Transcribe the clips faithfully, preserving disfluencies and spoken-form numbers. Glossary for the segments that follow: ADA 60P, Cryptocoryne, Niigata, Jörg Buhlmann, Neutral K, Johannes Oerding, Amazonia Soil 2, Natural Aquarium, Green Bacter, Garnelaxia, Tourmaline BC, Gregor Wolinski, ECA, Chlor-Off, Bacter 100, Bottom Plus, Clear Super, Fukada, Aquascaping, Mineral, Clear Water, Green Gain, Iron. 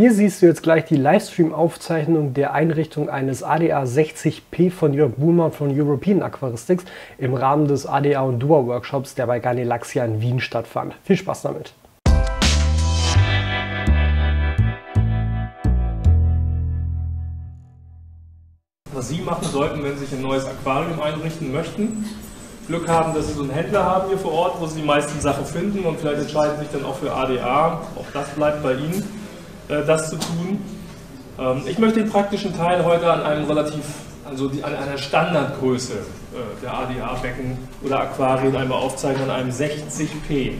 Hier siehst du jetzt gleich die Livestream-Aufzeichnung der Einrichtung eines A D A sechzig P von Jörg Buhlmann von European Aquaristics im Rahmen des A D A und Dua Workshops, der bei Garnelaxia in Wien stattfand. Viel Spaß damit! Was Sie machen sollten, wenn Sie sich ein neues Aquarium einrichten möchten, Glück haben, dass Sie so einen Händler haben hier vor Ort, wo Sie die meisten Sachen finden und vielleicht entscheiden sich dann auch für A D A, auch das bleibt bei Ihnen, das zu tun. Ich möchte den praktischen Teil heute an einem relativ, also an einer Standardgröße der A D A-Becken oder Aquarien einmal aufzeichnen, an einem sechzig P.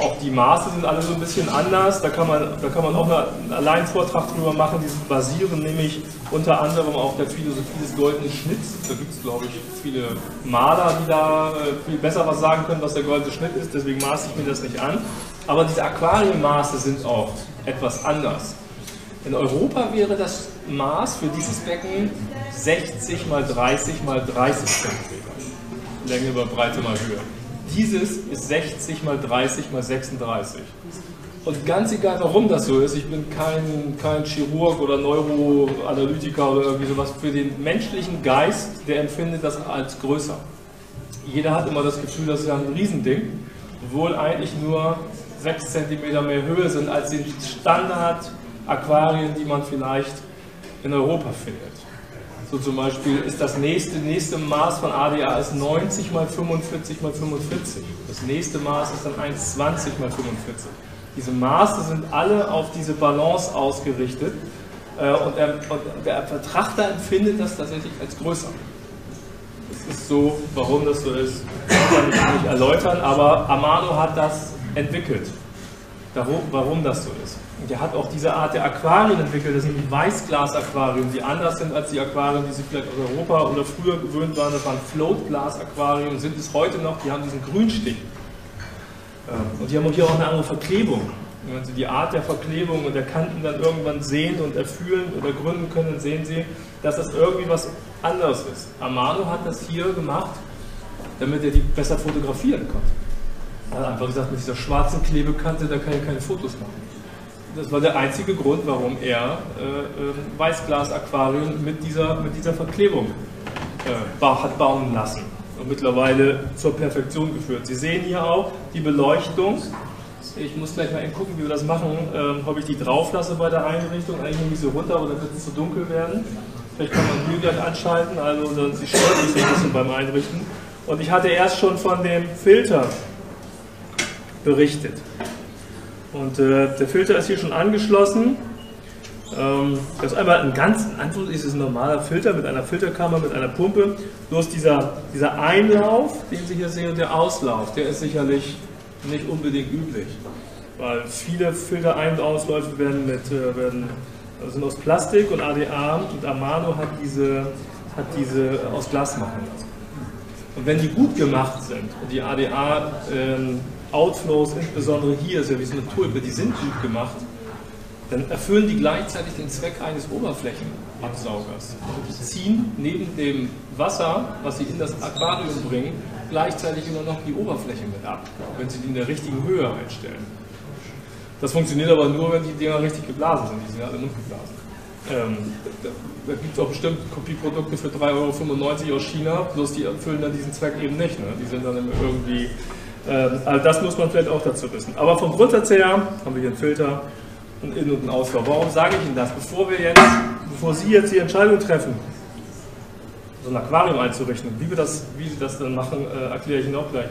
Auch die Maße sind alle so ein bisschen anders, da kann man, da kann man auch einen Alleinvortrag drüber machen, die basieren nämlich unter anderem auf der Philosophie des goldenen Schnitts. Da gibt es, glaube ich, viele Maler, die da viel besser was sagen können, was der goldene Schnitt ist, deswegen maße ich mir das nicht an. Aber diese Aquarienmaße sind auch etwas anders. In Europa wäre das Maß für dieses Becken sechzig mal dreißig mal dreißig Zentimeter. Länge über Breite mal Höhe. Dieses ist sechzig mal dreißig mal sechsunddreißig. Und ganz egal, warum das so ist, ich bin kein, kein Chirurg oder Neuroanalytiker oder irgendwie sowas, für den menschlichen Geist, der empfindet das als größer. Jeder hat immer das Gefühl, das ist ein Riesending, obwohl eigentlich nur sechs Zentimeter mehr Höhe sind als die Standard-Aquarien, die man vielleicht in Europa findet. So zum Beispiel ist das nächste, nächste Maß von A D A ist neunzig mal fünfundvierzig mal fünfundvierzig. Das nächste Maß ist dann hundertzwanzig mal fünfundvierzig. Diese Maße sind alle auf diese Balance ausgerichtet äh, und, der, und der Betrachter empfindet das tatsächlich als größer. Das ist so, warum das so ist, kann ich nicht erläutern, aber Amano hat das entwickelt, darum, warum das so ist. Und er hat auch diese Art der Aquarien entwickelt, das sind die Weißglas-Aquarien, die anders sind als die Aquarien, die Sie vielleicht aus Europa oder früher gewöhnt waren. Das waren Floatglas-Aquarien, sind es heute noch, die haben diesen Grünstich. Und die haben hier auch eine andere Verklebung. Wenn Sie die Art der Verklebung und der Kanten dann irgendwann sehen und erfühlen oder gründen können, sehen Sie, dass das irgendwie was anderes ist. Amano hat das hier gemacht, damit er die besser fotografieren konnte. Er hat einfach gesagt, mit dieser schwarzen Klebekante, da kann ich keine Fotos machen. Das war der einzige Grund, warum er äh, Weißglas-Aquarien mit dieser, mit dieser Verklebung äh, hat bauen lassen und mittlerweile zur Perfektion geführt. Sie sehen hier auch die Beleuchtung. Ich muss gleich mal gucken, wie wir das machen, ähm, ob ich die drauf lasse bei der Einrichtung, eigentlich nehme ich sie runter oder wird es zu dunkel werden. Vielleicht kann man die gleich anschalten, also sie stört mich so ein bisschen beim Einrichten. Und ich hatte erst schon von dem Filter berichtet. Und äh, der Filter ist hier schon angeschlossen. Ähm, das ist einmal ein ganz, in Anführungszeichen, ein normaler Filter mit einer Filterkammer, mit einer Pumpe. Bloß dieser, dieser Einlauf, den Sie hier sehen, und der Auslauf, der ist sicherlich nicht unbedingt üblich. Weil viele Filterein- und Ausläufe werden mit, äh, werden, also sind aus Plastik und A D A und Amano hat diese, hat diese aus Glas machen lassen. Und wenn die gut gemacht sind und die A D A ähm, Outflows, insbesondere hier, ist ja wie so eine Tulpe, die sind gut gemacht, dann erfüllen die gleichzeitig den Zweck eines Oberflächenabsaugers. Die ziehen neben dem Wasser, was sie in das Aquarium bringen, gleichzeitig immer noch die Oberfläche mit ab, wenn sie die in der richtigen Höhe einstellen. Das funktioniert aber nur, wenn die Dinger richtig geblasen sind, die sind ja alle luftgeblasen. Ähm, da da gibt es auch bestimmt Kopieprodukte für drei Euro fünfundneunzig aus China, bloß die erfüllen dann diesen Zweck eben nicht, ne? Die sind dann immer irgendwie... Also das muss man vielleicht auch dazu wissen. Aber vom Grundsatz her haben wir hier einen Filter, einen Innen- und einen Ausbau. Warum sage ich Ihnen das? Bevor, wir jetzt, bevor Sie jetzt die Entscheidung treffen, so ein Aquarium einzurichten, wie, wir das, wie Sie das dann machen, erkläre ich Ihnen auch gleich,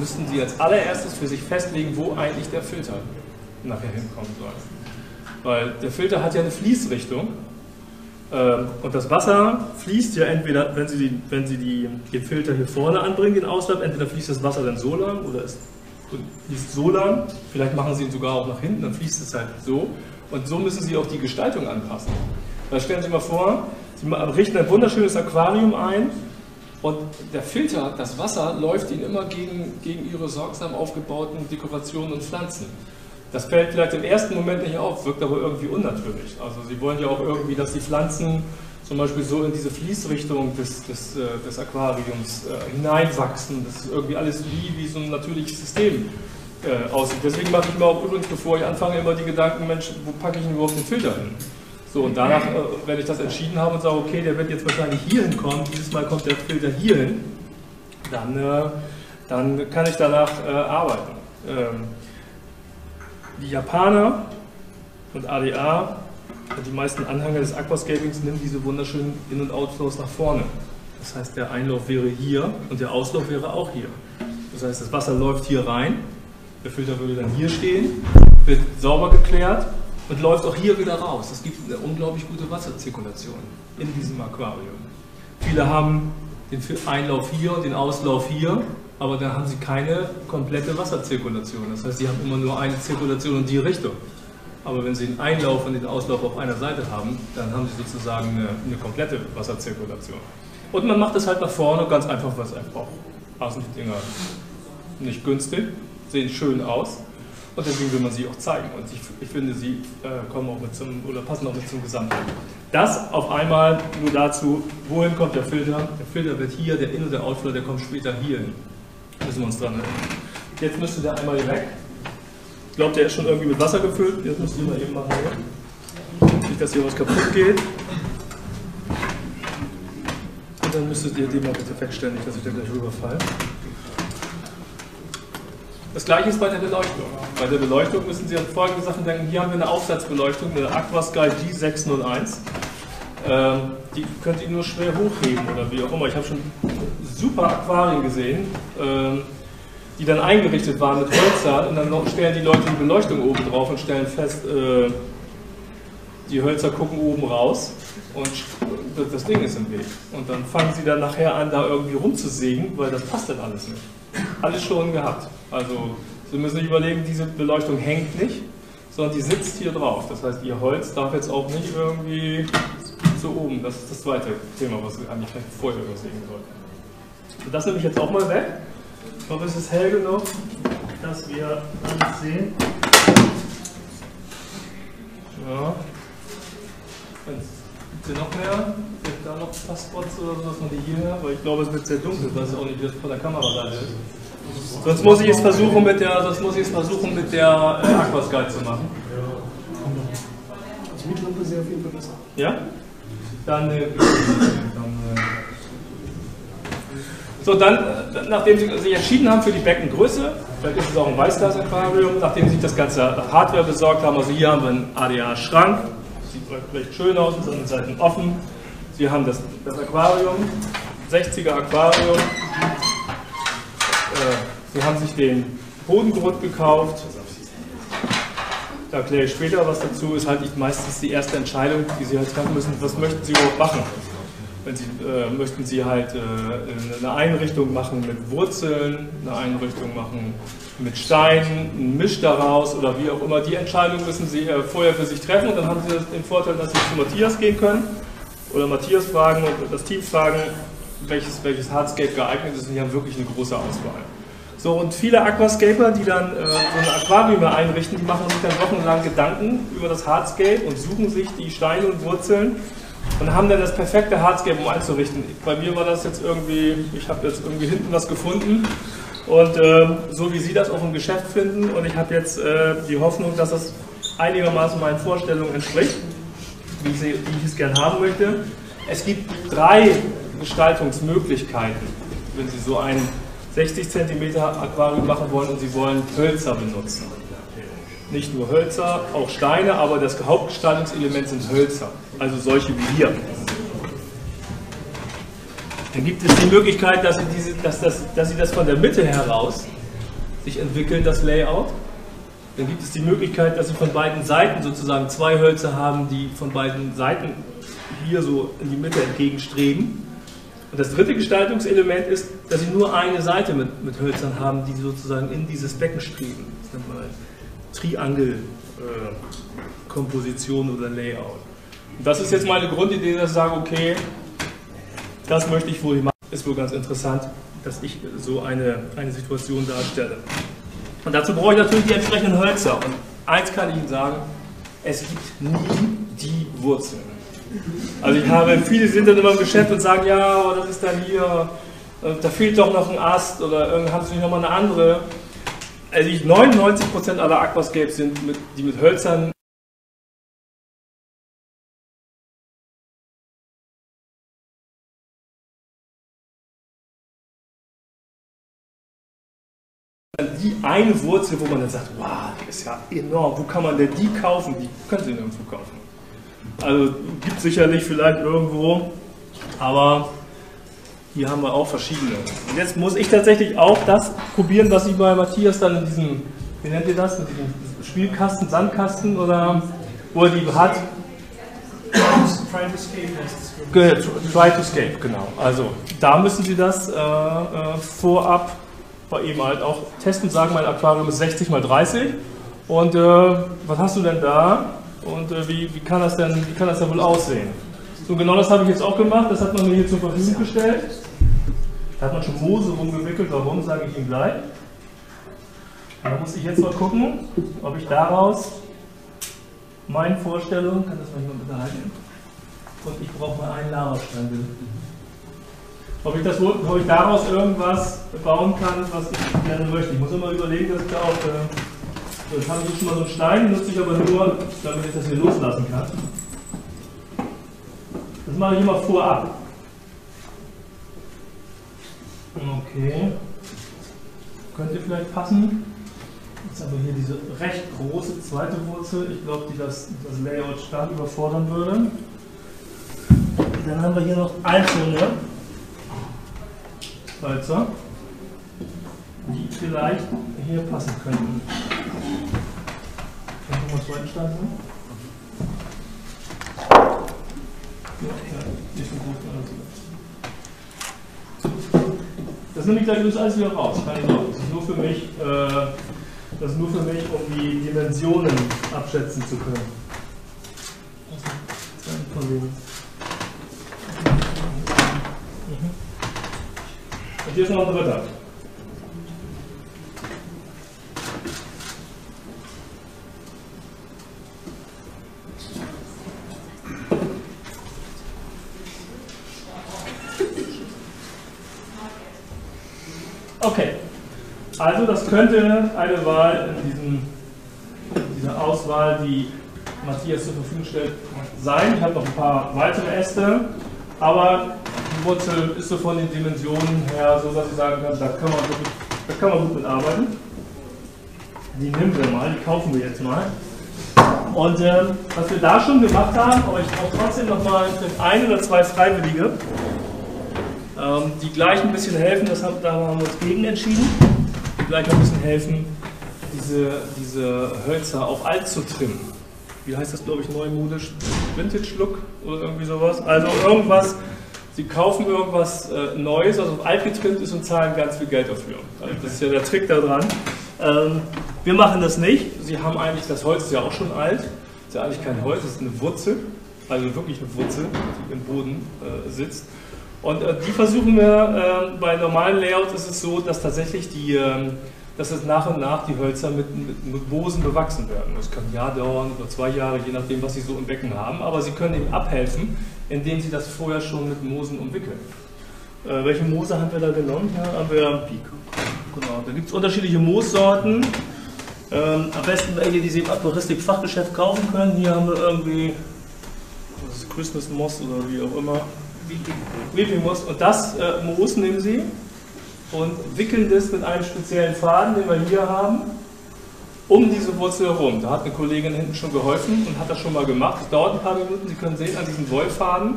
müssten Sie als allererstes für sich festlegen, wo eigentlich der Filter nachher hinkommen soll. Weil der Filter hat ja eine Fließrichtung und das Wasser fließt ja entweder, wenn Sie, die, wenn Sie die, den Filter hier vorne anbringen, den Auslauf, entweder fließt das Wasser dann so lang oder es fließt so lang, vielleicht machen Sie ihn sogar auch nach hinten, dann fließt es halt so und so müssen Sie auch die Gestaltung anpassen. Da stellen Sie mal vor, Sie richten ein wunderschönes Aquarium ein und der Filter, das Wasser, läuft Ihnen immer gegen, gegen Ihre sorgsam aufgebauten Dekorationen und Pflanzen. Das fällt vielleicht im ersten Moment nicht auf, wirkt aber irgendwie unnatürlich. Also Sie wollen ja auch irgendwie, dass die Pflanzen zum Beispiel so in diese Fließrichtung des, des, des Aquariums äh, hineinwachsen, dass irgendwie alles wie, wie so ein natürliches System äh, aussieht. Deswegen mache ich mir auch übrigens, bevor ich anfange, immer die Gedanken, Mensch, wo packe ich denn überhaupt den Filter hin? So, und danach, äh, wenn ich das entschieden habe und sage, okay, der wird jetzt wahrscheinlich hier hinkommen, dieses Mal kommt der Filter hier hin, dann, äh, dann kann ich danach äh, arbeiten. Ähm, die Japaner und A D A und die meisten Anhänger des Aquascapings nehmen diese wunderschönen In- und Outflows nach vorne. Das heißt, der Einlauf wäre hier und der Auslauf wäre auch hier. Das heißt, das Wasser läuft hier rein, der Filter würde dann hier stehen, wird sauber geklärt und läuft auch hier wieder raus. Es gibt eine unglaublich gute Wasserzirkulation in diesem Aquarium. Viele haben den Einlauf hier und den Auslauf hier, aber dann haben sie keine komplette Wasserzirkulation. Das heißt, sie haben immer nur eine Zirkulation in die Richtung. Aber wenn Sie den Einlauf und den Auslauf auf einer Seite haben, dann haben Sie sozusagen eine, eine komplette Wasserzirkulation. Und man macht das halt nach vorne, ganz einfach, was einem braucht. Außen die Dinger nicht günstig, sehen schön aus und deswegen will man sie auch zeigen. Und ich, ich finde, sie äh, kommen auch mit zum, oder passen auch mit zum Gesamten. Das auf einmal nur dazu, wohin kommt der Filter? Der Filter wird hier, der In- und der Outflow, der kommt später hier hin. Müssen wir uns dran erinnern. Jetzt müsste der einmal hier weg. Ich glaube, der ist schon irgendwie mit Wasser gefüllt. Jetzt müssen wir mal eben machen, nicht, dass hier was kaputt geht. Und dann müsstet ihr den mal bitte wegstellen, nicht, dass ich da gleich rüberfalle. Das gleiche ist bei der Beleuchtung. Bei der Beleuchtung müssen Sie an folgende Sachen denken. Hier haben wir eine Aufsatzbeleuchtung, eine Aquasky G sechs null eins. Ähm, die könnt ihr nur schwer hochheben oder wie auch immer. Ich habe schon super Aquarien gesehen. Ähm, die dann eingerichtet waren mit Hölzern und dann stellen die Leute die Beleuchtung oben drauf und stellen fest, äh, die Hölzer gucken oben raus und das Ding ist im Weg. Und dann fangen sie dann nachher an, da irgendwie rumzusägen, weil das passt dann alles nicht. Alles schon gehabt. Also Sie müssen sich überlegen, diese Beleuchtung hängt nicht, sondern die sitzt hier drauf. Das heißt, Ihr Holz darf jetzt auch nicht irgendwie zu oben. Das ist das zweite Thema, was Sie eigentlich vorher übersägen sollten. Und das nehme ich jetzt auch mal weg. Ich hoffe, es ist hell genug, dass wir alles sehen. Ja. Gibt es hier noch mehr? Gibt da noch Passspots oder so, dass man die hier hat? Weil ich glaube, es wird sehr dunkel, ich weiß auch nicht, wie das von der Kamera da ist. Sonst muss ich es versuchen mit der, sonst muss ich es versuchen mit der äh, Aquasky zu machen. Das Mietlampe ist ja auf jeden Fall besser. Ja? Dann äh, So, dann, nachdem Sie sich entschieden haben für die Beckengröße, vielleicht ist es auch ein Weißglas-Aquarium, nachdem Sie sich das ganze Hardware besorgt haben, also hier haben wir einen A D A-Schrank, sieht vielleicht schön aus, ist an den Seiten offen. Sie haben das, das Aquarium, sechziger Aquarium. Sie haben sich den Bodengrund gekauft. Da erkläre ich später was dazu, ist halt nicht meistens die erste Entscheidung, die Sie halt treffen müssen, was möchten Sie überhaupt machen. Wenn Sie, äh, möchten Sie halt äh, eine Einrichtung machen mit Wurzeln, eine Einrichtung machen mit Steinen, einen Misch daraus oder wie auch immer. Die Entscheidung müssen Sie äh, vorher für sich treffen und dann haben Sie den Vorteil, dass Sie zu Matthias gehen können oder Matthias fragen und das Team fragen, welches, welches Hardscape geeignet ist und die haben wirklich eine große Auswahl. So, und viele Aquascaper, die dann äh, so eine Aquarium einrichten, die machen sich dann wochenlang Gedanken über das Hardscape und suchen sich die Steine und Wurzeln und haben dann das perfekte Hardscape, um einzurichten. Bei mir war das jetzt irgendwie, ich habe jetzt irgendwie hinten was gefunden und äh, so wie Sie das auch im Geschäft finden und ich habe jetzt äh, die Hoffnung, dass das einigermaßen meinen Vorstellungen entspricht, wie ich, wie ich es gerne haben möchte. Es gibt drei Gestaltungsmöglichkeiten, wenn Sie so ein sechzig Zentimeter Aquarium machen wollen und Sie wollen Hölzer benutzen. Nicht nur Hölzer, auch Steine, aber das Hauptgestaltungselement sind Hölzer, also solche wie hier. Dann gibt es die Möglichkeit, dass sie, diese, dass, dass, dass sie das von der Mitte heraus sich entwickeln, das Layout. Dann gibt es die Möglichkeit, dass Sie von beiden Seiten sozusagen zwei Hölzer haben, die von beiden Seiten hier so in die Mitte entgegenstreben. Und das dritte Gestaltungselement ist, dass Sie nur eine Seite mit, mit Hölzern haben, die sozusagen in dieses Becken streben. Das nennt man Triangel-Komposition äh, oder Layout. Und das ist jetzt meine Grundidee, dass ich sage, okay, das möchte ich wohl machen. Ist wohl ganz interessant, dass ich so eine, eine Situation darstelle. Und dazu brauche ich natürlich die entsprechenden Hölzer. Und eins kann ich Ihnen sagen, es gibt nie die Wurzeln. Also ich habe, viele sind dann immer im Geschäft und sagen, ja, aber das ist dann hier, da fehlt doch noch ein Ast oder haben Sie noch mal eine andere. Also neunundneunzig Prozent aller Aquascapes, sind mit, die mit Hölzern die eine Wurzel, wo man dann sagt, wow, das ist ja enorm, wo kann man denn die kaufen? Die können Sie nirgendwo kaufen. Also gibt es sicherlich vielleicht irgendwo, aber hier haben wir auch verschiedene. Und jetzt muss ich tatsächlich auch das probieren, was ich bei Matthias dann in diesem, wie nennt ihr das, mit diesem Spielkasten, Sandkasten oder wo er die hat. Try to escape. Try to escape, genau. Also da müssen Sie das äh, äh, vorab bei eben halt auch testen, sagen, mein Aquarium ist sechzig mal dreißig und äh, was hast du denn da und äh, wie, wie kann das denn, wie kann das denn wohl aussehen? So, genau das habe ich jetzt auch gemacht, das hat man mir hier zur Verfügung gestellt. Da hat man schon Moose rumgewickelt, warum, sage ich Ihnen gleich. Da muss ich jetzt mal gucken, ob ich daraus meine Vorstellung, kann das mal jemand bitte halten? Und ich brauche mal einen Lavastrand. Ob ich, das, ob ich daraus irgendwas bauen kann, was ich gerne möchte. Ich muss immer überlegen, dass ich da auch... Äh, das habe ich schon mal so einen Stein, nutze ich aber nur, damit ich das hier loslassen kann. Das mache ich immer vorab. Okay. Könnte vielleicht passen. Jetzt haben wir hier diese recht große zweite Wurzel. Ich glaube, die das, das Layout stark überfordern würde. Dann haben wir hier noch einzelne Salzer, die vielleicht hier passen könnten. Kann ich nochmal zweiten Stein nehmen? Das nehme ich gleich alles wieder raus, keine Sorge. Das ist nur für mich, äh, das ist nur für mich, um die Dimensionen abschätzen zu können. Das ist ein Und hier ist noch ein dritter. Okay, also das könnte eine Wahl in, diesem, in dieser Auswahl, die Matthias zur Verfügung stellt, sein. Ich habe noch ein paar weitere Äste, aber die Wurzel ist so von den Dimensionen her so, dass ich sagen kann, da kann man, wirklich, da kann man gut mitarbeiten. Die nehmen wir mal, die kaufen wir jetzt mal. Und äh, was wir da schon gemacht haben, aber ich brauche trotzdem nochmal ein oder zwei Freiwillige, ähm, die gleich ein bisschen helfen, das haben, da haben wir uns gegen entschieden, die gleich ein bisschen helfen, diese, diese Hölzer auf alt zu trimmen. Wie heißt das, glaube ich, neumodisch? Vintage-Look oder irgendwie sowas. Also irgendwas. Sie kaufen irgendwas äh, Neues, was auf alt getrimmt ist und zahlen ganz viel Geld dafür. Also das ist ja der Trick daran. Ähm, wir machen das nicht. Sie haben eigentlich, das Holz ist ja auch schon alt. Ist ja eigentlich kein Holz, es ist eine Wurzel. Also wirklich eine Wurzel, die im Boden äh, sitzt. Und äh, die versuchen wir, äh, bei normalen Layouts ist es so, dass tatsächlich die, äh, dass es nach und nach die Hölzer mit, mit, mit Moosen bewachsen werden. Das kann ein Jahr dauern oder zwei Jahre, je nachdem, was sie so im Becken haben. Aber sie können eben abhelfen, indem sie das vorher schon mit Moosen umwickeln. Äh, welche Moose haben wir da genommen? Ja, haben wir, genau, da gibt es unterschiedliche Moossorten. Ähm, am besten welche, die Sie im Aquaristik-Fachgeschäft kaufen können. Hier haben wir irgendwie das ist Christmas Moss oder wie auch immer. Weeping Moss. Und das äh, Moos nehmen Sie und wickeln das mit einem speziellen Faden, den wir hier haben, um diese Wurzel herum. Da hat eine Kollegin hinten schon geholfen und hat das schon mal gemacht. Das dauert ein paar Minuten. Sie können sehen an diesem Wollfaden,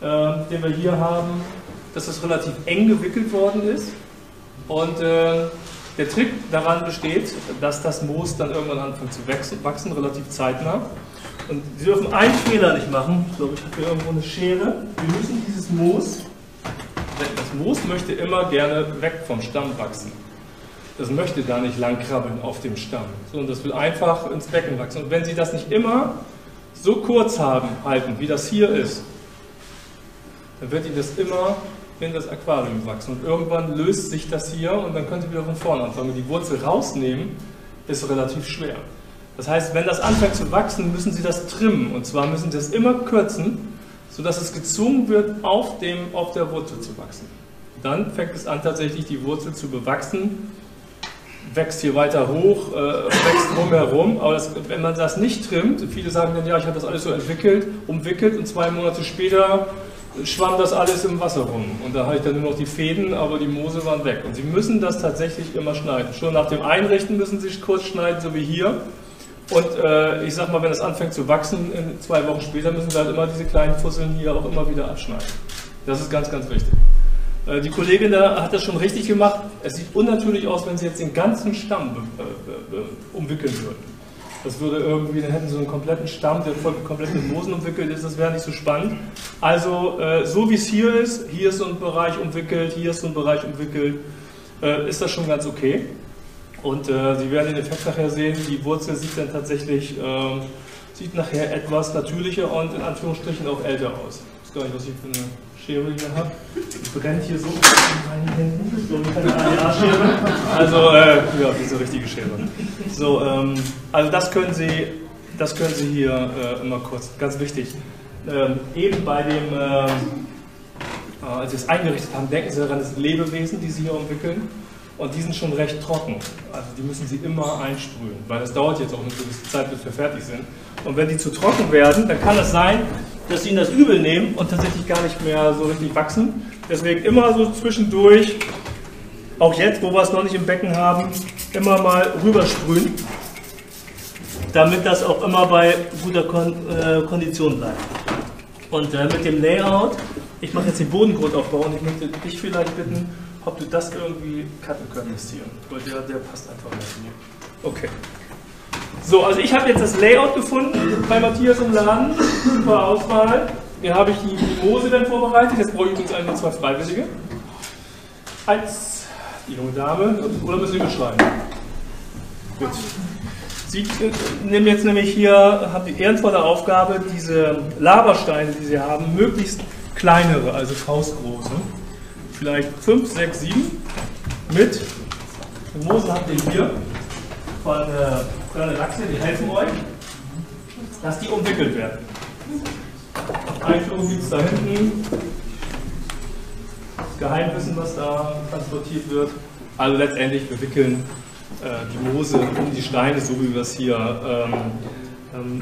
äh, den wir hier haben, dass das relativ eng gewickelt worden ist. Und äh, der Trick daran besteht, dass das Moos dann irgendwann anfängt zu wachsen, wachsen relativ zeitnah. Und Sie dürfen einen Fehler nicht machen. Ich glaube, ich habe hier irgendwo eine Schere. Wir müssen dieses Moos, das Moos möchte immer gerne weg vom Stamm wachsen. Das möchte da nicht lang krabbeln auf dem Stamm, sondern das will einfach ins Becken wachsen. Und wenn Sie das nicht immer so kurz haben, halten, wie das hier ist, dann wird Ihnen das immer in das Aquarium wachsen. Und irgendwann löst sich das hier und dann können Sie wieder von vorne anfangen. Die Wurzel rausnehmen ist relativ schwer. Das heißt, wenn das anfängt zu wachsen, müssen Sie das trimmen. Und zwar müssen Sie das immer kürzen, sodass es gezwungen wird, auf, dem, auf der Wurzel zu wachsen. Dann fängt es an, tatsächlich die Wurzel zu bewachsen. wächst hier weiter hoch, äh, wächst drumherum. Aber das, wenn man das nicht trimmt, viele sagen dann, ja, ich habe das alles so entwickelt, umwickelt und zwei Monate später schwamm das alles im Wasser rum. Und da hatte ich dann nur noch die Fäden, aber die Moose waren weg. Und Sie müssen das tatsächlich immer schneiden. Schon nach dem Einrichten müssen Sie kurz schneiden, so wie hier. Und äh, ich sag mal, wenn das anfängt zu wachsen, in zwei Wochen später müssen Sie halt immer diese kleinen Fusseln hier auch immer wieder abschneiden. Das ist ganz, ganz wichtig. Äh, die Kollegin da hat das schon richtig gemacht. Es sieht unnatürlich aus, wenn Sie jetzt den ganzen Stamm äh, äh, umwickeln würden. Das würde irgendwie, dann hätten Sie so einen kompletten Stamm, der voll komplett mit Moosen umwickelt ist, das wäre nicht so spannend. Also, äh, so wie es hier ist, hier ist so ein Bereich umwickelt, hier ist so ein Bereich umwickelt, äh, ist das schon ganz okay. Und äh, Sie werden den Effekt nachher sehen, die Wurzel sieht dann tatsächlich, äh, sieht nachher etwas natürlicher und in Anführungsstrichen auch älter aus. Ich weiß gar nicht, was ich für eine Schere hier habe. Die brennt hier so mit meinen Händen, so eine kleine A D A-Schere. Also, äh, ja, diese richtige Schere. So, ähm, also das können Sie, das können Sie hier äh, immer kurz, ganz wichtig. Ähm, eben bei dem, äh, als Sie es eingerichtet haben, denken Sie daran, das sind Lebewesen, die Sie hier entwickeln. Und die sind schon recht trocken. Also die müssen Sie immer einsprühen, weil das dauert jetzt auch eine gewisse Zeit, bis wir fertig sind. Und wenn die zu trocken werden, dann kann es sein, dass Sie Ihnen das übel nehmen und tatsächlich gar nicht mehr so richtig wachsen. Deswegen immer so zwischendurch, auch jetzt, wo wir es noch nicht im Becken haben, immer mal rübersprühen, damit das auch immer bei guter Kon äh, Kondition bleibt. Und äh, mit dem Layout, ich mache jetzt den Bodengrundaufbau und ich möchte dich vielleicht bitten, ob du das irgendwie cutten könntest hier, weil der, der passt einfach nicht. Okay. So, also ich habe jetzt das Layout gefunden bei Matthias im Laden, super Auswahl. Hier habe ich die Moose dann vorbereitet, jetzt brauche ich übrigens ein oder zwei Freiwillige. Als die junge Dame, oder müssen wir beschreiben? Gut. Sie nehmen jetzt nämlich hier, haben die ehrenvolle Aufgabe, diese Lavasteine, die Sie haben, möglichst kleinere, also faustgroße. Vielleicht fünf, sechs, sieben mit den Moosen habt ihr hier von äh, Garnelaxia, die helfen euch, dass die umwickelt werden. Einführung gibt es da hinten, das Geheimwissen, was da transportiert wird. Also letztendlich, wir wickeln äh, die Moose um die Steine, so wie wir es hier ähm,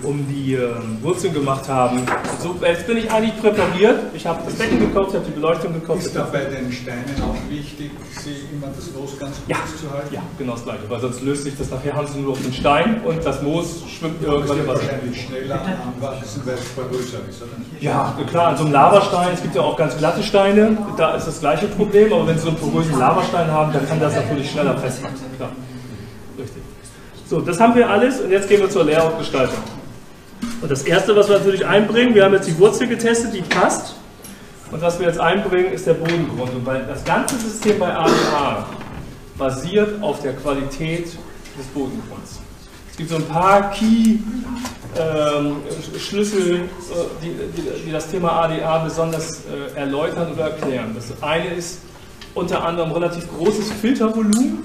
um die äh, Wurzeln gemacht haben. So, jetzt bin ich eigentlich präpariert. Ich habe das Becken gekauft, ich habe die Beleuchtung gekauft. Ist da bei den Steinen auch wichtig, sie immer das Moos ganz kurz ja. zu halten? Ja, genau das Gleiche, weil sonst löst sich das nachher, haben sie nur auf den Stein und das Moos schwimmt ja, irgendwann im Wasser. Wahrscheinlich schneller anwachsen, weil es vergrößert ist, oder nicht? Ja, klar, an so einem Lavastein, es gibt ja auch ganz glatte Steine, da ist das gleiche Problem, aber wenn Sie so einen porösen Lavastein haben, dann kann das natürlich schneller festmachen. Klar. Richtig. So, das haben wir alles und jetzt gehen wir zur Layout-Gestaltung. Und das erste, was wir natürlich einbringen, wir haben jetzt die Wurzel getestet, die passt. Und was wir jetzt einbringen, ist der Bodengrund. Und das ganze System bei A D A basiert auf der Qualität des Bodengrunds. Es gibt so ein paar Key-Schlüssel, ähm, die, die, die das Thema A D A besonders äh, erläutern oder erklären. Das eine ist unter anderem relativ großes Filtervolumen.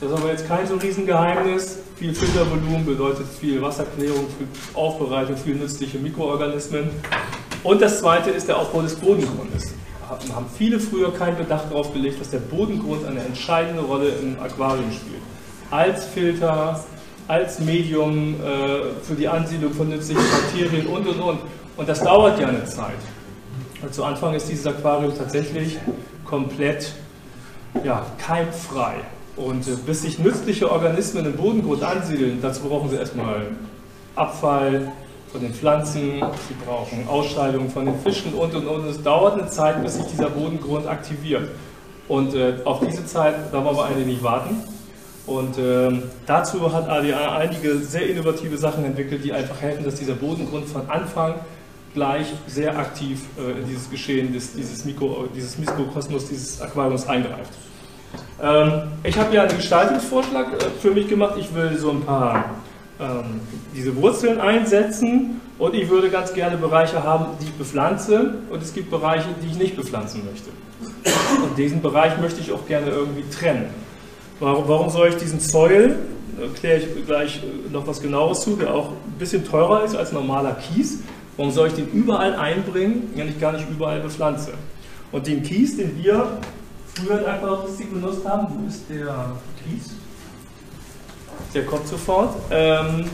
Das ist aber jetzt kein so Riesengeheimnis. Viel Filtervolumen bedeutet viel Wasserklärung, viel Aufbereitung, viel nützliche Mikroorganismen. Und das zweite ist der Aufbau des Bodengrundes. Wir haben viele früher keinen Bedacht darauf gelegt, dass der Bodengrund eine entscheidende Rolle im Aquarium spielt. Als Filter, als Medium äh, für die Ansiedlung von nützlichen Bakterien und und und. Und das dauert ja eine Zeit. Und zu Anfang ist dieses Aquarium tatsächlich komplett ja, keimfrei. Und äh, bis sich nützliche Organismen im Bodengrund ansiedeln, dazu brauchen Sie erstmal Abfall von den Pflanzen, Sie brauchen Ausscheidungen von den Fischen und und und. Es dauert eine Zeit, bis sich dieser Bodengrund aktiviert. Und äh, auf diese Zeit, da wollen wir eigentlich nicht warten. Und äh, dazu hat A D A einige sehr innovative Sachen entwickelt, die einfach helfen, dass dieser Bodengrund von Anfang gleich sehr aktiv äh, in dieses Geschehen, des, dieses, Mikro, dieses Mikrokosmos, dieses Aquariums eingreift. Ich habe ja einen Gestaltungsvorschlag für mich gemacht, ich will so ein paar ähm, diese Wurzeln einsetzen und ich würde ganz gerne Bereiche haben, die ich bepflanze und es gibt Bereiche, die ich nicht bepflanzen möchte. Und diesen Bereich möchte ich auch gerne irgendwie trennen. Warum, warum soll ich diesen Soil, erkläre ich gleich noch was genaueres zu, der auch ein bisschen teurer ist als normaler Kies, warum soll ich den überall einbringen, wenn ich gar nicht überall bepflanze? Und den Kies, den wir früher einfach richtig benutzt haben, wo ist der Kies? der kommt sofort. Ähm,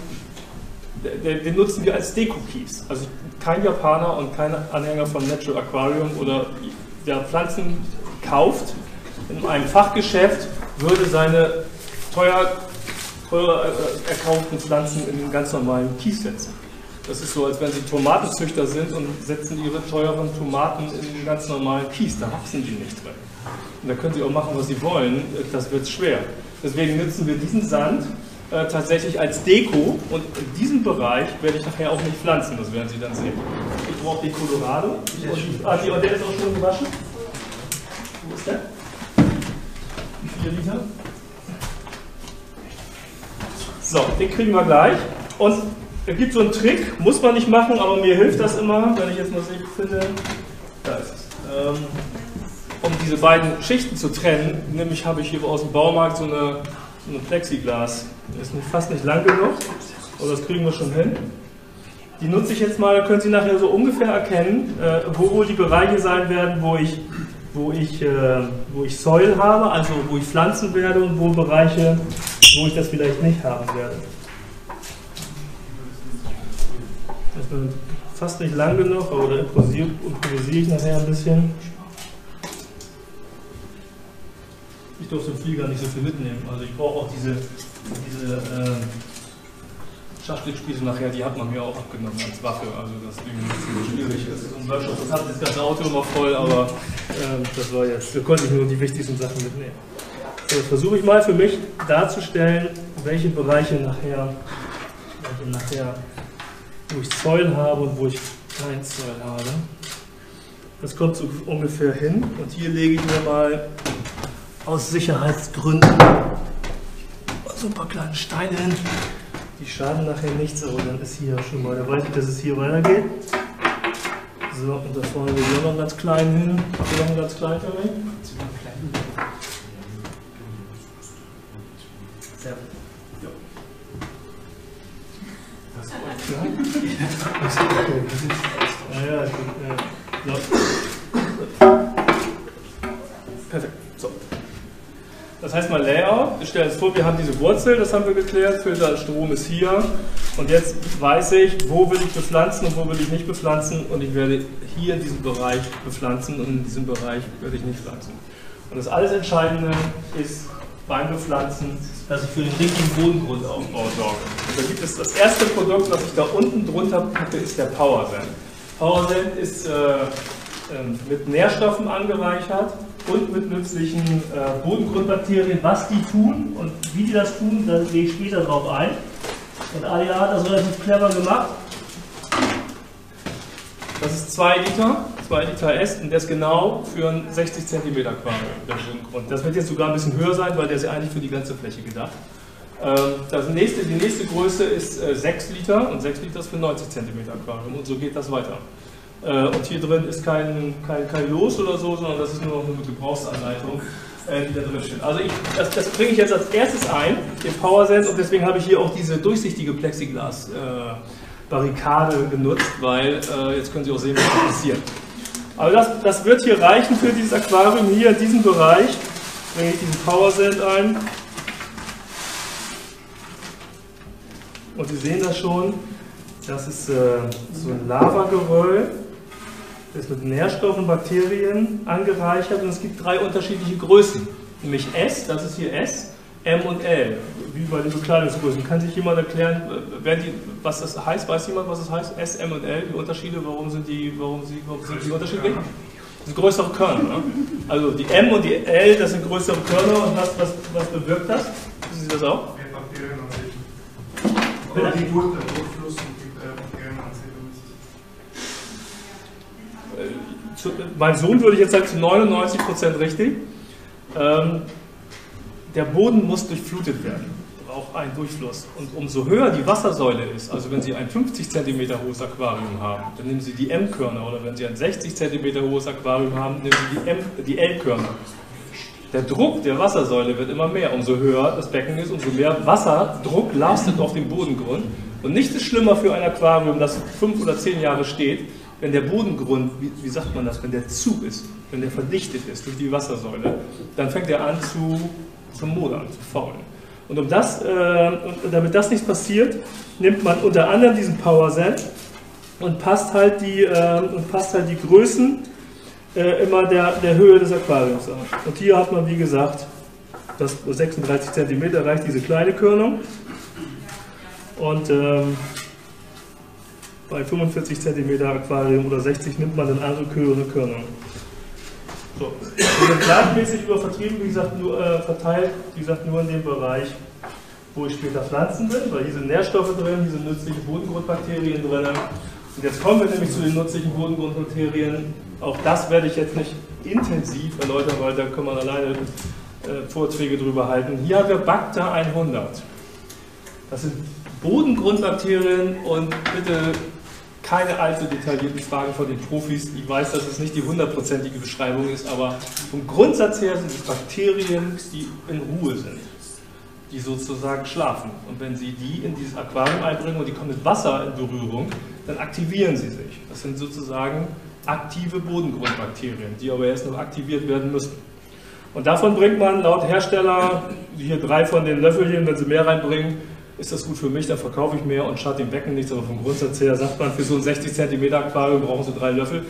den, den nutzen wir als Deko-Kies. Also kein Japaner und kein Anhänger von Natural Aquarium oder der Pflanzen kauft in einem Fachgeschäft, würde seine teuer, teuer äh, erkauften Pflanzen in den ganz normalen Kies setzen. Das ist so, als wenn sie Tomatenzüchter sind und setzen ihre teuren Tomaten in den ganz normalen Kies. Da wachsen die nicht drin. Und da können sie auch machen, was sie wollen. Das wird schwer. Deswegen nutzen wir diesen Sand äh, tatsächlich als Deko. Und in diesem Bereich werde ich nachher auch nicht pflanzen. Das werden Sie dann sehen. Ich brauche den Colorado. Und, ah, die, und der ist auch schon gewaschen. Wo ist der? vier Liter. So, den kriegen wir gleich. Und es gibt so einen Trick, muss man nicht machen, aber mir hilft das immer, wenn ich jetzt mal sehe, finde, da ist es. Ähm, um diese beiden Schichten zu trennen, nämlich habe ich hier aus dem Baumarkt so eine, so eine Plexiglas. Ist nicht, fast nicht lang genug, aber das kriegen wir schon hin. Die nutze ich jetzt mal, können Sie nachher so ungefähr erkennen, äh, wo wohl die Bereiche sein werden, wo ich, wo, ich, äh, wo ich Soil habe, also wo ich pflanzen werde und wo Bereiche, wo ich das vielleicht nicht haben werde. Fast nicht lang genug, aber da improvisiere, improvisiere ich nachher ein bisschen. Ich durfte den Flieger nicht so viel mitnehmen, also ich brauche auch diese, diese äh, Schachtelspieße nachher, die hat man mir auch abgenommen als Waffe, also das Ding schwierig ist. Und das hat das ganze Auto immer voll, aber äh, das war jetzt, da konnte ich nur die wichtigsten Sachen mitnehmen. So, jetzt versuche ich mal für mich darzustellen, welche Bereiche nachher, welche nachher wo ich Soil habe und wo ich kein Soil habe. Das kommt so ungefähr hin. Und hier lege ich mir mal aus Sicherheitsgründen so ein paar kleine Steine hin. Die schaden nachher nichts, aber dann ist hier schon mal, da weiß ich, dass es hier weitergeht. So, und da vorne lege ich noch einen ganz kleinen hin. Hier noch einen ganz kleinen für mich. Sehr gut. Ja, ja, ich bin, äh, perfekt. So. Das heißt mal Layout. Wir stellen uns vor, wir haben diese Wurzel, das haben wir geklärt. Filter Strom ist hier. Und jetzt weiß ich, wo will ich bepflanzen und wo will ich nicht bepflanzen. Und ich werde hier in diesem Bereich bepflanzen und in diesem Bereich werde ich nicht pflanzen. Und das alles Entscheidende ist beim Bepflanzen, dass ich für den richtigen Bodengrundaufbau sorge. Da gibt es das erste Produkt, was ich da unten drunter packe, ist der Power Sand. Power Sand ist äh, mit Nährstoffen angereichert und mit nützlichen äh, Bodengrundbakterien. Was die tun und wie die das tun, da gehe ich später drauf ein. Und A D A hat das relativ clever gemacht. Das ist zwei Liter. zwei Liter S und der ist genau für ein sechzig Zentimeter Aquarium der Bodengrund. Das wird jetzt sogar ein bisschen höher sein, weil der ist ja eigentlich für die ganze Fläche gedacht. Das nächste, die nächste Größe ist sechs Liter und sechs Liter ist für neunzig Zentimeter Aquarium und so geht das weiter. Und hier drin ist kein, kein, kein Los oder so, sondern das ist nur noch eine Gebrauchsanleitung, die da drin steht. Also ich, das, das bringe ich jetzt als erstes ein, den Power Sand, und deswegen habe ich hier auch diese durchsichtige Plexiglas Barrikade genutzt, weil jetzt können Sie auch sehen, was passiert. Aber das, das wird hier reichen für dieses Aquarium. Hier in diesem Bereich bringe ich diesen Power Sand ein. Und Sie sehen das schon, das ist äh, so ein Lavageröll, das ist mit Nährstoffen und Bakterien angereichert und es gibt drei unterschiedliche Größen. Nämlich S, das ist hier S, M und L, wie bei den Bekleidungsgrößen. Kann sich jemand erklären, die, was das heißt? Weiß jemand, was das heißt? S, M und L, die Unterschiede, warum sind die, warum sie, warum sind die unterschiedlich? Das sind größere Körner. Ne? Also die M und die L, das sind größere Körner und was, was, was bewirkt das? Wissen Sie das auch? Bitte? Die Durchfluss und die mein Sohn würde ich jetzt sagen, zu neunundneunzig Prozent richtig. Ähm, der Boden muss durchflutet werden, braucht einen Durchfluss. Und umso höher die Wassersäule ist, also wenn Sie ein fünfzig Zentimeter hohes Aquarium haben, dann nehmen Sie die M-Körner. Oder wenn Sie ein sechzig Zentimeter hohes Aquarium haben, nehmen Sie die, M die L-Körner. Der Druck der Wassersäule wird immer mehr. Umso höher das Becken ist, umso mehr Wasserdruck lastet auf dem Bodengrund. Und nichts ist schlimmer für ein Aquarium, das fünf oder zehn Jahre steht, wenn der Bodengrund, wie, wie sagt man das, wenn der zu ist, wenn der verdichtet ist durch die Wassersäule, dann fängt er an zu, zu modern, zu faulen. Und um das, äh, damit das nicht passiert, nimmt man unter anderem diesen Power Sand und passt halt die, äh, und passt halt die Größen äh, immer der, der Höhe des Aquariums an. Und hier hat man, wie gesagt, das sechsunddreißig Zentimeter reicht diese kleine Körnung. Und ähm, bei fünfundvierzig Zentimeter Aquarium oder sechzig nimmt man dann andere höhere Körnung. So, wir sind gleichmäßig über vertrieben, wie gesagt, nur äh, verteilt, wie gesagt, nur in dem Bereich, wo ich später Pflanzen bin, weil hier sind Nährstoffe drin, hier sind nützliche Bodengrundbakterien drin. Und jetzt kommen wir nämlich zu den nützlichen Bodengrundbakterien. Auch das werde ich jetzt nicht intensiv erläutern, weil da kann man alleine äh, Vorträge drüber halten. Hier haben wir Bacter hundert. Das sind Bodengrundbakterien und bitte keine allzu detaillierten Fragen von den Profis. Ich weiß, dass es nicht die hundertprozentige Beschreibung ist, aber vom Grundsatz her sind es Bakterien, die in Ruhe sind, die sozusagen schlafen. Und wenn Sie die in dieses Aquarium einbringen und die kommen mit Wasser in Berührung, dann aktivieren sie sich. Das sind sozusagen aktive Bodengrundbakterien, die aber erst noch aktiviert werden müssen. Und davon bringt man laut Hersteller hier drei von den Löffelchen, wenn sie mehr reinbringen, ist das gut für mich, dann verkaufe ich mehr und schad dem Becken nichts, aber vom Grundsatz her sagt man, für so ein sechzig Zentimeter Aquarium brauchen Sie drei Löffel.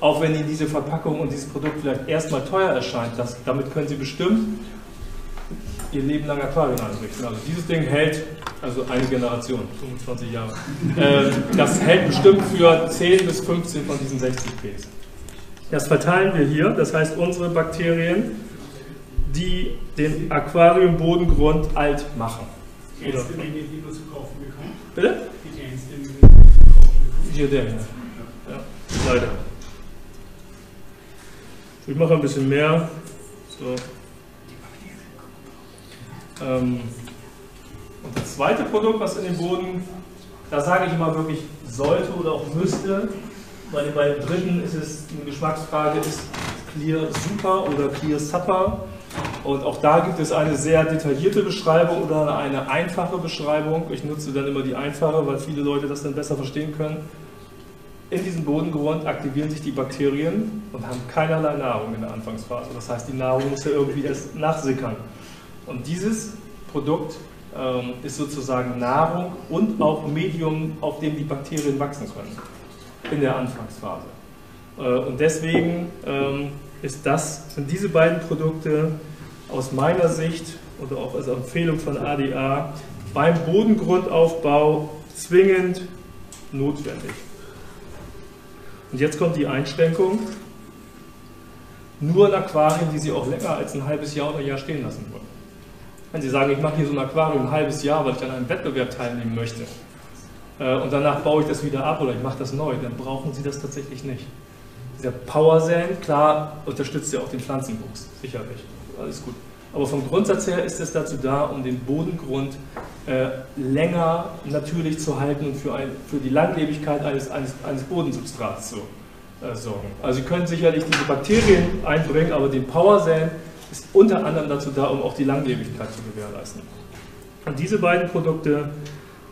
Auch wenn Ihnen diese Verpackung und dieses Produkt vielleicht erstmal teuer erscheint, das, damit können Sie bestimmt Ihr Leben lang Aquarien einrichten. Also dieses Ding hält, also eine Generation, fünfundzwanzig Jahre, äh, das hält bestimmt für zehn bis fünfzehn von diesen sechzig Ps. Das verteilen wir hier, das heißt unsere Bakterien, die den Aquariumbodengrund alt machen. Oder? Bitte? Hier der. Ja, leider. Ich mache ein bisschen mehr. So. Ähm, und das zweite Produkt, was in den Boden, da sage ich immer wirklich sollte oder auch müsste, bei dem, bei dem dritten ist es eine Geschmacksfrage, ist Clear Super oder Clear Supper. Und auch da gibt es eine sehr detaillierte Beschreibung oder eine einfache Beschreibung. Ich nutze dann immer die einfache, weil viele Leute das dann besser verstehen können. In diesem Bodengrund aktivieren sich die Bakterien und haben keinerlei Nahrung in der Anfangsphase. Das heißt, die Nahrung muss ja irgendwie erst nachsickern. Und dieses Produkt ähm, ist sozusagen Nahrung und auch Medium, auf dem die Bakterien wachsen können in der Anfangsphase. Äh, und deswegen ähm, ist das, sind diese beiden Produkte aus meiner Sicht oder auch als Empfehlung von A D A beim Bodengrundaufbau zwingend notwendig. Und jetzt kommt die Einschränkung. Nur in Aquarien, die Sie auch länger als ein halbes Jahr oder ein Jahr stehen lassen wollen. Wenn Sie sagen, ich mache hier so ein Aquarium ein halbes Jahr, weil ich an einem Wettbewerb teilnehmen möchte und danach baue ich das wieder ab oder ich mache das neu, dann brauchen Sie das tatsächlich nicht. Dieser Power Sand, klar, unterstützt ja auch den Pflanzenwuchs, sicherlich. Alles gut. Aber vom Grundsatz her ist es dazu da, um den Bodengrund äh, länger natürlich zu halten und für, ein, für die Langlebigkeit eines, eines, eines Bodensubstrats zu äh, sorgen. Also Sie können sicherlich diese Bakterien einbringen, aber den Power Sand ist unter anderem dazu da, um auch die Langlebigkeit zu gewährleisten. Und diese beiden Produkte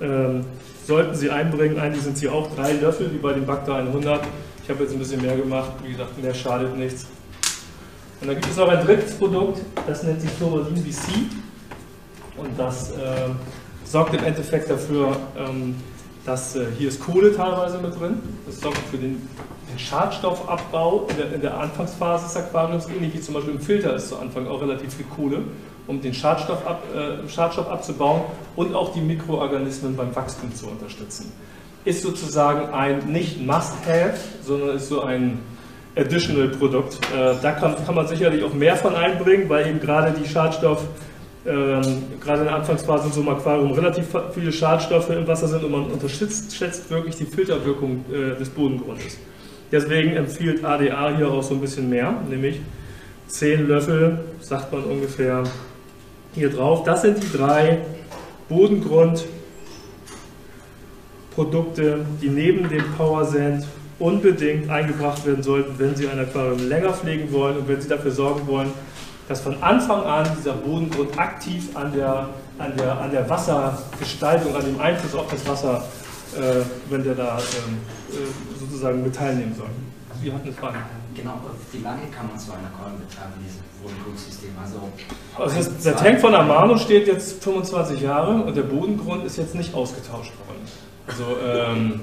ähm, sollten Sie einbringen. Eigentlich sind es hier auch drei Löffel, wie bei dem Bacter hundert. Ich habe jetzt ein bisschen mehr gemacht, wie gesagt, mehr schadet nichts. Und dann gibt es noch ein drittes Produkt, das nennt sich Tourmaline B C und das äh, sorgt im Endeffekt dafür, ähm, dass äh, hier ist Kohle teilweise mit drin, das sorgt für den, den Schadstoffabbau in der, in der Anfangsphase des Aquariums, ähnlich wie zum Beispiel im Filter ist zu Anfang auch relativ viel Kohle, um den Schadstoff, ab, äh, Schadstoff abzubauen und auch die Mikroorganismen beim Wachstum zu unterstützen. Ist sozusagen ein nicht Must-Have, sondern ist so ein Additional-Produkt. Da kann, kann man sicherlich auch mehr von einbringen, weil eben gerade die Schadstoff, ähm, gerade in der Anfangsphase in so einem Aquarium relativ viele Schadstoffe im Wasser sind und man unterschätzt schätzt wirklich die Filterwirkung äh, des Bodengrundes. Deswegen empfiehlt A D A hier auch so ein bisschen mehr, nämlich zehn Löffel, sagt man ungefähr, hier drauf. Das sind die drei Bodengrundprodukte, die neben dem Power Sand unbedingt eingebracht werden sollten, wenn Sie ein Aquarium länger pflegen wollen und wenn Sie dafür sorgen wollen, dass von Anfang an dieser Bodengrund aktiv an der, an der, an der Wassergestaltung, an dem Einfluss auf das Wasser, äh, wenn der da äh, sozusagen mit teilnehmen soll. Sie hatten eine Frage. genau wie lange kann man so ein Aquarium betreiben, dieses Bodengrundsystem? Also, also das heißt, der Tank von Amano steht jetzt fünfundzwanzig Jahre und der Bodengrund ist jetzt nicht ausgetauscht worden. Also ähm,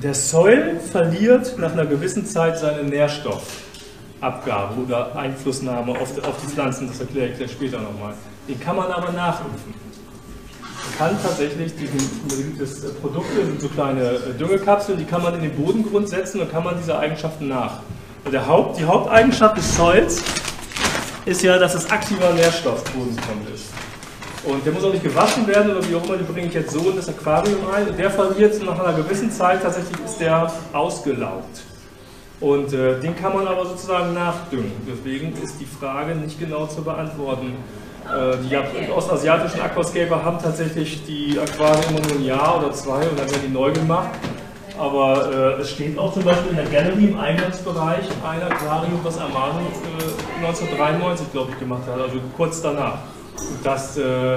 der Soil verliert nach einer gewissen Zeit seine Nährstoffabgabe oder Einflussnahme auf die Pflanzen, das erkläre ich gleich später nochmal. Den kann man aber nachprüfen. Man kann tatsächlich, das Produkte sind so kleine Düngekapseln, die kann man in den Bodengrund setzen und kann man diese Eigenschaften nach. Und der Haupt, die Haupteigenschaft des Soils ist ja, dass es aktiver Nährstoffbodengrund ist. Und der muss auch nicht gewaschen werden oder wie auch immer, den bringe ich jetzt so in das Aquarium rein. Und der verliert nach einer gewissen Zeit, tatsächlich ist der ausgelaugt. Und äh, den kann man aber sozusagen nachdüngen. Deswegen ist die Frage nicht genau zu beantworten. Die ostasiatischen Aquascaper haben tatsächlich die Aquarien nur ein Jahr oder zwei und dann werden die neu gemacht. Aber äh, es steht auch zum Beispiel in der Gallery im Eingangsbereich ein Aquarium, was Amano äh, neunzehnhundertdreiundneunzig, glaube ich, gemacht hat, also kurz danach. Und das, äh,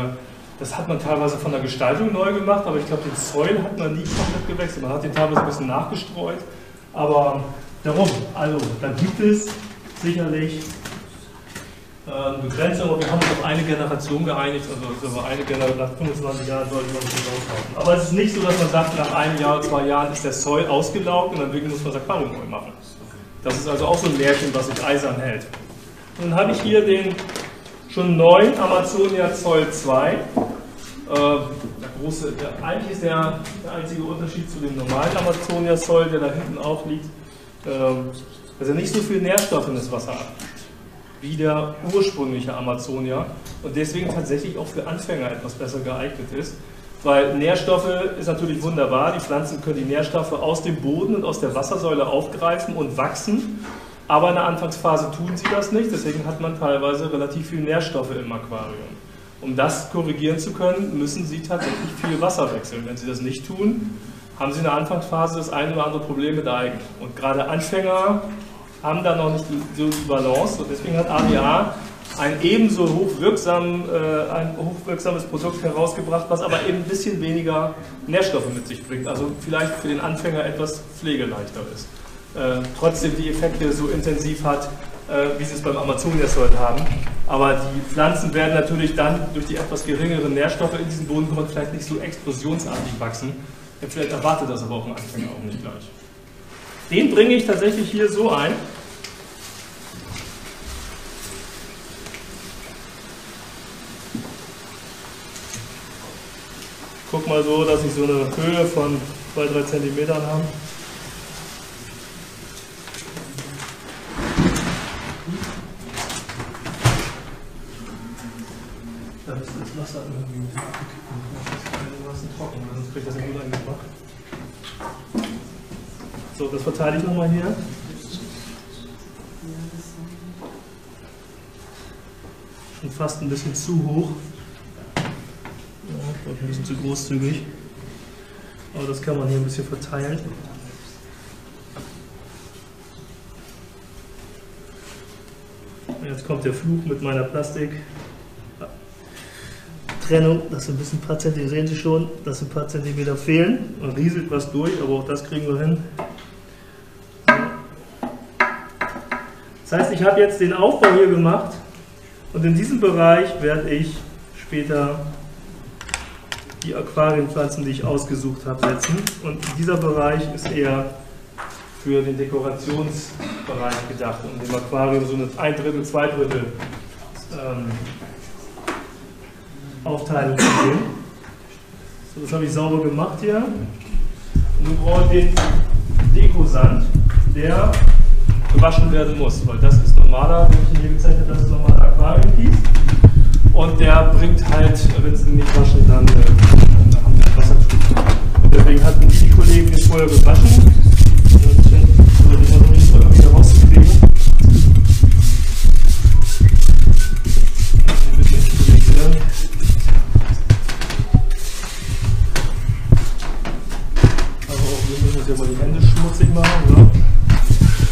das hat man teilweise von der Gestaltung neu gemacht, aber ich glaube, den Soil hat man nie komplett gewechselt. Man hat den teilweise ein bisschen nachgestreut, aber darum, also da gibt es sicherlich Begrenzung, aber wir haben uns auf eine Generation geeinigt, also eine Generation, nach fünfundzwanzig Jahren sollte man nicht auslaufen. Aber es ist nicht so, dass man sagt, nach einem Jahr, zwei Jahren ist der Soil ausgelaugt und dann muss man das Aquarium neu machen. Das ist also auch so ein Märchen, was sich eisern hält. Und dann habe ich hier den schon neuen Amazonia Soil zwei. Äh, der große, der, eigentlich ist der, der einzige Unterschied zu dem normalen Amazonia Soil, der da hinten auch liegt, äh, dass er nicht so viel Nährstoff in das Wasser hat wie der ursprüngliche Amazonia und deswegen tatsächlich auch für Anfänger etwas besser geeignet ist, weil Nährstoffe ist natürlich wunderbar, die Pflanzen können die Nährstoffe aus dem Boden und aus der Wassersäule aufgreifen und wachsen, aber in der Anfangsphase tun sie das nicht, deswegen hat man teilweise relativ viel Nährstoffe im Aquarium. Um das korrigieren zu können, müssen sie tatsächlich viel Wasser wechseln. Wenn sie das nicht tun, haben sie in der Anfangsphase das ein oder andere Problem mit Algen. Und gerade Anfänger haben da noch nicht so die Balance und deswegen hat A D A ein ebenso hochwirksam, äh, ein hochwirksames Produkt herausgebracht, was aber eben ein bisschen weniger Nährstoffe mit sich bringt, also vielleicht für den Anfänger etwas pflegeleichter ist. Äh, trotzdem die Effekte so intensiv hat, äh, wie sie es beim Amazonia Soil haben, aber die Pflanzen werden natürlich dann durch die etwas geringeren Nährstoffe in diesem Bodengrund vielleicht nicht so explosionsartig wachsen, vielleicht erwartet das aber auch ein Anfänger auch nicht gleich. Den bringe ich tatsächlich hier so ein. Guck mal so, dass ich so eine Höhe von zwei bis drei Zentimeter habe. Da ist das Wasser irgendwie mit dem Abkippen. Das ist trocken, sonst kriegt das ja gut eingepackt. So, das verteile ich nochmal hier. Schon fast ein bisschen zu hoch. Ja, ich glaube, ein bisschen zu großzügig. Aber das kann man hier ein bisschen verteilen. Und jetzt kommt der Fluch mit meiner Plastiktrennung. Das sind ein bisschen ein paar Zentimeter, sehen Sie schon, dass ein paar Zentimeter fehlen. Man rieselt was durch, aber auch das kriegen wir hin. Das heißt, ich habe jetzt den Aufbau hier gemacht und in diesem Bereich werde ich später die Aquarienpflanzen, die ich ausgesucht habe, setzen. Und dieser Bereich ist eher für den Dekorationsbereich gedacht, um dem Aquarium so eine ein Drittel, zwei Drittel ähm, Aufteilung zu geben. So, das habe ich sauber gemacht hier. Und nun brauche ich den Dekosand, der gewaschen werden muss, weil das ist normaler, wie ich hier gezeichnet habe, das ist normaler Aquarium-Kies und der bringt halt, wenn es nicht waschen, dann, äh, dann haben wir Wassertrübung. Und deswegen hatten die Kollegen den vorher gewaschen und dann versuchen wir das wieder rauszukriegen. Ein bisschen korrigieren. Aber auch wir müssen das ja mal die Hände schmutzig machen, oder?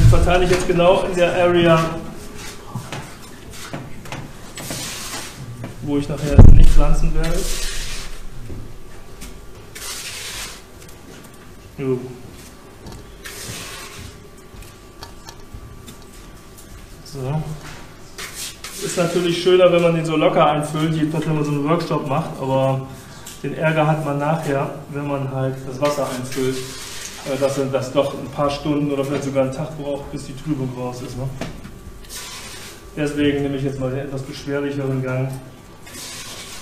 Verteile ich jetzt genau in der Area, wo ich nachher nicht pflanzen werde. Jo. So. Ist natürlich schöner, wenn man den so locker einfüllt, jedenfalls wenn man so einen Workshop macht, aber den Ärger hat man nachher, wenn man halt das Wasser einfüllt, dass dann das doch ein paar Stunden oder vielleicht sogar einen Tag braucht, bis die Trübung raus ist. Ne? Deswegen nehme ich jetzt mal den etwas beschwerlicheren Gang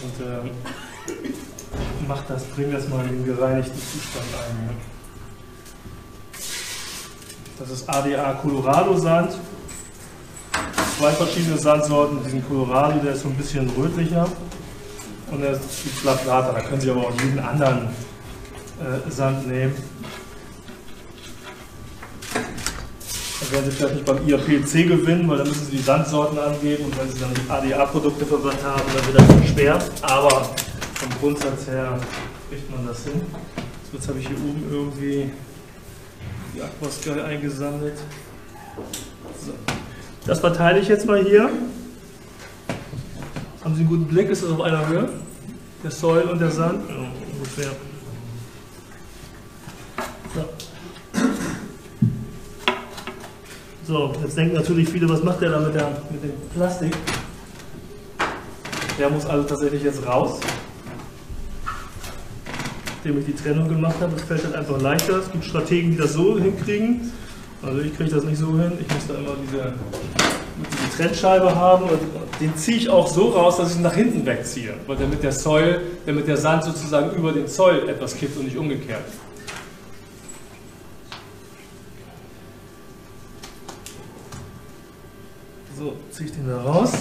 und äh, mach das, bring das mal in den gereinigten Zustand ein. Ne? Das ist A D A Colorado Sand. Zwei verschiedene Sandsorten, diesen Colorado, der ist so ein bisschen rötlicher und der ist viel platter. Da können Sie aber auch jeden anderen äh, Sand nehmen. Da werden Sie vielleicht nicht beim I A P L C gewinnen, weil da müssen Sie die Sandsorten angeben und wenn Sie dann A D A-Produkte verwandt haben, dann wird das nicht schwer. Aber vom Grundsatz her kriegt man das hin. Jetzt habe ich hier oben irgendwie die Aquasky eingesammelt. So. Das verteile ich jetzt mal hier. Haben Sie einen guten Blick? Ist das auf einer Höhe? Der Soil und der Sand? Ja, ungefähr. So. So, jetzt denken natürlich viele, was macht der da mit, der, mit dem Plastik? Der muss also tatsächlich jetzt raus. Nachdem ich die Trennung gemacht habe, das fällt halt einfach leichter. Es gibt Strategen, die das so hinkriegen. Also ich kriege das nicht so hin, ich muss da immer diese, diese Trennscheibe haben und den ziehe ich auch so raus, dass ich ihn nach hinten wegziehe, weil damit der Soil, damit der Sand sozusagen über den Soil etwas kippt und nicht umgekehrt. So, ziehe ich den da raus.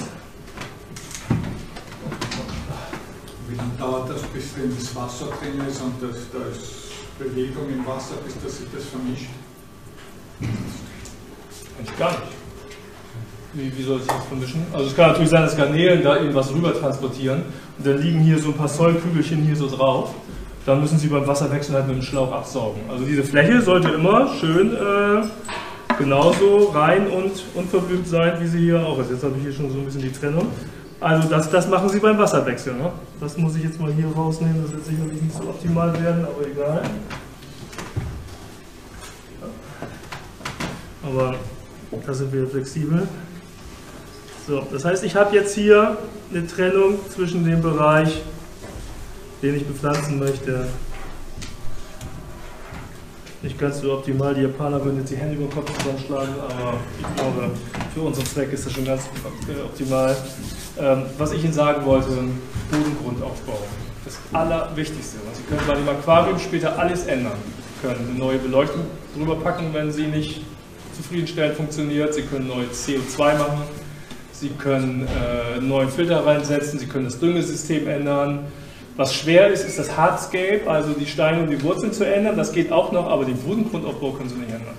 Wie lange dauert das, bis wenn das Wasser drin ist und das, da ist Bewegung im Wasser, bis dass sich das vermischt? Eigentlich gar nicht. Wie, wie soll es jetzt vermischen? Also es kann natürlich sein, dass Garnelen da irgendwas rüber transportieren und dann liegen hier so ein paar Soilkügelchen hier so drauf. Dann müssen sie beim Wasserwechsel halt mit dem Schlauch absaugen. Also diese Fläche sollte immer schön äh, genauso rein und unverblümt sein, wie sie hier auch ist. Jetzt habe ich hier schon so ein bisschen die Trennung. Also das, das machen sie beim Wasserwechsel. Ne? Das muss ich jetzt mal hier rausnehmen, das wird sicherlich nicht so optimal werden, aber egal. Aber da sind wir flexibel. So, das heißt, ich habe jetzt hier eine Trennung zwischen dem Bereich, den ich bepflanzen möchte. Nicht ganz so optimal, die Japaner würden jetzt die Hände über den Kopf zusammenschlagen, aber ich glaube, für unseren Zweck ist das schon ganz optimal. Ähm, was ich Ihnen sagen wollte, Bodengrundaufbau. Das Allerwichtigste. Und Sie können bei dem Aquarium später alles ändern. Sie können eine neue Beleuchtung drüber packen, wenn Sie nicht zufriedenstellend funktioniert, Sie können neue C O zwei machen, Sie können äh, einen neuen Filter reinsetzen, Sie können das Düngesystem ändern. Was schwer ist, ist das Hardscape, also die Steine und die Wurzeln zu ändern, das geht auch noch, aber den Bodengrundaufbau können Sie nicht ändern.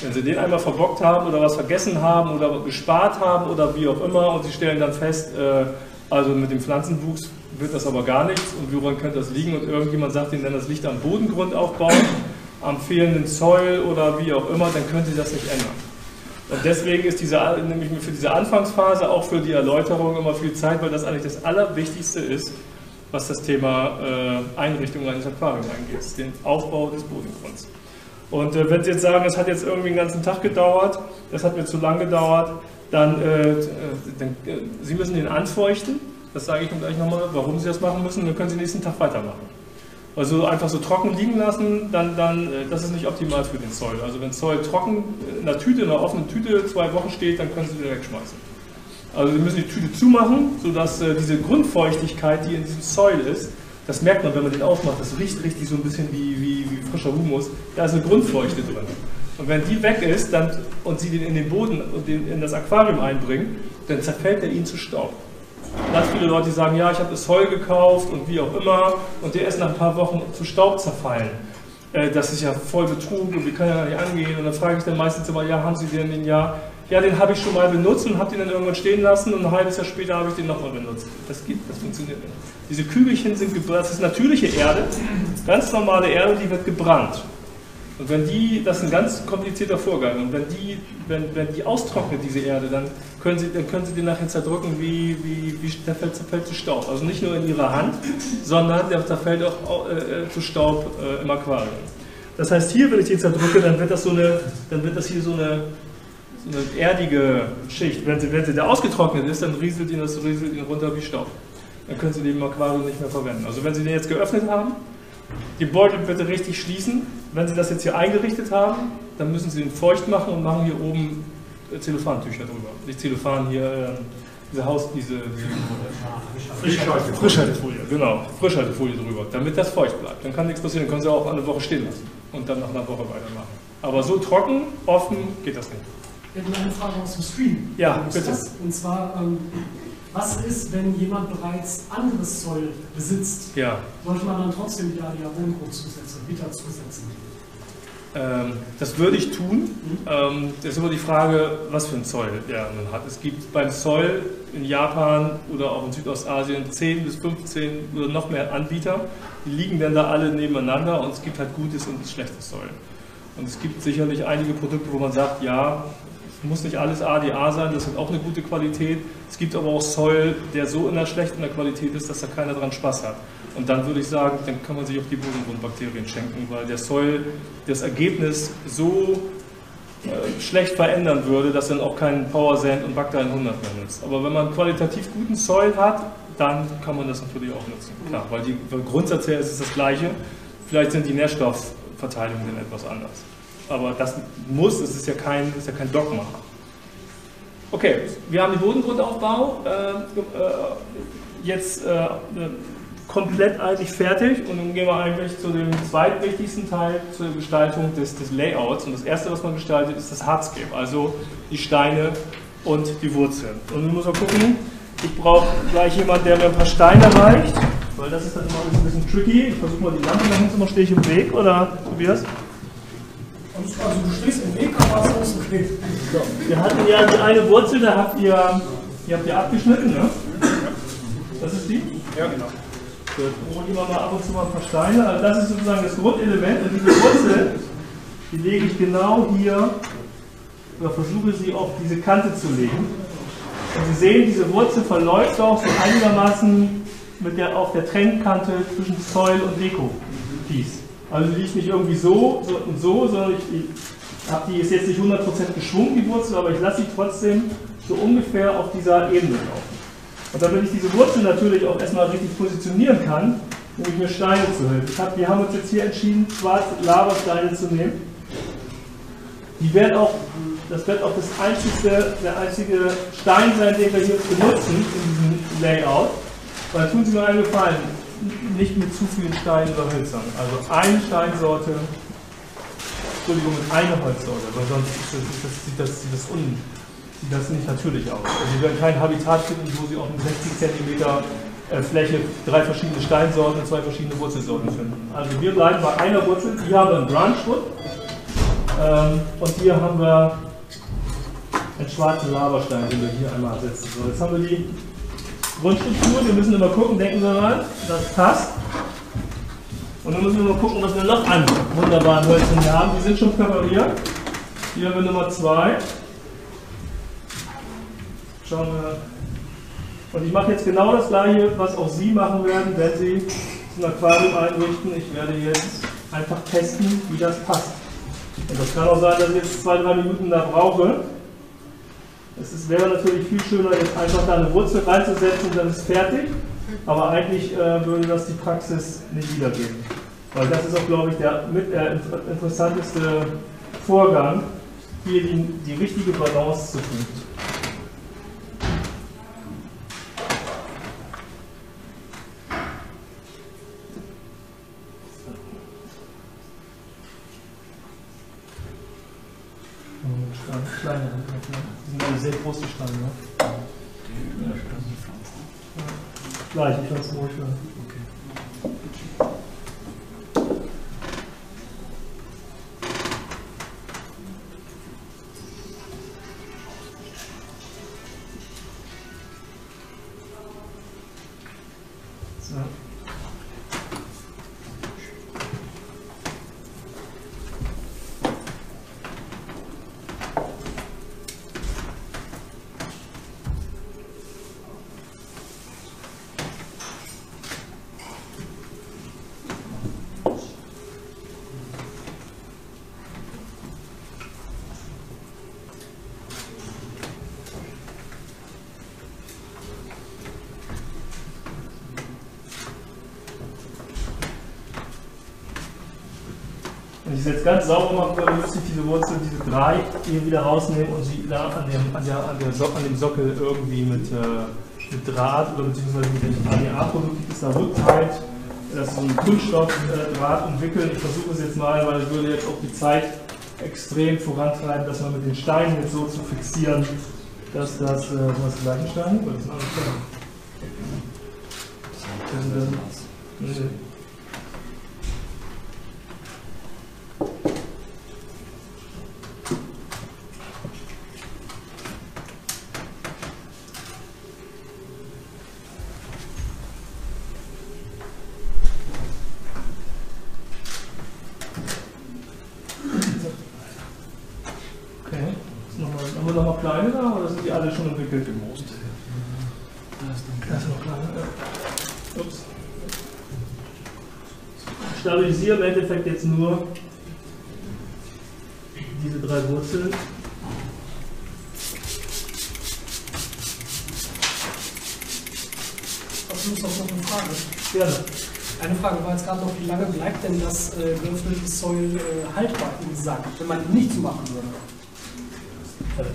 Wenn Sie den einmal verbockt haben oder was vergessen haben oder gespart haben oder wie auch immer und Sie stellen dann fest, äh, also mit dem Pflanzenwuchs wird das aber gar nichts und woran könnte das liegen und irgendjemand sagt Ihnen dann, das liegt am Bodengrundaufbau, am fehlenden Soil oder wie auch immer, dann können Sie das nicht ändern. Und deswegen ist diese, nämlich für diese Anfangsphase, auch für die Erläuterung immer viel Zeit, weil das eigentlich das Allerwichtigste ist, was das Thema äh, Einrichtung eines Aquariums angeht, den Aufbau des Bodengrunds. Und äh, wenn Sie jetzt sagen, das hat jetzt irgendwie den ganzen Tag gedauert, das hat mir zu lang gedauert, dann, äh, dann äh, Sie müssen den anfeuchten, das sage ich Ihnen gleich nochmal, warum Sie das machen müssen, dann können Sie den nächsten Tag weitermachen. Also einfach so trocken liegen lassen, dann, dann, das ist nicht optimal für den Soil. Also wenn Soil trocken in einer Tüte, in einer offenen Tüte zwei Wochen steht, dann können Sie den wegschmeißen. Also Sie müssen die Tüte zumachen, sodass diese Grundfeuchtigkeit, die in diesem Soil ist, das merkt man, wenn man den aufmacht, das riecht richtig so ein bisschen wie, wie, wie frischer Humus, da ist eine Grundfeuchte drin. Und wenn die weg ist dann, und Sie den in den Boden und in das Aquarium einbringen, dann zerfällt er Ihnen zu Staub. Ganz viele Leute sagen, ja, ich habe das Soil gekauft und wie auch immer und der ist nach ein paar Wochen zu Staub zerfallen. Äh, das ist ja voll Betrug und wir können ja nicht angehen. Und dann frage ich dann meistens immer, ja, haben Sie den den ja? Ja, den habe ich schon mal benutzt und habe den dann irgendwann stehen lassen und ein halbes Jahr später habe ich den nochmal benutzt. Das geht, das funktioniert nicht. Diese Kügelchen sind gebrannt, das ist natürliche Erde, ganz normale Erde, die wird gebrannt. Und wenn die, das ist ein ganz komplizierter Vorgang, und wenn die, wenn, wenn die austrocknet, diese Erde, dann können Sie, dann können Sie den nachher zerdrücken, wie, wie, wie der fällt, zerfällt zu Staub. Also nicht nur in Ihrer Hand, sondern der zerfällt auch äh, zu Staub äh, im Aquarium. Das heißt, hier, wenn ich den zerdrücke, dann wird das, so eine, dann wird das hier so eine, so eine erdige Schicht. Wenn sie, wenn sie da ausgetrocknet ist, dann rieselt ihnen das rieselt ihnen runter wie Staub. Dann können Sie den im Aquarium nicht mehr verwenden. Also wenn Sie den jetzt geöffnet haben, die Beutel bitte richtig schließen. Wenn Sie das jetzt hier eingerichtet haben, dann müssen Sie den feucht machen und machen hier oben Zellophantücher drüber. Nicht Zellophan, hier diese Haus, diese, diese Frischhaltefolie. Frischhaltefolie, genau, Frischhaltefolie drüber, damit das feucht bleibt. Dann kann nichts passieren, dann können Sie auch eine Woche stehen lassen und dann nach einer Woche weitermachen. Aber so trocken, offen geht das nicht. Ich hätte eine Frage aus dem Stream. Ja, bitte. Das? Und zwar, ähm, was ist, wenn jemand bereits anderes Zeug besitzt? Ja. Sollte man dann trotzdem wieder die Wohngruppe zusetzen, Vita zusetzen? Ähm, das würde ich tun. Mhm. Ähm, das ist immer die Frage, was für ein Zoll der man hat. Es gibt beim Zoll in Japan oder auch in Südostasien zehn bis fünfzehn oder noch mehr Anbieter. Die liegen dann da alle nebeneinander und es gibt halt gutes und schlechtes Zoll. Und es gibt sicherlich einige Produkte, wo man sagt, ja, es muss nicht alles A D A sein, das hat auch eine gute Qualität. Es gibt aber auch Soil, der so in der schlechten Qualität ist, dass da keiner dran Spaß hat. Und dann würde ich sagen, dann kann man sich auch die Bodengrundbakterien schenken, weil der Soil das Ergebnis so äh, schlecht verändern würde, dass dann auch kein Power Sand und Bacter hundert mehr nutzt. Aber wenn man qualitativ guten Soil hat, dann kann man das natürlich auch nutzen. Klar, weil, die, weil Grundsatz her ist es das Gleiche. Vielleicht sind die Nährstoff Verteilung denn etwas anders. Aber das muss, es ist ja kein, ist ja kein Dogma. Okay, wir haben den Bodengrundaufbau äh, äh, jetzt äh, komplett eigentlich fertig und nun gehen wir eigentlich zu dem zweitwichtigsten Teil, zur Gestaltung des, des Layouts. Und das erste, was man gestaltet, ist das Hardscape, also die Steine und die Wurzeln. Und nun muss man gucken, ich brauche gleich jemanden, der mir ein paar Steine reicht. Weil das ist dann immer ein bisschen tricky. Ich versuche mal die Lampe nach hinten, stehe ich im Weg, oder Tobias? Also du stehst im Weg, aber es ist okay. Wir hatten ja die eine Wurzel, da habt ihr, die habt ihr abgeschnitten, ne? Das ist die? Ja, genau. So, jetzt holen wir mal ab und zu mal ein paar Steine. Also das ist sozusagen das Grundelement und diese Wurzel, die lege ich genau hier, oder versuche sie auf diese Kante zu legen. Und Sie sehen, diese Wurzel verläuft auch so einigermaßen mit der, auf der Trennkante zwischen Soil und Deko-Piece. Also die liegt nicht irgendwie so, so und so, sondern ich, ich habe die ist jetzt nicht hundert Prozent geschwungen, die Wurzel, aber ich lasse sie trotzdem so ungefähr auf dieser Ebene laufen. Und damit ich diese Wurzel natürlich auch erstmal richtig positionieren kann, nehme ich mir Steine zu helfen. Hab, wir haben uns jetzt hier entschieden, schwarze Lavasteine zu nehmen. Die werden auch, das wird auch das einzige, der einzige Stein sein, den wir hier benutzen in diesem Layout. Weil tun Sie mir einen Gefallen, nicht mit zu vielen Steinen oder Hölzern. Also eine Steinsorte, Entschuldigung, mit einer Holzsorte, weil sonst sieht das, das, das, das, un, das nicht natürlich aus. Also Sie werden kein Habitat finden, wo Sie auf einem sechzig Zentimeter Fläche drei verschiedene Steinsorten und zwei verschiedene Wurzelsorten finden. Also wir bleiben bei einer Wurzel. Hier haben wir einen Branchwood ähm, und hier haben wir einen schwarzen Lavastein, den wir hier einmal setzen. So, jetzt haben wir die Grundstruktur, wir müssen immer gucken, denken Sie mal, das passt. Und dann müssen wir mal gucken, was wir noch an wunderbaren Hölzern hier haben. Die sind schon präpariert. Hier haben wir Nummer zwei. Schauen wir. Und ich mache jetzt genau das gleiche, was auch Sie machen werden, wenn Sie ein Aquarium einrichten. Ich werde jetzt einfach testen, wie das passt. Und das kann auch sein, dass ich jetzt zwei, drei Minuten da brauche. Es wäre natürlich viel schöner, jetzt einfach da eine Wurzel reinzusetzen und dann ist fertig. Aber eigentlich äh, würde das die Praxis nicht wiedergeben. Weil das ist auch, glaube ich, der mit, äh, interessanteste Vorgang, hier die, die richtige Balance zu finden. Kleine, die sind alle sehr groß, die Steine. Ne? Ja. Gleich, ich lasse es ruhig hören. ist jetzt ganz sauber machen, wir müssen diese Wurzel, diese drei hier wieder rausnehmen und sie da an dem, an der, an der so an dem Sockel irgendwie mit, äh, mit Draht oder beziehungsweise mit dem A D A-Produkt ist da Rückhalt, das ist so ein Kunststoffdraht umwickeln. Ich versuche es jetzt mal, weil ich würde jetzt auch die Zeit extrem vorantreiben, das mal mit den Steinen jetzt so zu fixieren, dass das, äh, was die gleichen Steine oder das andere Steine? Das ist stabilisiere im Endeffekt jetzt nur diese drei Wurzeln. Hast du noch eine Frage? Gerne. Eine Frage war jetzt gerade noch, wie lange bleibt denn das äh, geöffnete Soil äh, haltbar im Sack, wenn man nichts machen würde? Äh,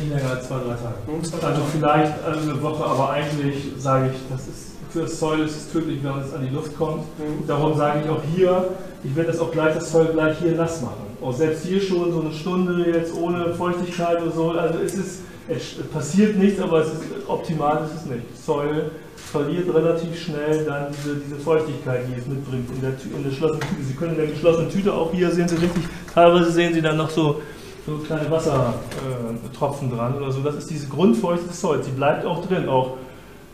nicht länger als zwei, drei Tage. Und zwei, drei also Tage. Vielleicht eine Woche, aber eigentlich sage ich, das ist für das Soil ist es tödlich, wenn es an die Luft kommt. Mhm. Darum sage ich auch hier, ich werde das auch gleich, das Soil gleich hier nass machen. Auch selbst hier schon so eine Stunde jetzt ohne Feuchtigkeit oder so. Also es ist, es passiert nichts, aber es ist optimal ist es nicht. Das Soil verliert relativ schnell dann diese, diese Feuchtigkeit, die es mitbringt in der, in der geschlossenen Tüte. Sie können in der geschlossenen Tüte auch hier sehen Sie richtig, teilweise sehen Sie dann noch so, so kleine Wassertropfen äh, dran oder so. Das ist diese Grundfeuchte des Soils. Sie bleibt auch drin, auch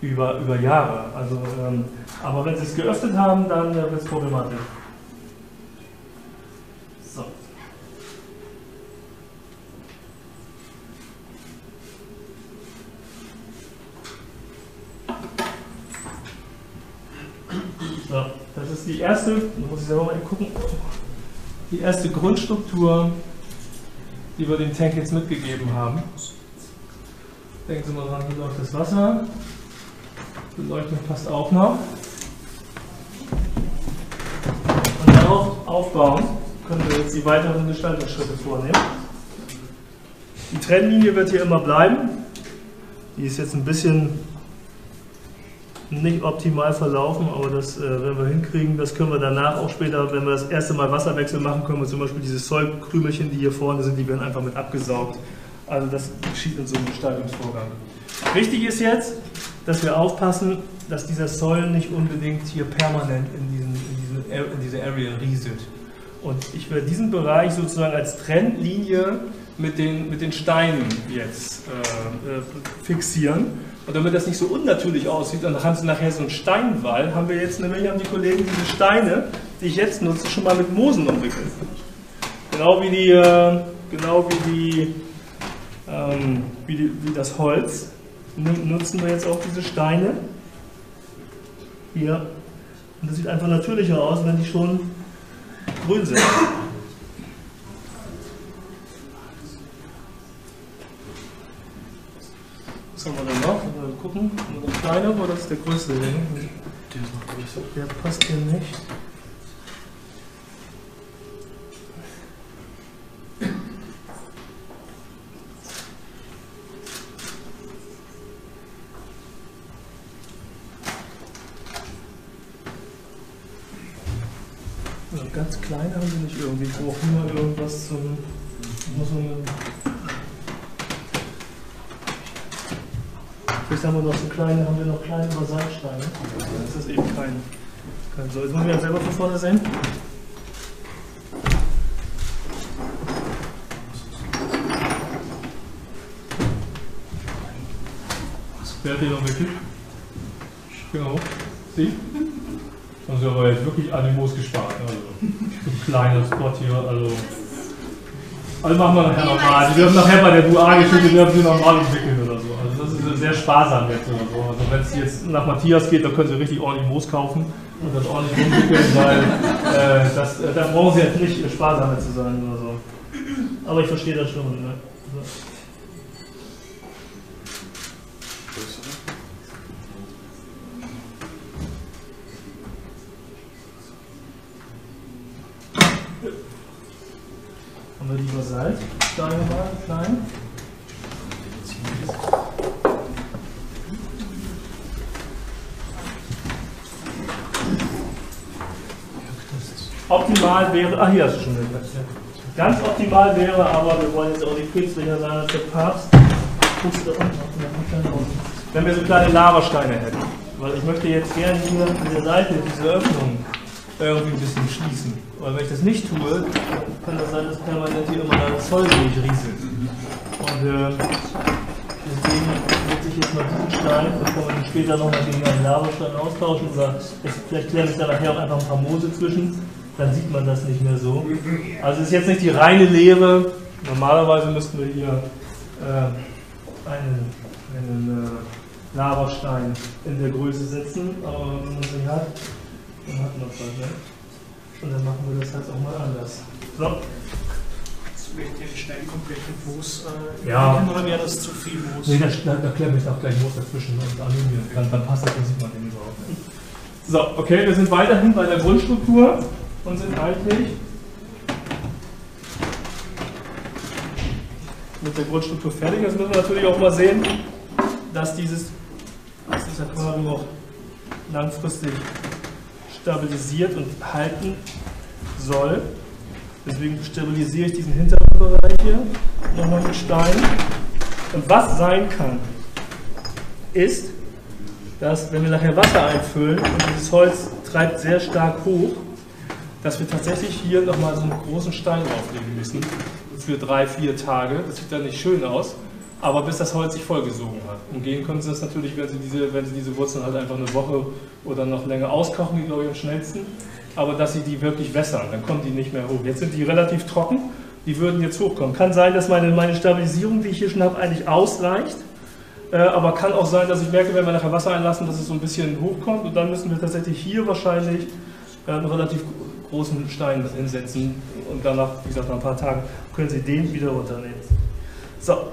Über, über Jahre. Also, ähm, aber wenn Sie es geöffnet haben, dann äh, wird es problematisch. So. So, das ist die erste, da muss ich selber mal gucken, die erste Grundstruktur, die wir dem Tank jetzt mitgegeben haben. Denken Sie mal dran, hier läuft das Wasser. Beleuchtung passt auch noch. Und darauf aufbauen können wir jetzt die weiteren Gestaltungsschritte vornehmen. Die Trennlinie wird hier immer bleiben. Die ist jetzt ein bisschen nicht optimal verlaufen, aber das äh, werden wir hinkriegen. Das können wir danach auch später, wenn wir das erste Mal Wasserwechsel machen, können wir zum Beispiel diese Sollkrümelchen, die hier vorne sind, die werden einfach mit abgesaugt. Also das geschieht in so einem Gestaltungsvorgang. Wichtig ist jetzt, dass wir aufpassen, dass dieser Soil nicht unbedingt hier permanent in, diesen, in, diesen, in diese Area rieselt. Und ich werde diesen Bereich sozusagen als Trennlinie mit den, mit den Steinen jetzt äh, äh, fixieren. Und damit das nicht so unnatürlich aussieht, und dann haben Sie nachher so einen Steinwall, haben wir jetzt nämlich, haben die Kollegen diese Steine, die ich jetzt nutze, schon mal mit Moosen umwickelt. Genau wie die, äh, genau wie, die, ähm, wie, die, wie das Holz. Nutzen wir jetzt auch diese Steine hier und das sieht einfach natürlicher aus, wenn die schon grün sind. Was haben wir denn noch? Mal gucken, haben wir den kleineren oder ist der größte? Der ist noch größer. Der passt hier nicht. Ganz klein haben sie nicht irgendwie. Ich brauche immer irgendwas zum. Vielleicht haben wir noch so kleine, haben wir noch kleine Basalsteine. Dann ist das eben kein. kein so. Jetzt müssen wir ja selber von vorne sehen. Wer hat den noch wirklich? Genau. Sie? Haben sie aber jetzt wirklich Animos gespart. Also, so kleiner Spot hier. Also, also machen wir nachher nochmal. Die dürfen nachher bei der U A-Geschichte dürfen sie nochmal entwickeln oder so. Also das ist sehr sparsam jetzt oder so. Also wenn es jetzt nach Matthias geht, dann können sie richtig ordentlich Moos kaufen und das ordentlich entwickeln, weil äh, das, äh, da brauchen sie jetzt nicht sparsamer zu sein oder so. Aber ich verstehe das schon. Ne? So. Salz, steigen wir mal klein. Optimal wäre, ach hier ist schon eine Plätze. Ganz optimal wäre, aber wir wollen jetzt auch nicht künstlicher sein als der Papst. Wenn wir so kleine Lavasteine hätten. Weil ich möchte jetzt gerne hier an der Seite diese Öffnung irgendwie ein bisschen schließen. Weil wenn ich das nicht tue, kann das sein, dass permanent hier immer das Zoll durchrieselt. Und äh, deswegen setze ich jetzt mal diesen Stein, bevor wir später nochmal gegen einen Lavastein austauschen. Oder jetzt, vielleicht kläre ich da nachher auch einfach ein paar Moose zwischen. Dann sieht man das nicht mehr so. Also es ist jetzt nicht die reine Lehre. Normalerweise müssten wir hier äh, einen, einen äh, Lavastein in der Größe setzen, aber wenn man das nicht hat, dann hat man das halt, ne? Und dann machen wir das halt auch mal anders. So. Vielleicht den Stein komplett mit Moos äh, ja. Leben, oder wäre das zu viel Moos? Nee, da, da, da klemme ich auch gleich Moos dazwischen und Aluminium. Dann, dann passt das, dann sieht man den überhaupt nicht. So, okay, wir sind weiterhin bei der Grundstruktur. Und sind eigentlich mit der Grundstruktur fertig. Jetzt müssen wir natürlich auch mal sehen, dass dieses, dass dieses Aquarium auch langfristig stabilisiert und halten soll. Deswegen stabilisiere ich diesen hinteren Bereich hier nochmal mit Stein. Und was sein kann, ist, dass wenn wir nachher Wasser einfüllen und dieses Holz treibt sehr stark hoch, dass wir tatsächlich hier nochmal so einen großen Stein auflegen müssen für drei, vier Tage. Das sieht dann nicht schön aus, aber bis das Holz sich vollgesogen hat. Umgehen können Sie das natürlich, wenn Sie diese, wenn Sie diese Wurzeln halt einfach eine Woche oder noch länger auskochen, die glaube ich am schnellsten, aber dass Sie die wirklich wässern, dann kommen die nicht mehr hoch. Jetzt sind die relativ trocken, die würden jetzt hochkommen. Kann sein, dass meine, meine Stabilisierung, die ich hier schon habe, eigentlich ausreicht, äh, aber kann auch sein, dass ich merke, wenn wir nachher Wasser einlassen, dass es so ein bisschen hochkommt und dann müssen wir tatsächlich hier wahrscheinlich äh, relativ großen Stein hinsetzen und danach, wie gesagt, nach ein paar Tagen können Sie den wieder runternehmen. So. Haben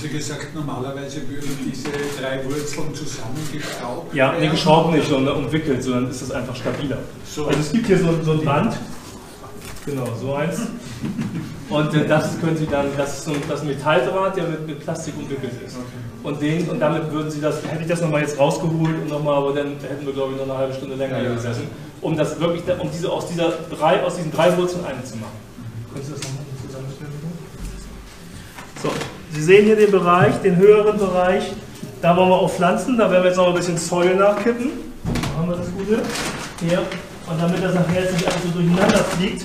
Sie gesagt, normalerweise würden diese drei Wurzeln zusammengeschraubt? Ja, nee, geschraubt nicht, sondern umwickelt, sondern ist das einfach stabiler. So. Also es gibt hier so, so ein Band, genau, so eins. Und äh, das können Sie dann, das ist so ein, das Metalldraht, der mit, mit Plastik umwickelt ist. Okay. Und, den, und damit würden Sie das, hätte ich das nochmal jetzt rausgeholt und nochmal, aber dann hätten wir glaube ich noch eine halbe Stunde länger hier gesessen. Um das wirklich, um diese aus dieser drei, aus diesen drei Wurzeln eine zu machen. Können Sie das nochmal zusammenstellen? So, Sie sehen hier den Bereich, den höheren Bereich. Da wollen wir auch pflanzen. Da werden wir jetzt noch ein bisschen Soil nachkippen. Da haben wir das Gute. Hier. Und damit das nachher jetzt nicht alles so durcheinander fliegt,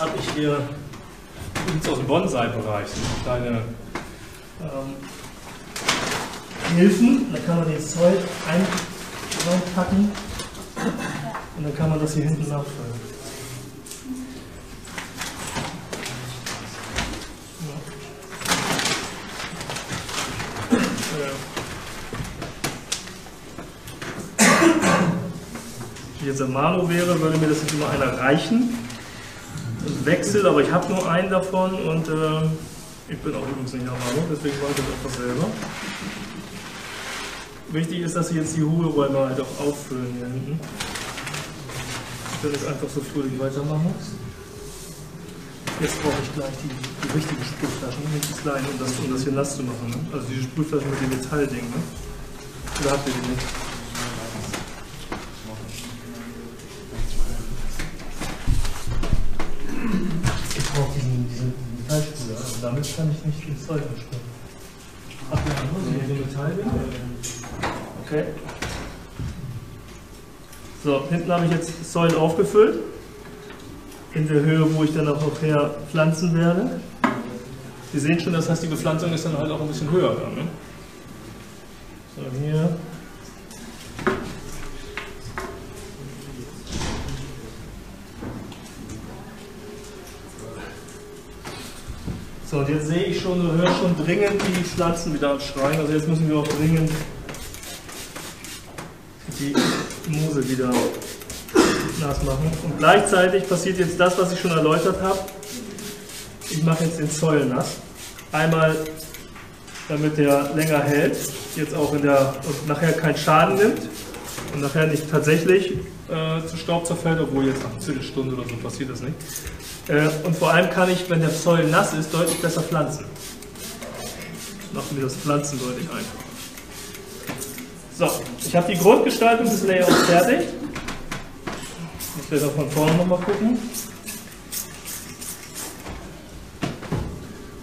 habe ich hier, das ist aus dem Bonsai-Bereich, so kleine ähm, Hilfen. Da kann man den Soil ein reinpacken und dann kann man das hier hinten nachfüllen. Ja. Wenn ich jetzt Amano wäre, würde mir das nicht immer einer reichen. Ich wechsle, aber ich habe nur einen davon und äh, ich bin auch übrigens nicht Amano, deswegen mache ich das einfach selber. Wichtig ist, dass Sie jetzt die Hohlräume halt auch auffüllen hier hinten. Ich werde das einfach so fröhlich weitermachen. Jetzt brauche ich gleich die, die richtigen Sprühflaschen, nicht die kleinen, um das, um das hier nass zu machen. Ne? Also diese Sprühflaschen mit dem Metallding. Ne? Oder habt ihr die nicht? Ich brauche diesen, diesen Metallsprüher, also damit kann ich nicht viel Zeug versprühen. Habt ihr andere, so Metallding? Okay. So, hinten habe ich jetzt Soil aufgefüllt, in der Höhe, wo ich dann auch nachher pflanzen werde. Sie sehen schon, das heißt, die Bepflanzung ist dann halt auch ein bisschen höher. Ne? So, hier. So, und jetzt sehe ich schon, höre schon dringend die Pflanzen wieder am Schreien. Also jetzt müssen wir auch dringend die Moose wieder nass machen. Und gleichzeitig passiert jetzt das, was ich schon erläutert habe. Ich mache jetzt den Soil nass. Einmal, damit der länger hält, jetzt auch in der, und nachher keinen Schaden nimmt und nachher nicht tatsächlich äh, zu Staub zerfällt, obwohl jetzt nach einer Viertelstunde oder so passiert das nicht. Und vor allem kann ich, wenn der Soil nass ist, deutlich besser pflanzen. Machen wir das Pflanzen deutlich einfacher. So, ich habe die Grundgestaltung des Layouts fertig. Ich werde auch von vorne nochmal gucken.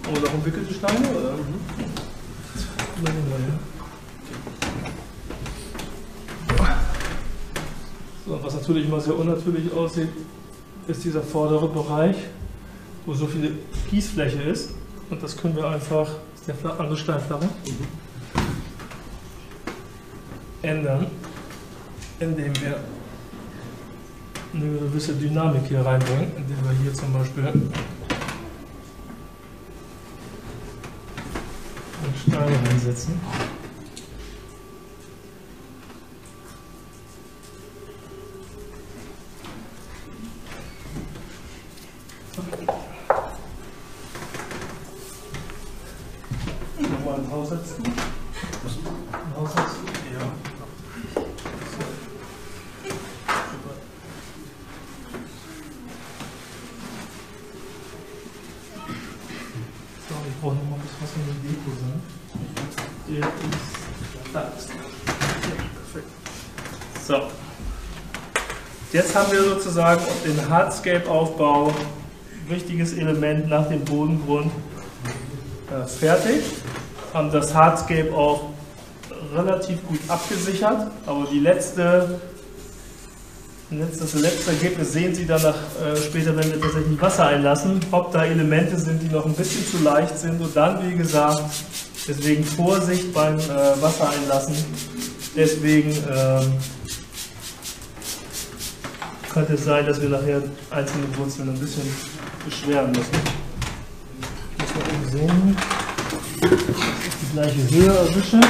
Oh, noch umwickelte Steine? Oder? So, was natürlich immer sehr unnatürlich aussieht, ist dieser vordere Bereich, wo so viel Gießfläche ist. Und das können wir einfach, das ist der andere Steinflache, ändern, indem wir eine gewisse Dynamik hier reinbringen, indem wir hier zum Beispiel einen Stein reinsetzen. Nochmal einen draufsetzen. Einen draufsetzen? Ja. Ich brauche nochmal ein bisschen was von dem Deko sein. Der ist da. Ja, perfekt. So. Jetzt haben wir sozusagen den Hardscape-Aufbau, wichtiges Element nach dem Bodengrund, äh, fertig. Haben das Hardscape auch relativ gut abgesichert, aber die letzte, das letzte Ergebnis sehen Sie dann nach, äh, später, wenn wir tatsächlich Wasser einlassen, ob da Elemente sind, die noch ein bisschen zu leicht sind, und dann, wie gesagt, deswegen Vorsicht beim äh, Wasser einlassen. Deswegen ähm, könnte es sein, dass wir nachher einzelne Wurzeln ein bisschen beschweren müssen. Ich muss mal eben sehen, dass ich die gleiche Höhe erwische.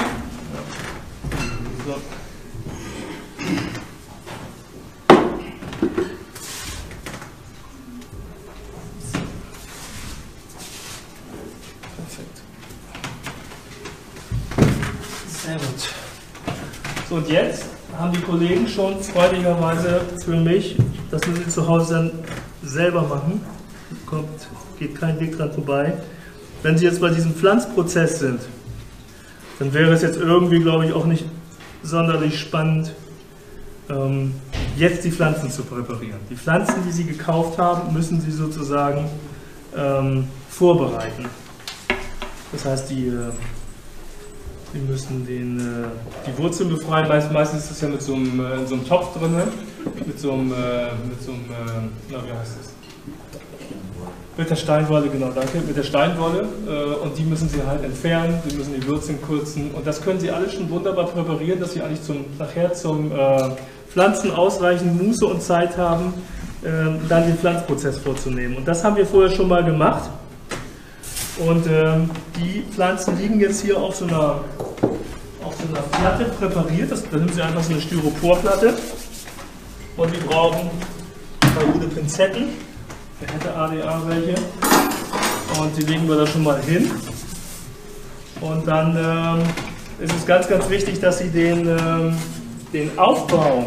So. Und jetzt haben die Kollegen schon freudigerweise für mich, das müssen sie zu Hause dann selber machen, kommt, geht kein Weg dran vorbei. Wenn Sie jetzt bei diesem Pflanzprozess sind, dann wäre es jetzt irgendwie, glaube ich, auch nicht sonderlich spannend, ähm, jetzt die Pflanzen zu präparieren. Die Pflanzen, die Sie gekauft haben, müssen Sie sozusagen ähm, vorbereiten. Das heißt, die... Äh, Wir müssen den, äh, die Wurzeln befreien. Meist, meistens ist das ja mit so einem, äh, in so einem Topf drin, mit so einem, äh, mit so einem äh, na, wie heißt das? Mit der Steinwolle, genau, danke. Mit der Steinwolle äh, und die müssen Sie halt entfernen, Sie müssen die Wurzeln kürzen und das können Sie alles schon wunderbar präparieren, dass Sie eigentlich zum, nachher zum äh, Pflanzen ausreichend Muße und Zeit haben, äh, dann den Pflanzprozess vorzunehmen. Und das haben wir vorher schon mal gemacht. Und ähm, die Pflanzen liegen jetzt hier auf so einer, auf so einer Platte präpariert. Das, da nehmen Sie einfach so eine Styroporplatte. Und die brauchen zwei gute Pinzetten. Wer hätte A D A welche? Und die legen wir da schon mal hin. Und dann ähm, ist es ganz, ganz wichtig, dass Sie den, ähm, den Aufbau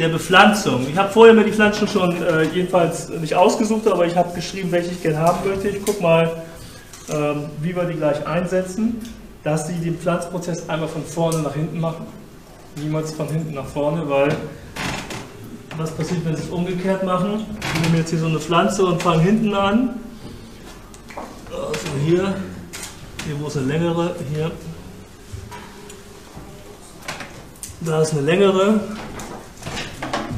der Bepflanzung. Ich habe vorher mir die Pflanzen schon äh, jedenfalls nicht ausgesucht, aber ich habe geschrieben, welche ich gerne haben möchte. Ich gucke mal, ähm, wie wir die gleich einsetzen, dass Sie den Pflanzprozess einmal von vorne nach hinten machen. Niemals von hinten nach vorne, weil was passiert, wenn Sie es umgekehrt machen? Wir nehmen jetzt hier so eine Pflanze und fangen hinten an. Also hier, hier wo ist eine längere, hier. Da ist eine längere.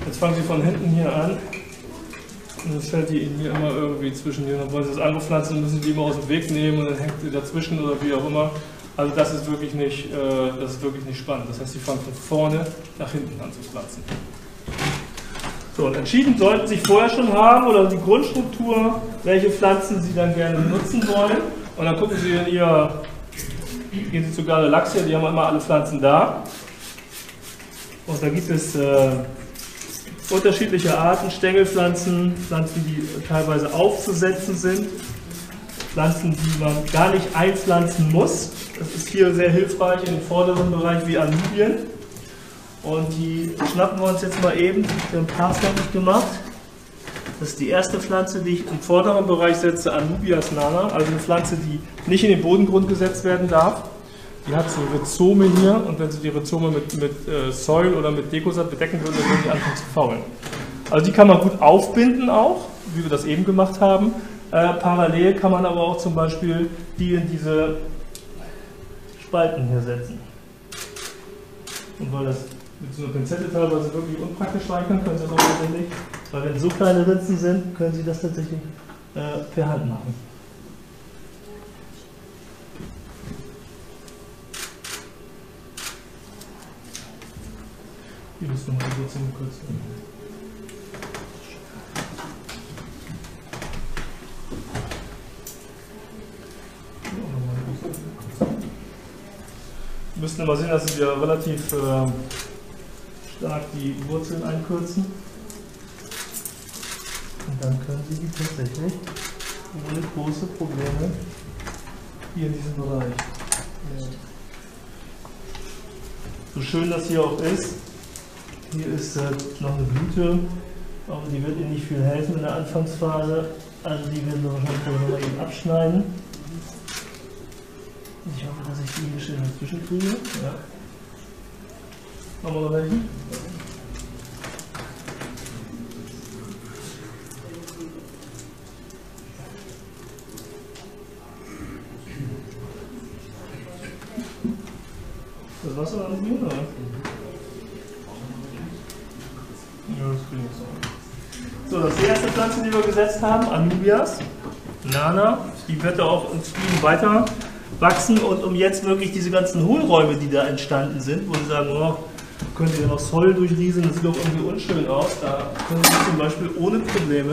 Jetzt fangen Sie von hinten hier an und dann fällt die Ihnen hier immer irgendwie zwischen. Dann wollen Sie das andere pflanzen, müssen die immer aus dem Weg nehmen und dann hängt sie dazwischen oder wie auch immer. Also das ist wirklich nicht, das ist wirklich nicht spannend. Das heißt, Sie fangen von vorne nach hinten an zu pflanzen. So, und entschieden sollten Sie sich vorher schon haben oder die Grundstruktur, welche Pflanzen Sie dann gerne nutzen wollen. Und dann gucken Sie in Ihr, gehen Sie zu Garnelaxia, die haben immer alle Pflanzen da. Und da gibt es unterschiedliche Arten, Stängelpflanzen, Pflanzen, die teilweise aufzusetzen sind, Pflanzen, die man gar nicht einpflanzen muss. Das ist hier sehr hilfreich im vorderen Bereich wie Anubien. Und die schnappen wir uns jetzt mal eben, den Park noch nicht gemacht. Das ist die erste Pflanze, die ich im vorderen Bereich setze, Anubias nana, also eine Pflanze, die nicht in den Bodengrund gesetzt werden darf. Die hat so Rhizome hier und wenn Sie die Rhizome mit, mit äh, Soil oder mit Dekosat bedecken würden, dann würden die anfangen zu faulen. Also die kann man gut aufbinden auch, wie wir das eben gemacht haben. Äh, parallel kann man aber auch zum Beispiel die in diese Spalten hier setzen. Und weil das mit so einer Pinzette teilweise wirklich unpraktisch sein kann, können Sie das auch nicht. Weil wenn so kleine Ritzen sind, können Sie das tatsächlich äh, per Hand machen. Hier müssen wir mal die Wurzeln kurz. Wir müssen immer sehen, dass wir relativ äh, stark die Wurzeln einkürzen. Und dann können Sie die tatsächlich ohne große Probleme hier in diesem Bereich. Ja. So schön das hier auch ist, hier ist äh, noch eine Blüte, aber die wird Ihnen nicht viel helfen in der Anfangsphase. Also die werden wir wahrscheinlich mal eben abschneiden. Ich hoffe, dass ich die hier schön dazwischen kriege. Ja. Machen wir noch welche? Das Wasser war nicht mehr, oder? Ja, das kriegen wir so. So, das ist die erste Pflanze, die wir gesetzt haben, Anubias nana, die wird auch in Frieden weiter wachsen und um jetzt wirklich diese ganzen Hohlräume, die da entstanden sind, wo sie sagen, oh, können sie ja noch Soll durchrieseln, das sieht doch irgendwie unschön aus, da können Sie zum Beispiel ohne Probleme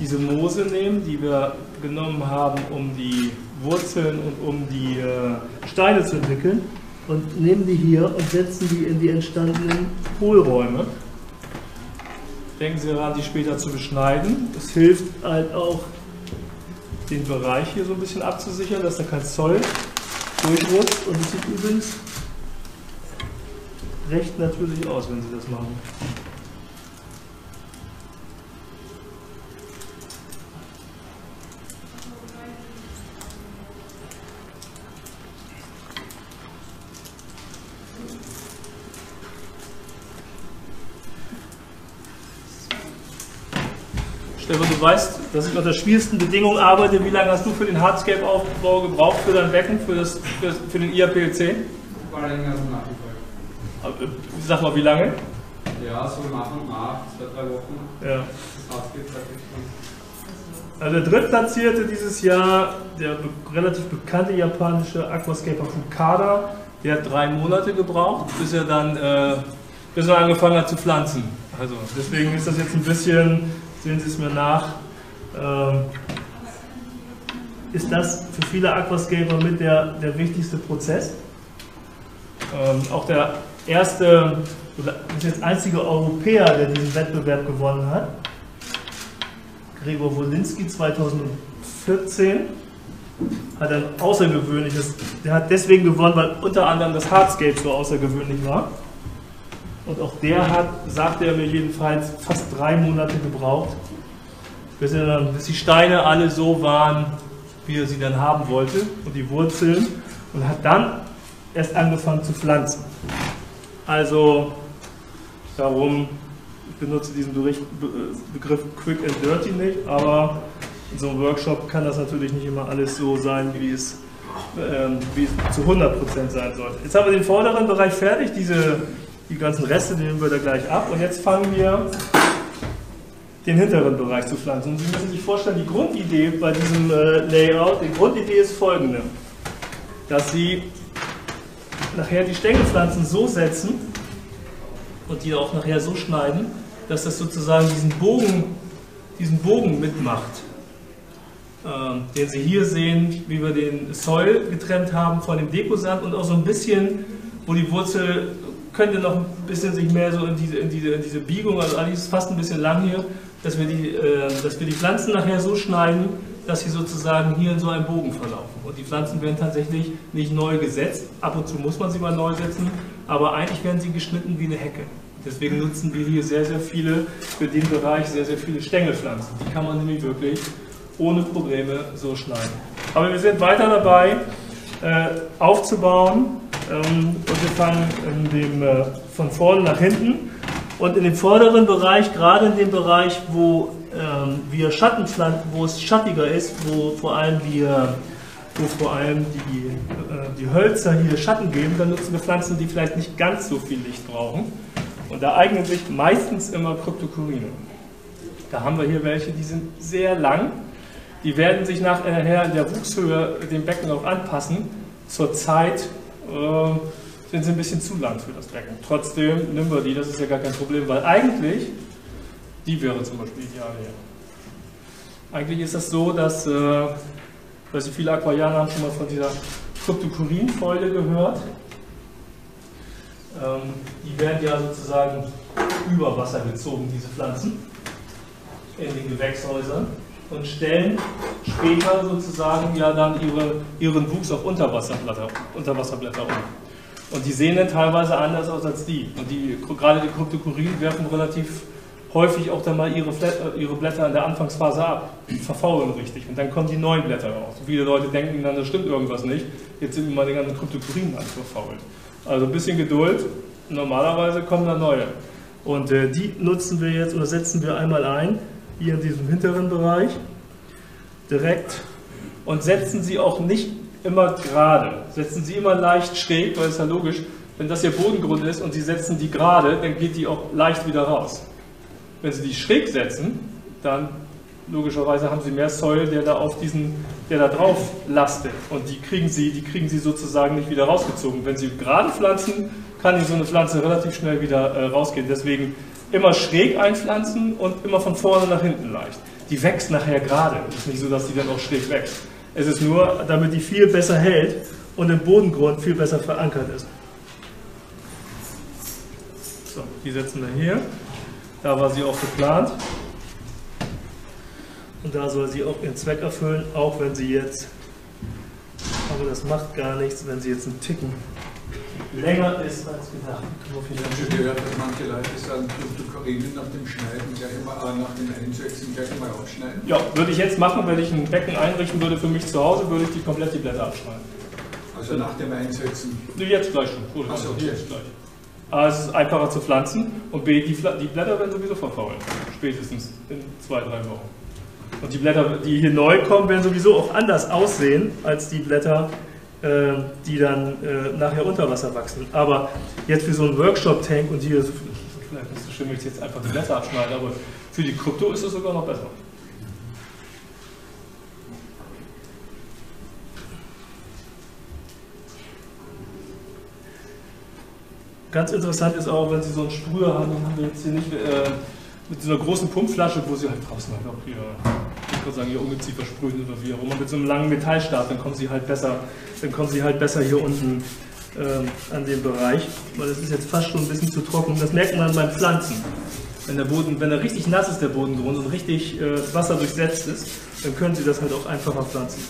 diese Moose nehmen, die wir genommen haben, um die Wurzeln und um die äh, Steine zu entwickeln und nehmen die hier und setzen die in die entstandenen Hohlräume. Denken Sie daran, die später zu beschneiden, das hilft halt auch, den Bereich hier so ein bisschen abzusichern, dass da kein Zoll durchrutscht und es sieht übrigens recht natürlich aus, wenn Sie das machen. Stefan, du weißt, dass ich unter schwierigsten Bedingungen arbeite. Wie lange hast du für den Hardscape-Aufbau gebraucht, für dein Becken, für, das, für, das, für den I A P L C? War den ganzen Nachmittag. Sag mal, wie lange? Ja, so nach und nach, zwei, drei Wochen. Ja. Das Hardscape schon. Also der Drittplatzierte dieses Jahr, der be relativ bekannte japanische Aquascaper Fukada, der hat drei Monate gebraucht, bis er dann äh, bis er angefangen hat zu pflanzen. Also deswegen ist das jetzt ein bisschen... Sehen Sie es mir nach, ähm, ist das für viele Aquascaper mit der, der wichtigste Prozess. Ähm, auch der erste, oder ist jetzt einzige Europäer, der diesen Wettbewerb gewonnen hat, Gregor Wolinski zweitausendvierzehn, hat ein außergewöhnliches, der hat deswegen gewonnen, weil unter anderem das Hardscape so außergewöhnlich war. Und auch der hat, sagte er mir jedenfalls, fast drei Monate gebraucht, bis, er dann, bis die Steine alle so waren, wie er sie dann haben wollte, und die Wurzeln, und hat dann erst angefangen zu pflanzen. Also, darum, ich benutze diesen Bericht, Begriff Quick and Dirty nicht, aber in so einem Workshop kann das natürlich nicht immer alles so sein, wie es, ähm, wie es zu hundert Prozent sein sollte. Jetzt haben wir den vorderen Bereich fertig, diese... Die ganzen Reste nehmen wir da gleich ab und jetzt fangen wir den hinteren Bereich zu pflanzen. Und Sie müssen sich vorstellen, die Grundidee bei diesem äh, Layout, die Grundidee ist folgende, dass Sie nachher die Stängelpflanzen so setzen und die auch nachher so schneiden, dass das sozusagen diesen Bogen, diesen Bogen mitmacht, ähm, den Sie hier sehen, wie wir den Soil getrennt haben von dem Dekosand und auch so ein bisschen, wo die Wurzel könnte noch ein bisschen sich mehr so in diese, in diese, in diese Biegung, also eigentlich ist es fast ein bisschen lang hier, dass wir, die, äh, dass wir die Pflanzen nachher so schneiden, dass sie sozusagen hier in so einen Bogen verlaufen. Und die Pflanzen werden tatsächlich nicht neu gesetzt, ab und zu muss man sie mal neu setzen, aber eigentlich werden sie geschnitten wie eine Hecke. Deswegen nutzen wir hier sehr, sehr viele, für den Bereich sehr, sehr viele Stängelpflanzen. Die kann man nämlich wirklich ohne Probleme so schneiden. Aber wir sind weiter dabei, äh, aufzubauen, ähm, und wir fangen in dem, äh, von vorne nach hinten. Und in dem vorderen Bereich, gerade in dem Bereich, wo ähm, wir Schattenpflanzen, wo es schattiger ist, wo vor allem wir wo vor allem die, äh, die Hölzer hier Schatten geben, dann nutzen wir Pflanzen, die vielleicht nicht ganz so viel Licht brauchen. Und da eignen sich meistens immer Cryptocoryne. Da haben wir hier welche, die sind sehr lang. Die werden sich nachher in der Wuchshöhe dem Becken auch anpassen. Zurzeit äh, sind sie ein bisschen zu lang für das Becken. Trotzdem nehmen wir die, das ist ja gar kein Problem, weil eigentlich, die wäre zum Beispiel ideal hier. Eigentlich ist das so, dass... Äh, Also viele Aquarianer haben schon mal von dieser Cryptocoryne-Fäule gehört. Ähm, die werden ja sozusagen über Wasser gezogen, diese Pflanzen, in den Gewächshäusern, und stellen später sozusagen ja dann ihre, ihren Wuchs auf Unterwasserblätter, Unterwasserblätter um. Und die sehen dann teilweise anders aus als die. Und die, gerade die Cryptocoryne werfen relativ häufig auch dann mal ihre, ihre Blätter in der Anfangsphase ab, verfaulen richtig, und dann kommen die neuen Blätter raus. Viele Leute denken dann, das stimmt irgendwas nicht, jetzt sind meine ganzen Cryptocorynen verfault. Also ein bisschen Geduld, normalerweise kommen da neue. Und äh, die nutzen wir jetzt, oder setzen wir einmal ein, hier in diesem hinteren Bereich, direkt, und setzen sie auch nicht immer gerade, setzen sie immer leicht schräg, weil es ja logisch, wenn das hier Bodengrund ist und sie setzen die gerade, dann geht die auch leicht wieder raus. Wenn Sie die schräg setzen, dann logischerweise haben Sie mehr Soil, der da auf diesen, der da drauf lastet. Und die kriegen Sie, die kriegen Sie sozusagen nicht wieder rausgezogen. Wenn Sie gerade pflanzen, kann Ihnen so eine Pflanze relativ schnell wieder äh, rausgehen. Deswegen immer schräg einpflanzen und immer von vorne nach hinten leicht. Die wächst nachher gerade. Es ist nicht so, dass die dann auch schräg wächst. Es ist nur, damit die viel besser hält und im Bodengrund viel besser verankert ist. So, die setzen wir hier. Da war sie auch geplant und da soll sie auch ihren Zweck erfüllen, auch wenn sie jetzt, aber das macht gar nichts, wenn sie jetzt einen Ticken länger ist als gedacht. Ich habe gehört, dass manche Leute sagen, Cryptocoryne nach dem Schneiden gleich mal, nach dem Einsetzen gleich mal abschneiden. Ja, würde ich jetzt machen, wenn ich ein Becken einrichten würde für mich zu Hause, würde ich die komplett die Blätter abschneiden. Also nach dem Einsetzen? Jetzt gleich schon, cool. Achso, jetzt gleich. A, es ist einfacher zu pflanzen, und B, die, die Blätter werden sowieso verfaulen, spätestens in zwei, drei Wochen. Und die Blätter, die hier neu kommen, werden sowieso auch anders aussehen, als die Blätter, äh, die dann äh, nachher unter Wasser wachsen. Aber jetzt für so einen Workshop-Tank, und hier, vielleicht ist es schön, wenn ich jetzt einfach die Blätter abschneide, aber für die Krypto ist es sogar noch besser. Ganz interessant ist auch, wenn Sie so einen Sprüher haben, dann haben wir jetzt hier nicht äh, mit so einer großen Pumpflasche, wo Sie halt draußen halt auch hier, ich würde sagen, hier Ungeziefer sprühen oder wie auch immer, mit so einem langen Metallstab, dann kommen Sie halt besser, dann kommen Sie halt besser hier unten äh, an den Bereich, weil das ist jetzt fast schon ein bisschen zu trocken. Das merkt man beim Pflanzen. Wenn der Boden, wenn er richtig nass ist, der Bodengrund, und richtig äh, Wasser durchsetzt ist, dann können Sie das halt auch einfacher pflanzen.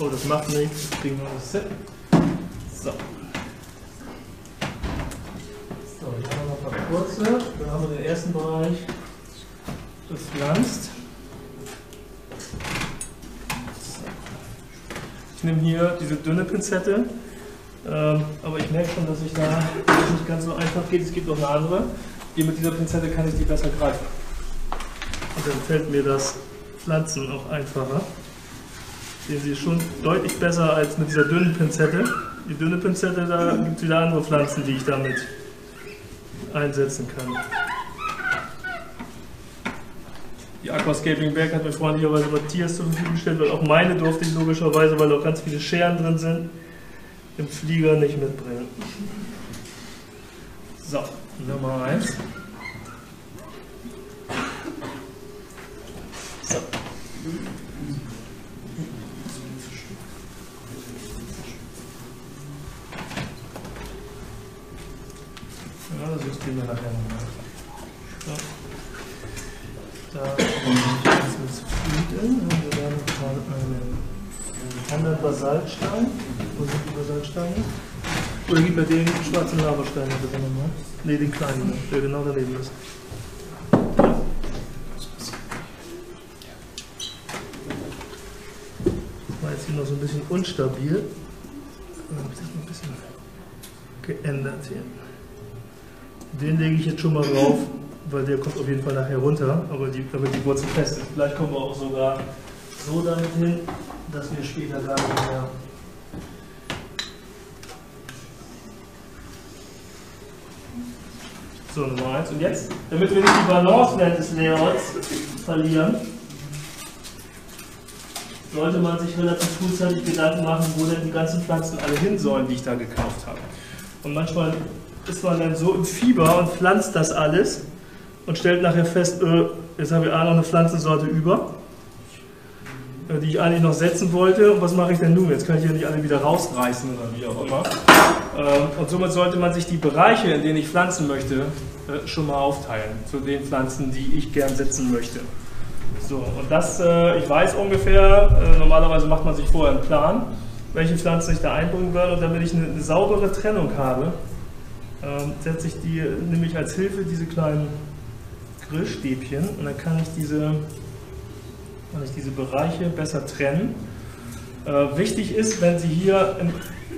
Oh, das macht nichts, das kriegen wir alles hin. So. Kurze, dann haben wir den ersten Bereich bepflanzt. Ich nehme hier diese dünne Pinzette, aber ich merke schon, dass ich da dass nicht ganz so einfach geht. Es gibt noch eine andere. Hier mit dieser Pinzette kann ich die besser greifen. Und dann fällt mir das Pflanzen auch einfacher. Sehen Sie, schon deutlich besser als mit dieser dünnen Pinzette. Die dünne Pinzette, da gibt es wieder andere Pflanzen, die ich damit einsetzen kann. Die Aquascaping Bag hat mir freundlicherweise Matthias zur Verfügung gestellt, weil auch meine durfte ich logischerweise, weil auch ganz viele Scheren drin sind, im Flieger nicht mitbringen. So, Nummer eins. So. Ja, das ist die nachher so. Da ist mit Zufrieden, haben wir dann noch mal einen anderen Basaltstein. Wo sind die Basaltsteine? Oder wie bei den schwarzen Lavasteinen oder so, ne? Ne, den kleinen, der genau daneben ist. Das war jetzt hier noch so ein bisschen unstabil. Dann habe ich das noch ein bisschen geändert hier. Den lege ich jetzt schon mal drauf, weil der kommt auf jeden Fall nachher runter, aber die, damit die Wurzel fest ist. Vielleicht kommen wir auch sogar so damit hin, dass wir später gar nicht mehr so Nummer eins. Und jetzt, damit wir nicht die Balance während des Layouts verlieren, sollte man sich relativ frühzeitig Gedanken machen, wo denn die ganzen Pflanzen alle hin sollen, die ich da gekauft habe. Und manchmal ist man dann so im Fieber und pflanzt das alles und stellt nachher fest, äh, jetzt habe ich auch noch eine Pflanzensorte über, äh, die ich eigentlich noch setzen wollte. Und was mache ich denn nun? Jetzt kann ich ja nicht alle wieder rausreißen oder wie auch immer. Äh, und somit sollte man sich die Bereiche, in denen ich pflanzen möchte, äh, schon mal aufteilen zu den Pflanzen, die ich gern setzen möchte. So, und das, äh, ich weiß ungefähr, äh, normalerweise macht man sich vorher einen Plan, welche Pflanzen ich da einbringen werde. Und damit ich eine, eine saubere Trennung habe, Ähm, setze ich die nämlich als Hilfe diese kleinen Grillstäbchen und dann kann ich diese, kann ich diese Bereiche besser trennen. Äh, wichtig ist, wenn Sie hier im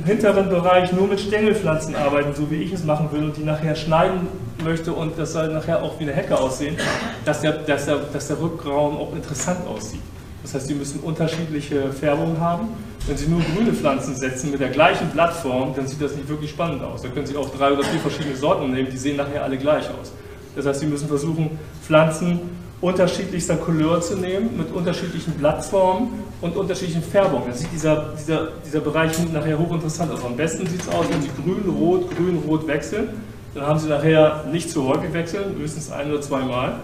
hinteren Bereich nur mit Stängelpflanzen arbeiten, so wie ich es machen will und die nachher schneiden möchte und das soll nachher auch wie eine Hecke aussehen, dass der, dass der, dass der Rückraum auch interessant aussieht. Das heißt, Sie müssen unterschiedliche Färbungen haben. Wenn Sie nur grüne Pflanzen setzen mit der gleichen Blattform, dann sieht das nicht wirklich spannend aus. Da können Sie auch drei oder vier verschiedene Sorten nehmen, die sehen nachher alle gleich aus. Das heißt, Sie müssen versuchen, Pflanzen unterschiedlichster Couleur zu nehmen, mit unterschiedlichen Blattformen und unterschiedlichen Färbungen. Dann sieht dieser, dieser, dieser Bereich nachher hochinteressant aus. Am besten sieht es aus, wenn Sie grün, rot, grün, rot wechseln. Dann haben Sie nachher nicht zu häufig wechseln, höchstens ein oder zweimal.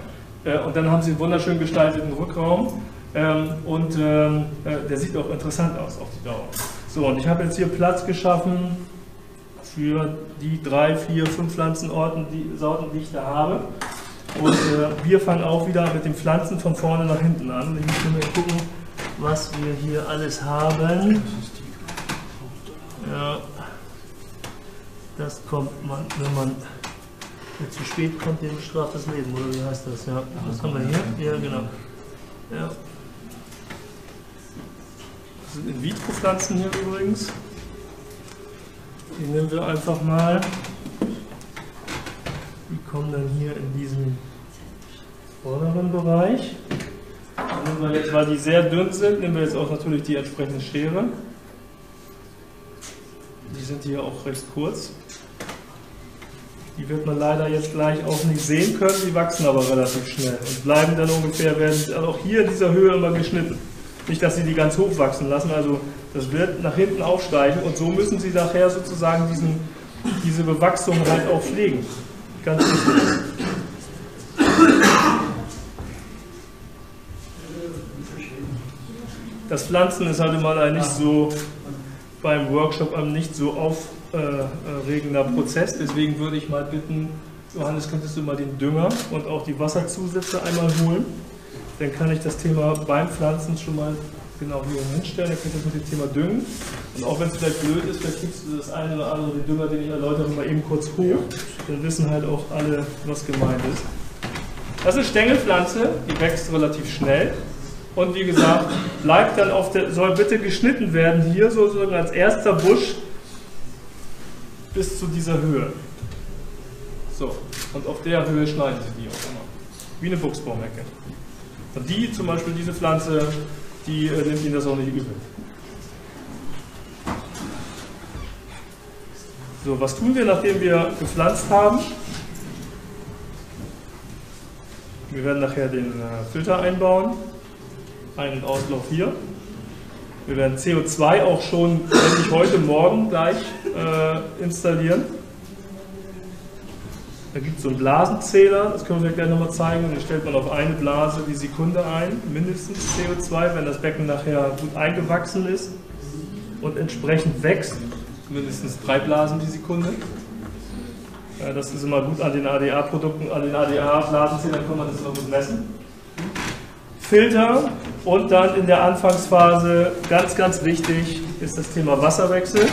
Und dann haben Sie einen wunderschön gestalteten Rückraum. Ähm, und ähm, äh, der sieht auch interessant aus auf die Dauer. So, und ich habe jetzt hier Platz geschaffen für die drei, vier, fünf Pflanzensorten, die Sorten, die ich da habe. Und äh, wir fangen auch wieder mit den Pflanzen von vorne nach hinten an. Ich muss mal gucken, was wir hier alles haben. Ja, das kommt, man, wenn man wenn zu spät kommt, dem bestraft das Leben, oder wie heißt das? Ja, was haben wir hier? Ja, genau. Ja. Das sind In-vitro-Pflanzen hier übrigens. Die nehmen wir einfach mal. Die kommen dann hier in diesen vorderen Bereich. Dann nehmen wir jetzt, weil die sehr dünn sind, nehmen wir jetzt auch natürlich die entsprechende Schere. Die sind hier auch recht kurz. Die wird man leider jetzt gleich auch nicht sehen können, die wachsen aber relativ schnell und bleiben dann ungefähr, werden auch hier in dieser Höhe immer geschnitten. Nicht, dass sie die ganz hoch wachsen lassen, also das wird nach hinten aufsteigen und so müssen sie nachher sozusagen diesen, diese Bewachsung halt auch pflegen. Ganz wichtig. Das Pflanzen ist halt immer ein nicht so, beim Workshop ein nicht so auf regender Prozess, deswegen würde ich mal bitten, Johannes, könntest du mal den Dünger und auch die Wasserzusätze einmal holen, dann kann ich das Thema beim Pflanzen schon mal genau hier hinstellen, dann könnt ihr das mit dem Thema düngen und auch wenn es vielleicht blöd ist, vielleicht kriegst du das eine oder andere, den Dünger, den ich erläutere, mal eben kurz hoch, dann wissen halt auch alle, was gemeint ist. Das ist eine Stängelpflanze, die wächst relativ schnell. Und wie gesagt, bleibt dann auf der, soll bitte geschnitten werden, hier sozusagen als erster Busch bis zu dieser Höhe. So, und auf der Höhe schneiden Sie die auch immer. Wie eine Buchsbaumhecke. Und die, zum Beispiel diese Pflanze, die äh, nimmt Ihnen das auch nicht übel. So, was tun wir, nachdem wir gepflanzt haben? Wir werden nachher den äh, Filter einbauen. Ein- und Auslauf hier. Wir werden C O zwei auch schon eigentlich heute Morgen gleich äh, installieren. Da gibt es so einen Blasenzähler, das können wir gleich nochmal zeigen. Und den stellt man auf eine Blase die Sekunde ein, mindestens C O zwei, wenn das Becken nachher gut eingewachsen ist und entsprechend wächst, mindestens drei Blasen die Sekunde. Ja, das ist immer gut an den A D A-Produkten, an den A D A-Blasenzählern kann man das immer gut messen. Filter und dann in der Anfangsphase, ganz, ganz wichtig, ist das Thema Wasserwechsel.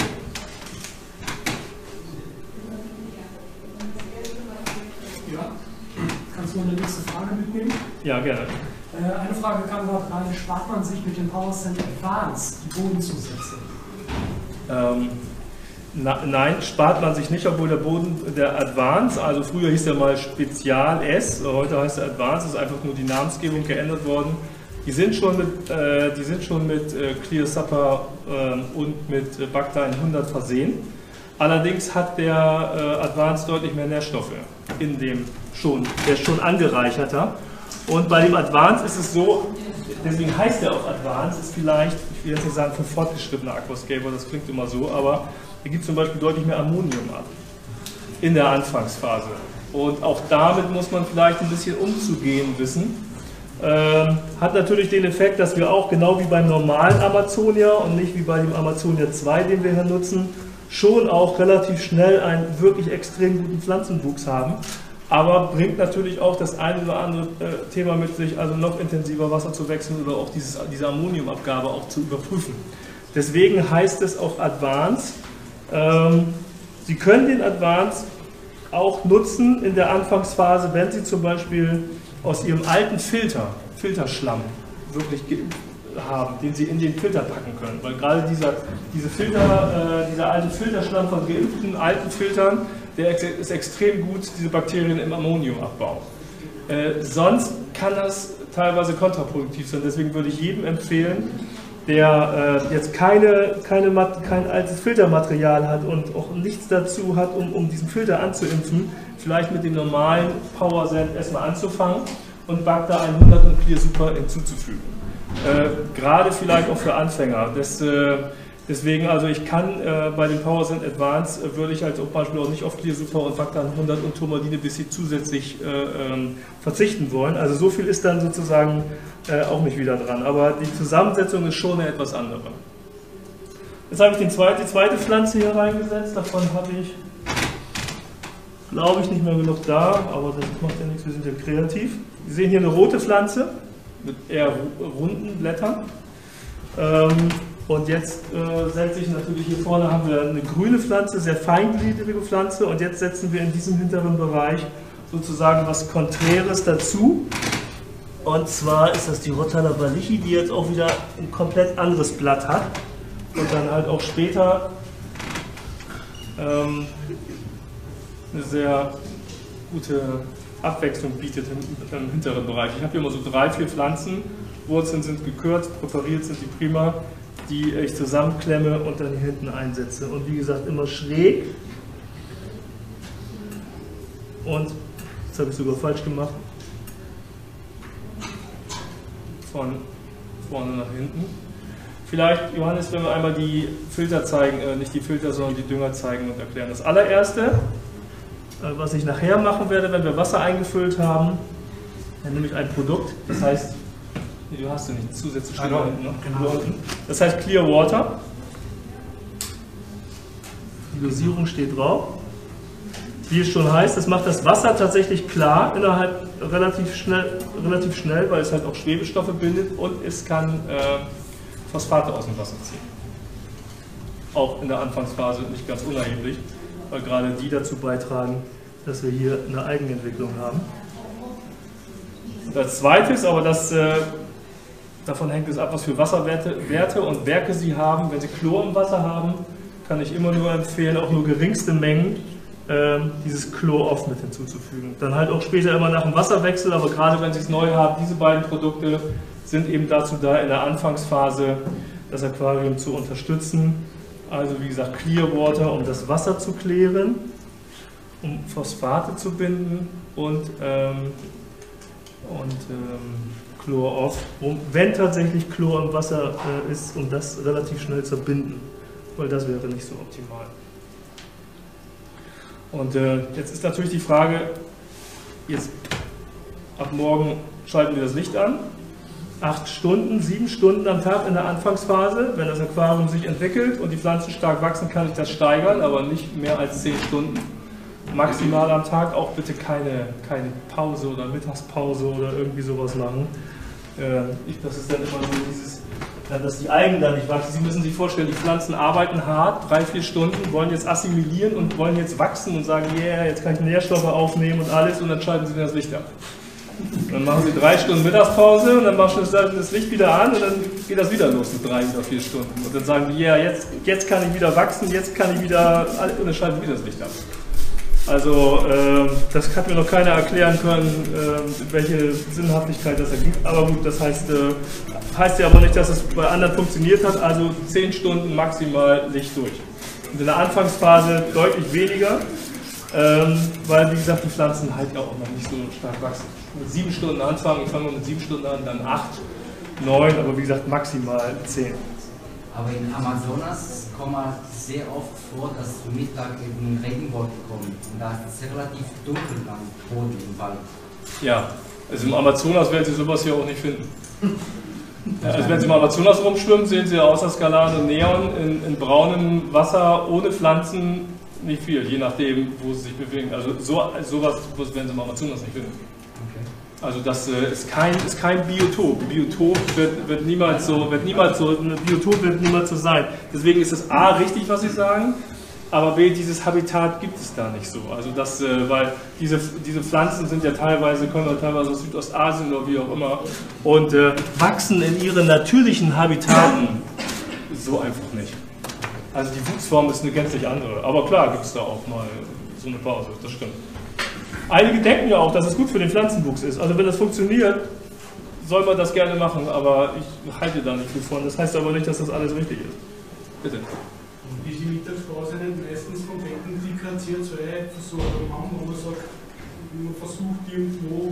Ja, gerne. Äh, eine Frage kam gerade rein, spart man sich mit dem Power Sand Advanced die Bodenzusätze? Ähm, na, nein, spart man sich nicht, obwohl der Boden, der Advanced, also früher hieß der mal Spezial S, heute heißt er Advanced, ist einfach nur die Namensgebung geändert worden. Die sind schon mit, äh, die sind schon mit äh, Clear Super äh, und mit äh, Bacter hundert versehen. Allerdings hat der äh, Advanced deutlich mehr Nährstoffe in dem schon, der ist schon angereicherter. Und bei dem Advanced ist es so, deswegen heißt der auch Advanced, ist vielleicht, ich will jetzt nicht sagen für fortgeschrittene Aquascaper, das klingt immer so, aber er gibt zum Beispiel deutlich mehr Ammonium ab in der Anfangsphase. Und auch damit muss man vielleicht ein bisschen umzugehen wissen. Ähm, hat natürlich den Effekt, dass wir auch genau wie beim normalen Amazonia und nicht wie bei dem Amazonia zwei, den wir hier nutzen, schon auch relativ schnell einen wirklich extrem guten Pflanzenwuchs haben, aber bringt natürlich auch das eine oder andere äh, Thema mit sich, also noch intensiver Wasser zu wechseln oder auch dieses, diese Ammoniumabgabe auch zu überprüfen. Deswegen heißt es auch Advanced. Ähm, Sie können den Advanced auch nutzen in der Anfangsphase, wenn Sie zum Beispiel aus Ihrem alten Filter, Filterschlamm wirklich haben, den Sie in den Filter packen können. Weil gerade dieser, diese Filter, äh, dieser alte Filterschlamm von geimpften alten Filtern, der ist extrem gut, diese Bakterien im Ammoniumabbau. Äh, sonst kann das teilweise kontraproduktiv sein. Deswegen würde ich jedem empfehlen, der äh, jetzt keine, keine, kein altes Filtermaterial hat und auch nichts dazu hat, um, um diesen Filter anzuimpfen, vielleicht mit dem normalen Power Sand erstmal anzufangen und Bacter hundert und Clear Super hinzuzufügen. Äh, Gerade vielleicht auch für Anfänger. Das, äh, deswegen, also ich kann äh, bei den Power Sand Advanced, äh, würde ich halt zum Beispiel auch nicht auf Clear Super und Bacter hundert und Tourmaline B C zusätzlich äh, ähm, verzichten wollen. Also so viel ist dann sozusagen äh, auch nicht wieder dran. Aber die Zusammensetzung ist schon eine etwas andere. Jetzt habe ich den zweite, die zweite Pflanze hier reingesetzt. Davon habe ich, glaube ich, nicht mehr genug da, aber das macht ja nichts, wir sind ja kreativ. Sie sehen hier eine rote Pflanze mit eher runden Blättern. Ähm, und jetzt äh, setze ich natürlich hier vorne, haben wir eine grüne Pflanze, sehr feingliedige Pflanze, und jetzt setzen wir in diesem hinteren Bereich sozusagen was Konträres dazu. Und zwar ist das die Rotala Balichi, die jetzt auch wieder ein komplett anderes Blatt hat und dann halt auch später ähm, eine sehr gute Abwechslung bietet im, im hinteren Bereich. Ich habe hier immer so drei, vier Pflanzen, Wurzeln sind gekürzt, präpariert sind die prima, die ich zusammenklemme und dann hier hinten einsetze. Und wie gesagt, immer schräg. Und, das habe ich sogar falsch gemacht, von vorne nach hinten. Vielleicht, Johannes, wenn wir einmal die Filter zeigen, äh, nicht die Filter, sondern die Dünger zeigen und erklären. Das allererste, was ich nachher machen werde, wenn wir Wasser eingefüllt haben, dann nehme ich ein Produkt, das heißt, du hast ja nicht zusätzlich Stimme hinten, ne? Genau. Das heißt Clear Water. Die Dosierung steht drauf. Wie es schon heißt, das macht das Wasser tatsächlich klar, innerhalb relativ schnell, relativ schnell, weil es halt auch Schwebestoffe bindet und es kann äh, Phosphate aus dem Wasser ziehen. Auch in der Anfangsphase nicht ganz unerheblich, weil gerade die dazu beitragen, dass wir hier eine Eigenentwicklung haben. Das Zweite ist aber, dass äh, davon hängt es ab, was für Wasserwerte Werte und Werke Sie haben. Wenn Sie Chlor im Wasser haben, kann ich immer nur empfehlen, auch nur geringste Mengen äh, dieses Chlor-Off mit hinzuzufügen. Dann halt auch später immer nach dem Wasserwechsel, aber gerade wenn Sie es neu haben, diese beiden Produkte sind eben dazu da, in der Anfangsphase das Aquarium zu unterstützen. Also wie gesagt, Clear Water, um das Wasser zu klären, um Phosphate zu binden und, ähm, und ähm, Chlor-Off, um, wenn tatsächlich Chlor im Wasser äh, ist, um das relativ schnell zu binden, weil das wäre nicht so optimal. Und äh, jetzt ist natürlich die Frage, jetzt ab morgen schalten wir das Licht an. Acht Stunden, sieben Stunden am Tag in der Anfangsphase. Wenn das Aquarium sich entwickelt und die Pflanzen stark wachsen, kann ich das steigern, aber nicht mehr als zehn Stunden maximal am Tag. Auch bitte keine, keine Pause oder Mittagspause oder irgendwie sowas machen. Äh, ich, das ist dann immer so dieses, dass die Algen da nicht wachsen. Sie müssen sich vorstellen, die Pflanzen arbeiten hart, drei, vier Stunden, wollen jetzt assimilieren und wollen jetzt wachsen und sagen, yeah, jetzt kann ich Nährstoffe aufnehmen und alles, und dann schalten sie das Licht ab. Dann machen sie drei Stunden Mittagspause und dann machst du das Licht wieder an und dann geht das wieder los mit drei oder vier Stunden. Und dann sagen die, ja, jetzt, jetzt kann ich wieder wachsen, jetzt kann ich wieder, und dann schalten wieder das Licht ab. Also äh, das hat mir noch keiner erklären können, äh, welche Sinnhaftigkeit das ergibt. Aber gut, das heißt, äh, heißt ja aber nicht, dass es bei anderen funktioniert hat. Also zehn Stunden maximal Licht durch. Und in der Anfangsphase deutlich weniger, ähm, weil wie gesagt die Pflanzen halt auch noch nicht so stark wachsen. Mit sieben Stunden anfangen, ich fange mit sieben Stunden an, dann acht, neun, aber wie gesagt maximal zehn. Aber in Amazonas kommt es sehr oft vor, dass zum Mittag eben Regenwolken kommen. Und da ist es relativ dunkel am Boden im Wald. Ja, also im Amazonas werden Sie sowas hier auch nicht finden. Ja, also wenn Sie im Amazonas rumschwimmen, sehen Sie außer Skalan und Neon in, in braunem Wasser ohne Pflanzen nicht viel, je nachdem, wo Sie sich bewegen. Also so, sowas werden Sie im Amazonas nicht finden. Okay. Also das ist kein, ist kein Biotop. Biotop wird, wird niemals so, wird niemals so, ein Biotop wird niemals so sein. Deswegen ist das A richtig, was Sie sagen, aber B, dieses Habitat gibt es da nicht so. Also das, weil diese, diese Pflanzen sind ja teilweise, kommen ja teilweise aus Südostasien oder wie auch immer und äh, wachsen in ihren natürlichen Habitaten so einfach nicht. Also die Wuchsform ist eine gänzlich andere. Aber klar gibt es da auch mal so eine Pause, das stimmt. Einige denken ja auch, dass es gut für den Pflanzenwuchs ist. Also wenn das funktioniert, soll man das gerne machen, aber ich halte da nicht viel von. Das heißt aber nicht, dass das alles richtig ist. Bitte. Und diese Mittagspause nicht meistens vom Denken, die kann C O zwei haben, wo man sagt, man versucht irgendwo,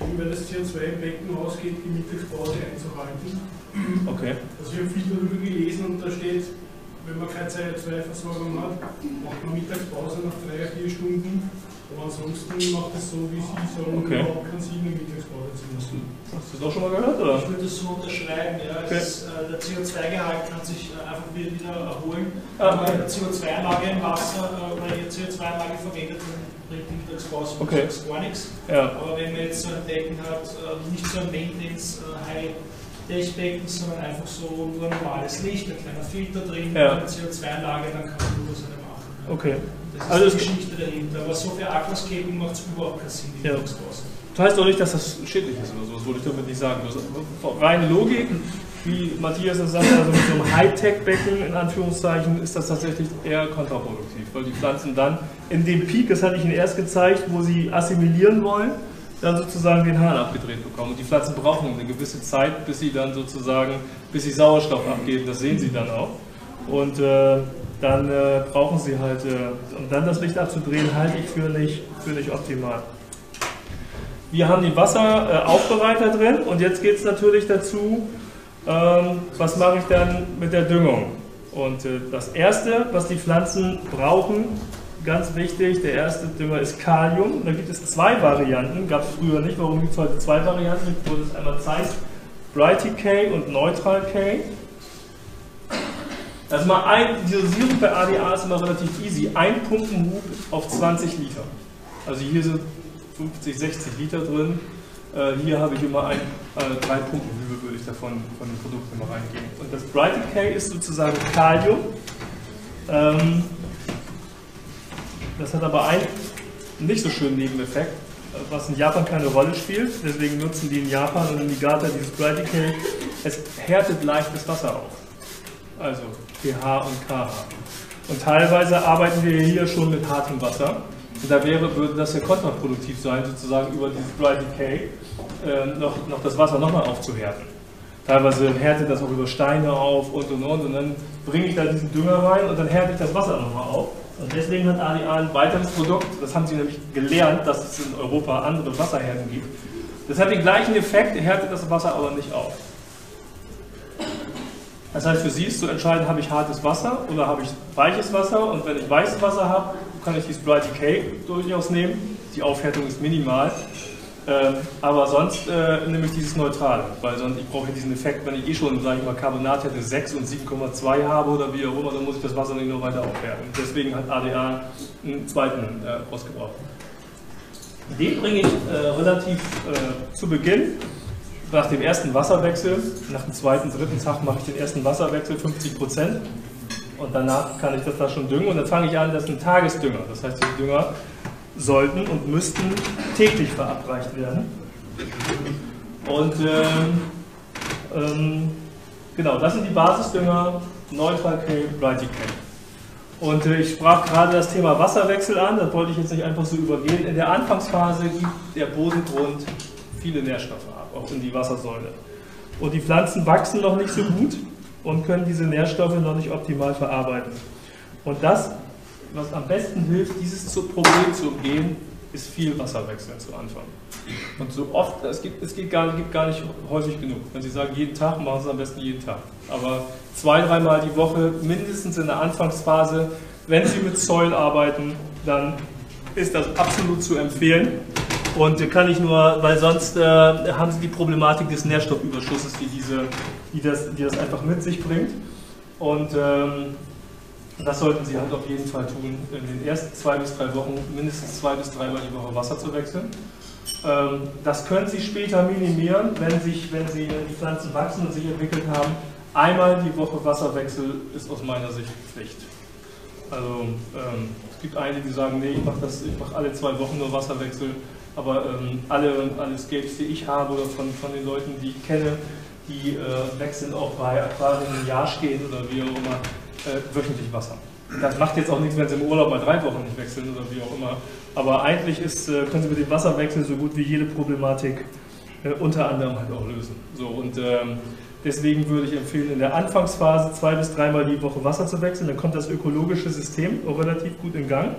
über das C O zwei Becken ausgeht, die Mittagspause einzuhalten. Okay. Also ich habe viel darüber gelesen und da steht, wenn man keine C O zwei Versorgung hat, macht man Mittagspause nach drei, vier Stunden. Aber ansonsten macht es so, wie Sie sagen, okay. Überhaupt keinen Sinn, eine Mittagspause zu machen. Hast du das auch schon mal gehört? Oder? Ich würde das so unterschreiben. Ja. Okay. Ist, äh, der C O zwei Gehalt kann sich äh, einfach wieder, wieder erholen. Aber okay. Eine C O zwei Anlage im Wasser äh, oder eine C O zwei Anlage verwendet, dann bringt die Mittagspause okay. Gar nichts. Ja. Aber wenn man jetzt so ein Becken hat, äh, nicht so ein Maintenance-High-Tech-Becken, äh, sondern einfach so nur normales Licht, ein kleiner Filter drin, ja. Eine C O zwei Anlage, dann kann man nur so eine machen. Ja. Okay. Das also ist die Geschichte dahinter, aber so viel Aquascaping macht es überhaupt keinen Sinn, die ja. Mittagspause. Das heißt doch nicht, dass das schädlich ist oder so, das wollte ich damit nicht sagen. Reine Logik, wie Matthias das sagt, also mit so einem Hightech-Becken in Anführungszeichen, ist das tatsächlich eher kontraproduktiv, weil die Pflanzen dann in dem Peak, das hatte ich Ihnen erst gezeigt, wo sie assimilieren wollen, dann sozusagen den Hahn abgedreht bekommen. Und die Pflanzen brauchen eine gewisse Zeit, bis sie dann sozusagen, bis sie Sauerstoff abgeben, das sehen sie dann auch. Und äh, dann äh, brauchen sie halt, äh, um dann das Licht abzudrehen, halte ich für nicht, für nicht optimal. Wir haben den Wasseraufbereiter äh, drin und jetzt geht es natürlich dazu, ähm, was mache ich dann mit der Düngung? Und äh, das erste, was die Pflanzen brauchen, ganz wichtig, der erste Dünger ist Kalium. Da gibt es zwei Varianten, gab es früher nicht, warum gibt es heute zwei Varianten? Ich wurde es einmal zeigt, Brighty K und Neutral K. Also mal ein, die Dosierung bei A D A ist immer relativ easy. Ein Pumpenhub auf zwanzig Liter. Also hier sind fünfzig, sechzig Liter drin. Äh, hier habe ich immer ein, äh, drei Pumpenhübe, würde ich davon von dem Produkt immer reingeben. Und das Brighty K ist sozusagen Kalium. Ähm, das hat aber einen nicht so schönen Nebeneffekt, was in Japan keine Rolle spielt. Deswegen nutzen die in Japan und in Niigata dieses Brighty K. Es härtet leicht das Wasser auf. Also pH und K H. Und teilweise arbeiten wir hier schon mit hartem Wasser. Und da wäre, würde das ja kontraproduktiv sein, sozusagen über dieses Brighty K äh, noch, noch das Wasser nochmal aufzuhärten. Teilweise härtet das auch über Steine auf und und und. Und dann bringe ich da diesen Dünger rein und dann härte ich das Wasser nochmal auf. Und deswegen hat A D A ein weiteres Produkt, das haben sie nämlich gelernt, dass es in Europa andere Wasserhärten gibt. Das hat den gleichen Effekt, härtet das Wasser aber nicht auf. Das heißt, für Sie ist zu entscheiden, habe ich hartes Wasser oder habe ich weiches Wasser, und wenn ich weiches Wasser habe, kann ich die Brighty K durchaus nehmen. Die Aufhärtung ist minimal, ähm, aber sonst äh, nehme ich dieses Neutrale, weil sonst ich brauche diesen Effekt, wenn ich eh schon, sage ich mal, Carbonathärte sechs und sieben Komma zwei habe oder wie auch immer, dann muss ich das Wasser nicht noch weiter aufhärten. Deswegen hat A D A einen zweiten äh, ausgebraucht. Den bringe ich äh, relativ äh, zu Beginn. Nach dem ersten Wasserwechsel, nach dem zweiten, dritten Tag mache ich den ersten Wasserwechsel, fünfzig Prozent, und danach kann ich das da schon düngen und dann fange ich an, das ist ein Tagesdünger, das heißt die Dünger sollten und müssten täglich verabreicht werden. Und ähm, ähm, genau, das sind die Basisdünger Neutral K, Brighty K. Und äh, ich sprach gerade das Thema Wasserwechsel an, das wollte ich jetzt nicht einfach so übergehen. In der Anfangsphase gibt der Bodengrund viele Nährstoffe ab, auch in die Wassersäule. Und die Pflanzen wachsen noch nicht so gut und können diese Nährstoffe noch nicht optimal verarbeiten. Und das, was am besten hilft, dieses Problem zu umgehen, ist viel Wasserwechsel zu Anfang. Und so oft, es gibt, es geht gar, gibt gar nicht häufig genug. Wenn Sie sagen, jeden Tag, machen Sie es am besten jeden Tag. Aber zwei, dreimal die Woche, mindestens in der Anfangsphase, wenn Sie mit Soil arbeiten, dann ist das absolut zu empfehlen. Und kann ich nur, weil sonst äh, haben Sie die Problematik des Nährstoffüberschusses, die, diese, die, das, die das einfach mit sich bringt. Und ähm, das sollten Sie halt auf jeden Fall tun, in den ersten zwei bis drei Wochen mindestens zwei bis dreimal die Woche Wasser zu wechseln. Ähm, das können Sie später minimieren, wenn, sich, wenn Sie die Pflanzen wachsen und sich entwickelt haben. Einmal die Woche Wasserwechsel ist aus meiner Sicht Pflicht. Also ähm, es gibt einige, die sagen, nee, ich mache mach alle zwei Wochen nur Wasserwechsel. Aber ähm, alle, alle Scapes, die ich habe oder von, von den Leuten, die ich kenne, die äh, wechseln auch bei Aquarien, Jahr stehen oder wie auch immer, äh, wöchentlich Wasser. Das macht jetzt auch nichts, wenn Sie im Urlaub mal drei Wochen nicht wechseln oder wie auch immer. Aber eigentlich ist, äh, können Sie mit dem Wasserwechsel so gut wie jede Problematik äh, unter anderem halt auch lösen. So, und ähm, deswegen würde ich empfehlen, in der Anfangsphase zwei bis dreimal die Woche Wasser zu wechseln. Dann kommt das ökologische System auch relativ gut in Gang.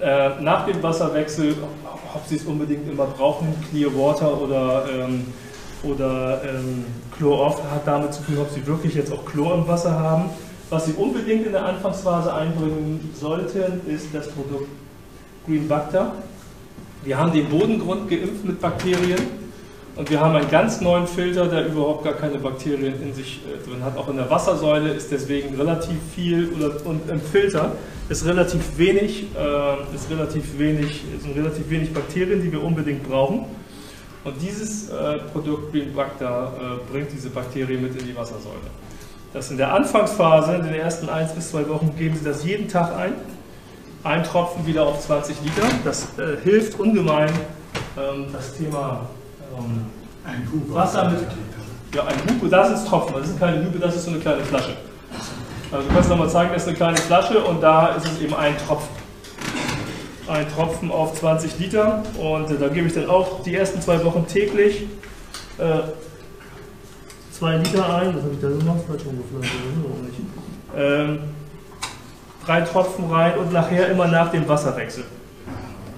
Äh, nach dem Wasserwechsel, ob Sie es unbedingt immer brauchen, Clear Water oder, ähm, oder ähm, Chlor-Off hat damit zu tun, ob Sie wirklich jetzt auch Chlor im Wasser haben. Was Sie unbedingt in der Anfangsphase einbringen sollten, ist das Produkt Green Bacter. Wir haben den Bodengrund geimpft mit Bakterien und wir haben einen ganz neuen Filter, der überhaupt gar keine Bakterien in sich äh, drin hat. Auch in der Wassersäule ist deswegen relativ viel oder, und im Filter ist relativ wenig, äh, ist relativ wenig, sind relativ wenig Bakterien, die wir unbedingt brauchen. Und dieses äh, Produkt Green Bacter äh, bringt diese Bakterien mit in die Wassersäule. Das in der Anfangsphase, in den ersten ein bis zwei Wochen, geben Sie das jeden Tag ein. Ein Tropfen wieder auf zwanzig Liter. Das äh, hilft ungemein, ähm, das Thema ähm, ein Hupe Wasser mit. Ja, ein Hupe, das ist Tropfen, das ist keine Hupe, das ist so eine kleine Flasche. Also du kannst nochmal zeigen, das ist eine kleine Flasche und da ist es eben ein Tropfen. Ein Tropfen auf zwanzig Liter und äh, da gebe ich dann auch die ersten zwei Wochen täglich äh, zwei Liter ein. Das habe ich da so noch falsch umgepflanzt, das ist auch nicht. Ähm, drei Tropfen rein und nachher immer nach dem Wasserwechsel.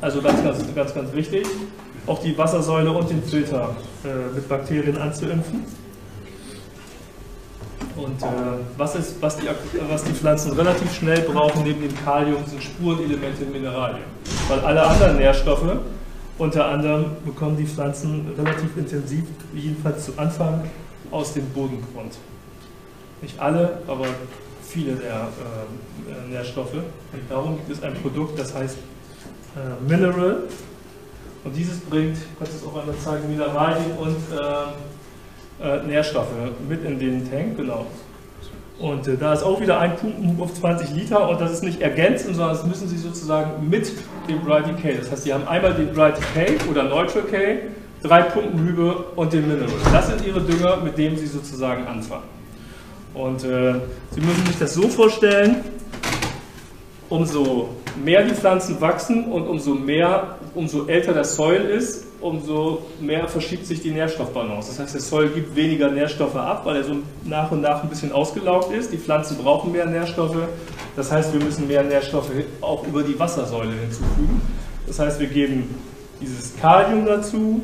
Also ganz, ganz, ganz, ganz wichtig, auch die Wassersäule und den Filter äh, mit Bakterien anzuimpfen. Und äh, was, ist, was, die, was die Pflanzen relativ schnell brauchen, neben dem Kalium, sind Spurenelemente und Mineralien. Weil alle anderen Nährstoffe, unter anderem, bekommen die Pflanzen relativ intensiv, jedenfalls zu Anfang, aus dem Bodengrund. Nicht alle, aber viele der äh, Nährstoffe. Und darum gibt es ein Produkt, das heißt äh, Mineral. Und dieses bringt, kannst du es auch einmal zeigen, Mineralien und äh, Äh, Nährstoffe mit in den Tank, genau. Und äh, da ist auch wieder ein Pumpen auf zwanzig Liter und das ist nicht ergänzend, sondern das müssen Sie sozusagen mit dem Brighty K. Das heißt, Sie haben einmal den Brighty K oder Neutral K, drei Pumpenhübe und den Mineral. Das sind Ihre Dünger, mit denen Sie sozusagen anfangen. Und äh, Sie müssen sich das so vorstellen, umso mehr die Pflanzen wachsen und umso mehr, umso älter der Soil ist, umso mehr verschiebt sich die Nährstoffbalance. Das heißt, der Soil gibt weniger Nährstoffe ab, weil er so nach und nach ein bisschen ausgelaugt ist. Die Pflanzen brauchen mehr Nährstoffe. Das heißt, wir müssen mehr Nährstoffe auch über die Wassersäule hinzufügen. Das heißt, wir geben dieses Kalium dazu,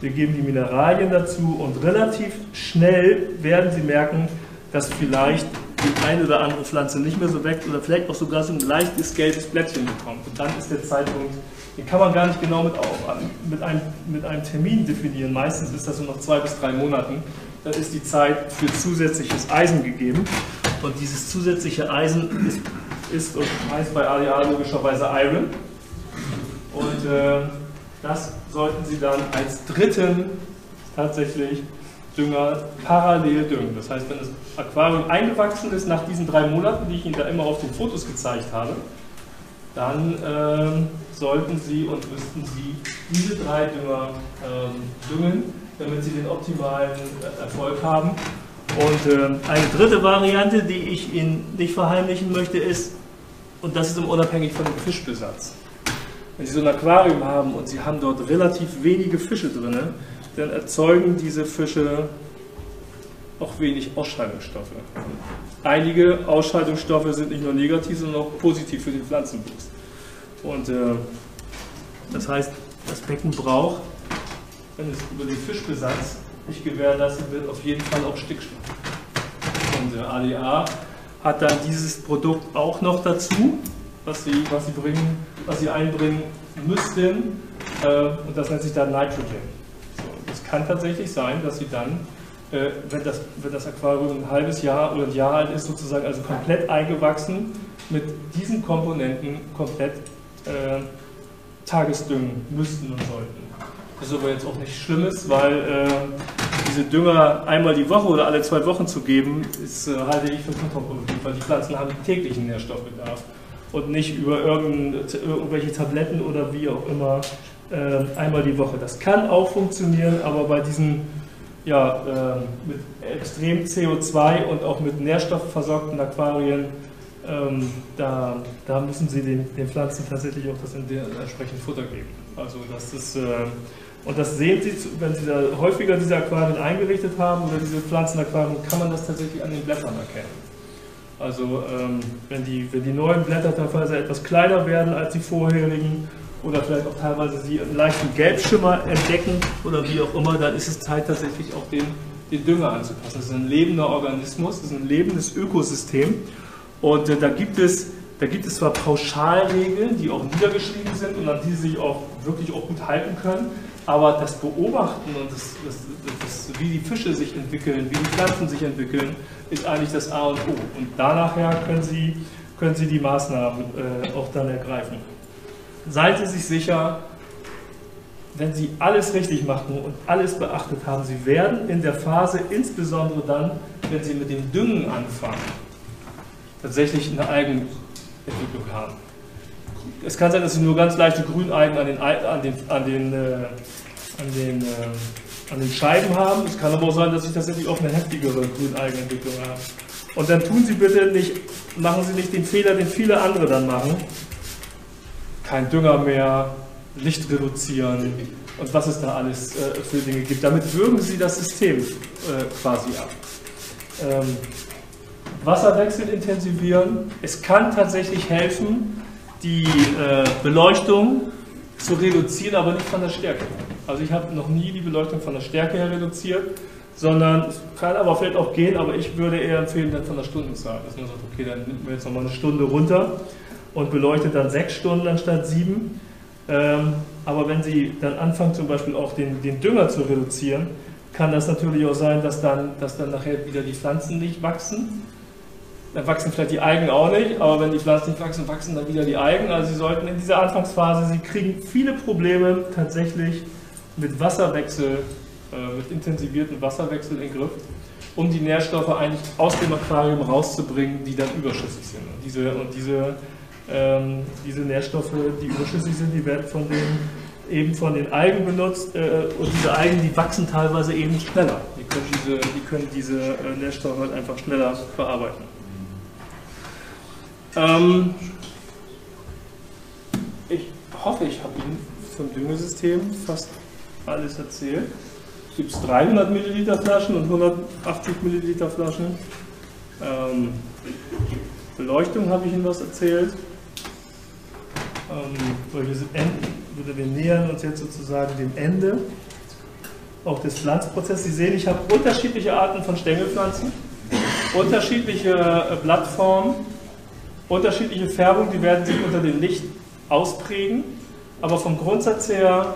wir geben die Mineralien dazu und relativ schnell werden Sie merken, dass vielleicht die eine oder andere Pflanze nicht mehr so wächst oder vielleicht auch sogar so ein leichtes gelbes Blättchen bekommt. Und dann ist der Zeitpunkt, den kann man gar nicht genau mit, auf, mit, einem, mit einem Termin definieren. Meistens ist das so nach zwei bis drei Monaten. Dann ist die Zeit für zusätzliches Eisen gegeben. Und dieses zusätzliche Eisen ist, ist und heißt bei A D A logischerweise Iron. Und äh, das sollten Sie dann als dritten tatsächlich Dünger parallel düngen. Das heißt, wenn das Aquarium eingewachsen ist nach diesen drei Monaten, die ich Ihnen da immer auf den Fotos gezeigt habe, dann ähm, sollten Sie und müssten Sie diese drei Dünger ähm, düngen, damit Sie den optimalen äh, Erfolg haben. Und äh, eine dritte Variante, die ich Ihnen nicht verheimlichen möchte, ist, und das ist unabhängig von dem Fischbesatz. Wenn Sie so ein Aquarium haben und Sie haben dort relativ wenige Fische drin, dann erzeugen diese Fische auch wenig Ausscheidungsstoffe. Einige Ausscheidungsstoffe sind nicht nur negativ, sondern auch positiv für den Pflanzenwuchs. Und äh, das heißt, das Becken braucht, wenn es über den Fischbesatz nicht gewährleistet wird, auf jeden Fall auch Stickstoff. Und der A D A hat dann dieses Produkt auch noch dazu, was sie, was sie, bringen, was sie einbringen müssten, äh, und das nennt sich dann Nitrogen. So, es kann tatsächlich sein, dass Sie dann, äh, wenn, das, wenn das Aquarium ein halbes Jahr oder ein Jahr alt ist, sozusagen also komplett eingewachsen, mit diesen Komponenten komplett äh, tagesdüngen müssten und sollten. Das ist aber jetzt auch nichts Schlimmes, weil äh, diese Dünger einmal die Woche oder alle zwei Wochen zu geben, ist, äh, halte ich für kontraproduktiv, weil die Pflanzen haben täglichen Nährstoffbedarf und nicht über irgendwelche Tabletten oder wie auch immer äh, einmal die Woche. Das kann auch funktionieren, aber bei diesen ja, äh, mit extrem C O zwei und auch mit nährstoffversorgten Aquarien, ähm, da, da müssen Sie den, den Pflanzen tatsächlich auch das entsprechende Futter geben. Also das ist... Äh, Und das sehen Sie, wenn Sie da häufiger diese Aquarien eingerichtet haben oder diese Pflanzenaquarien, kann man das tatsächlich an den Blättern erkennen. Also ähm, wenn, die, wenn die neuen Blätter teilweise etwas kleiner werden als die vorherigen oder vielleicht auch teilweise Sie einen leichten Gelbschimmer entdecken oder wie auch immer, dann ist es Zeit tatsächlich auch den, den Dünger anzupassen. Das ist ein lebender Organismus, das ist ein lebendes Ökosystem und äh, da gibt es Da gibt es zwar Pauschalregeln, die auch niedergeschrieben sind und an die Sie sich auch wirklich auch gut halten können, aber das Beobachten und das, das, das, das, wie die Fische sich entwickeln, wie die Pflanzen sich entwickeln, ist eigentlich das A und O. Und danach können Sie, können Sie die Maßnahmen äh, auch dann ergreifen. Seien Sie sich sicher, wenn Sie alles richtig machen und alles beachtet haben, Sie werden in der Phase, insbesondere dann, wenn Sie mit dem Düngen anfangen, tatsächlich eine Algen Entwicklung haben. Es kann sein, dass Sie nur ganz leichte Grünalgen an den, an den, an den, äh, an den, äh, an den Scheiben haben. Es kann aber auch sein, dass Sie tatsächlich auch eine heftigere Grünalgenentwicklung haben. Und dann tun Sie bitte nicht, machen Sie nicht den Fehler, den viele andere dann machen. Kein Dünger mehr, Licht reduzieren und was es da alles äh, für Dinge gibt. Damit würgen Sie das System äh, quasi ab. Ähm, Wasserwechsel intensivieren. Es kann tatsächlich helfen, die äh, Beleuchtung zu reduzieren, aber nicht von der Stärke. Also ich habe noch nie die Beleuchtung von der Stärke her reduziert, sondern es kann aber vielleicht auch gehen, aber ich würde eher empfehlen, dann von der Stundenzahl. Dass man sagt, okay, dann nimmt man jetzt nochmal eine Stunde runter und beleuchtet dann sechs Stunden anstatt sieben. Ähm, aber wenn Sie dann anfangen, zum Beispiel auch den, den Dünger zu reduzieren, kann das natürlich auch sein, dass dann, dass dann nachher wieder die Pflanzen nicht wachsen. Dann wachsen vielleicht die Algen auch nicht, aber wenn die Pflanzen nicht wachsen, wachsen dann wieder die Algen. Also Sie sollten in dieser Anfangsphase, Sie kriegen viele Probleme tatsächlich mit Wasserwechsel, äh, mit intensiviertem Wasserwechsel in den Griff, um die Nährstoffe eigentlich aus dem Aquarium rauszubringen, die dann überschüssig sind. Und diese, und diese, ähm, diese Nährstoffe, die überschüssig sind, die werden von den, eben von den Algen benutzt äh, und diese Algen, die wachsen teilweise eben schneller. Die können diese, die können diese äh, Nährstoffe halt einfach schneller verarbeiten. Ähm, ich hoffe, ich habe Ihnen zum Düngesystem fast alles erzählt. Es gibt dreihundert Milliliter Flaschen und hundertachtzig Milliliter Flaschen. Ähm, Beleuchtung habe ich Ihnen was erzählt. Ähm, wir, sind enden, wir nähern uns jetzt sozusagen dem Ende auch des Pflanzprozesses. Sie sehen, ich habe unterschiedliche Arten von Stängelpflanzen, unterschiedliche Blattformen. Unterschiedliche Färbungen, die werden sich unter dem Licht ausprägen, aber vom Grundsatz her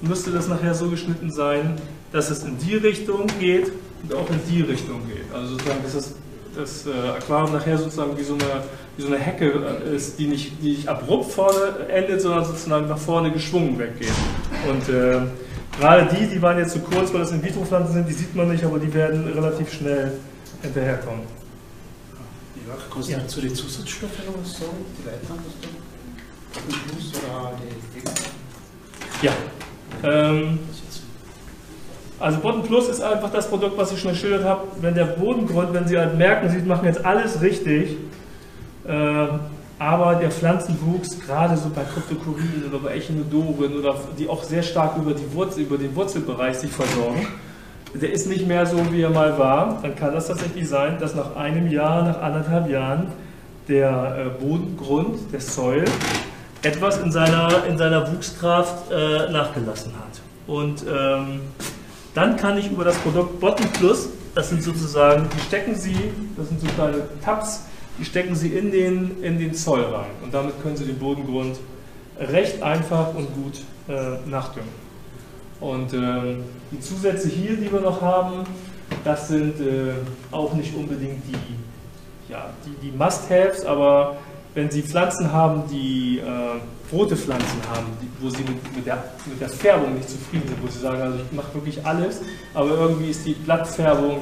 müsste das nachher so geschnitten sein, dass es in die Richtung geht und auch in die Richtung geht. Also sozusagen, dass das, das Aquarium nachher sozusagen wie so eine, wie so eine Hecke ist, die nicht, die nicht abrupt vorne endet, sondern sozusagen nach vorne geschwungen weggeht. Und äh, gerade die, die waren jetzt zu kurz, weil das In-vitro-Pflanzen sind, die sieht man nicht, aber die werden relativ schnell hinterherkommen. Kannst du ja. zu den Zusatzstoffen noch was sagen? Die Leitern, was du Ja. Ähm, also Bottom Plus ist einfach das Produkt, was ich schon geschildert habe. Wenn der Bodengrund, wenn Sie halt merken, Sie machen jetzt alles richtig, äh, aber der Pflanzenwuchs, gerade so bei Cryptocoryne oder bei Echinodoren oder die auch sehr stark über, die Wurzel, über den Wurzelbereich sich versorgen, der ist nicht mehr so, wie er mal war, dann kann das tatsächlich sein, dass nach einem Jahr, nach anderthalb Jahren der Bodengrund, der Soil, etwas in seiner, in seiner Wuchskraft äh, nachgelassen hat. Und ähm, dann kann ich über das Produkt Bottom Plus, das sind sozusagen, die stecken Sie, das sind so kleine Tabs, die stecken Sie in den, in den Soil rein. Und damit können Sie den Bodengrund recht einfach und gut äh, nachdüngen. Und ähm, die Zusätze hier, die wir noch haben, das sind äh, auch nicht unbedingt die, ja, die, die Must-Haves, aber wenn Sie Pflanzen haben, die äh, rote Pflanzen haben, die, wo Sie mit, mit, der, mit der Färbung nicht zufrieden sind, wo Sie sagen, also ich mache wirklich alles, aber irgendwie ist die Blattfärbung,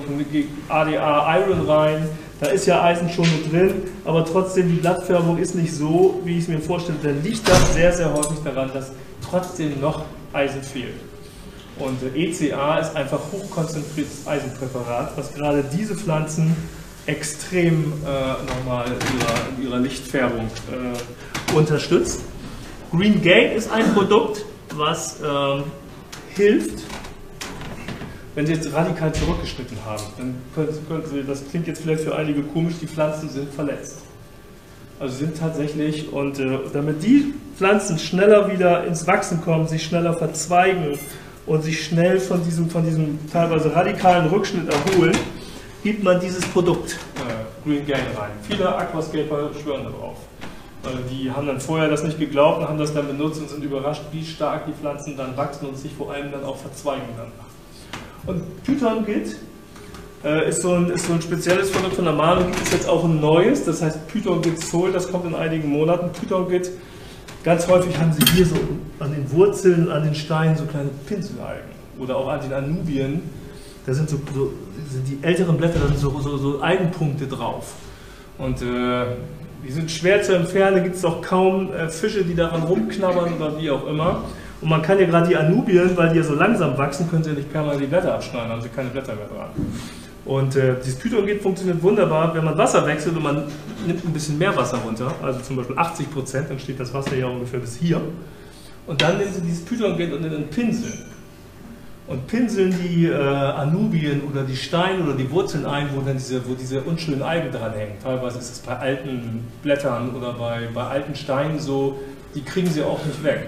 A D A Iron rein, da ist ja Eisen schon mit drin, aber trotzdem die Blattfärbung ist nicht so, wie ich es mir vorstelle, dann liegt das sehr, sehr häufig daran, dass trotzdem noch Eisen fehlt. Und E C A ist einfach hochkonzentriertes Eisenpräparat, was gerade diese Pflanzen extrem äh, nochmal ihrer, in ihrer Lichtfärbung äh, unterstützt. Green Gain ist ein Produkt, was ähm, hilft, wenn Sie jetzt radikal zurückgeschnitten haben. Dann können Sie, können Sie, das klingt jetzt vielleicht für einige komisch, die Pflanzen sind verletzt. Also sind tatsächlich, und äh, damit die Pflanzen schneller wieder ins Wachsen kommen, sich schneller verzweigen und sich schnell von diesem, von diesem teilweise radikalen Rückschnitt erholen, gibt man dieses Produkt äh, Green Gain rein. Viele Aquascaper schwören darauf. Also die haben dann vorher das nicht geglaubt und haben das dann benutzt und sind überrascht, wie stark die Pflanzen dann wachsen und sich vor allem dann auch verzweigen danach. Und Phyton-Git äh, ist, so ist so ein spezielles Produkt von Amano, gibt es jetzt auch ein neues, das heißt Phyton-Git Soul, das kommt in einigen Monaten. Phyton-Git, ganz häufig haben Sie hier so an den Wurzeln, an den Steinen so kleine Pinselalgen oder auch an den Anubien, da sind so, so sind die älteren Blätter, da sind so, so, so Algenpunkte drauf. Und äh, die sind schwer zu entfernen, da gibt es auch kaum äh, Fische, die daran rumknabbern oder wie auch immer. Und man kann ja gerade die Anubien, weil die ja so langsam wachsen, können Sie ja nicht permanent die Blätter abschneiden, haben Sie keine Blätter mehr dran. Und äh, dieses Phyton-Git funktioniert wunderbar, wenn man Wasser wechselt und man nimmt ein bisschen mehr Wasser runter, also zum Beispiel achtzig Prozent, dann steht das Wasser ja ungefähr bis hier. Und dann nehmen Sie dieses Phyton-Git und nehmen Pinsel. Und pinseln die äh, Anubien oder die Steine oder die Wurzeln ein, wo, dann diese, wo diese unschönen Algen dran hängen. Teilweise ist es bei alten Blättern oder bei, bei alten Steinen so, die kriegen Sie auch nicht weg.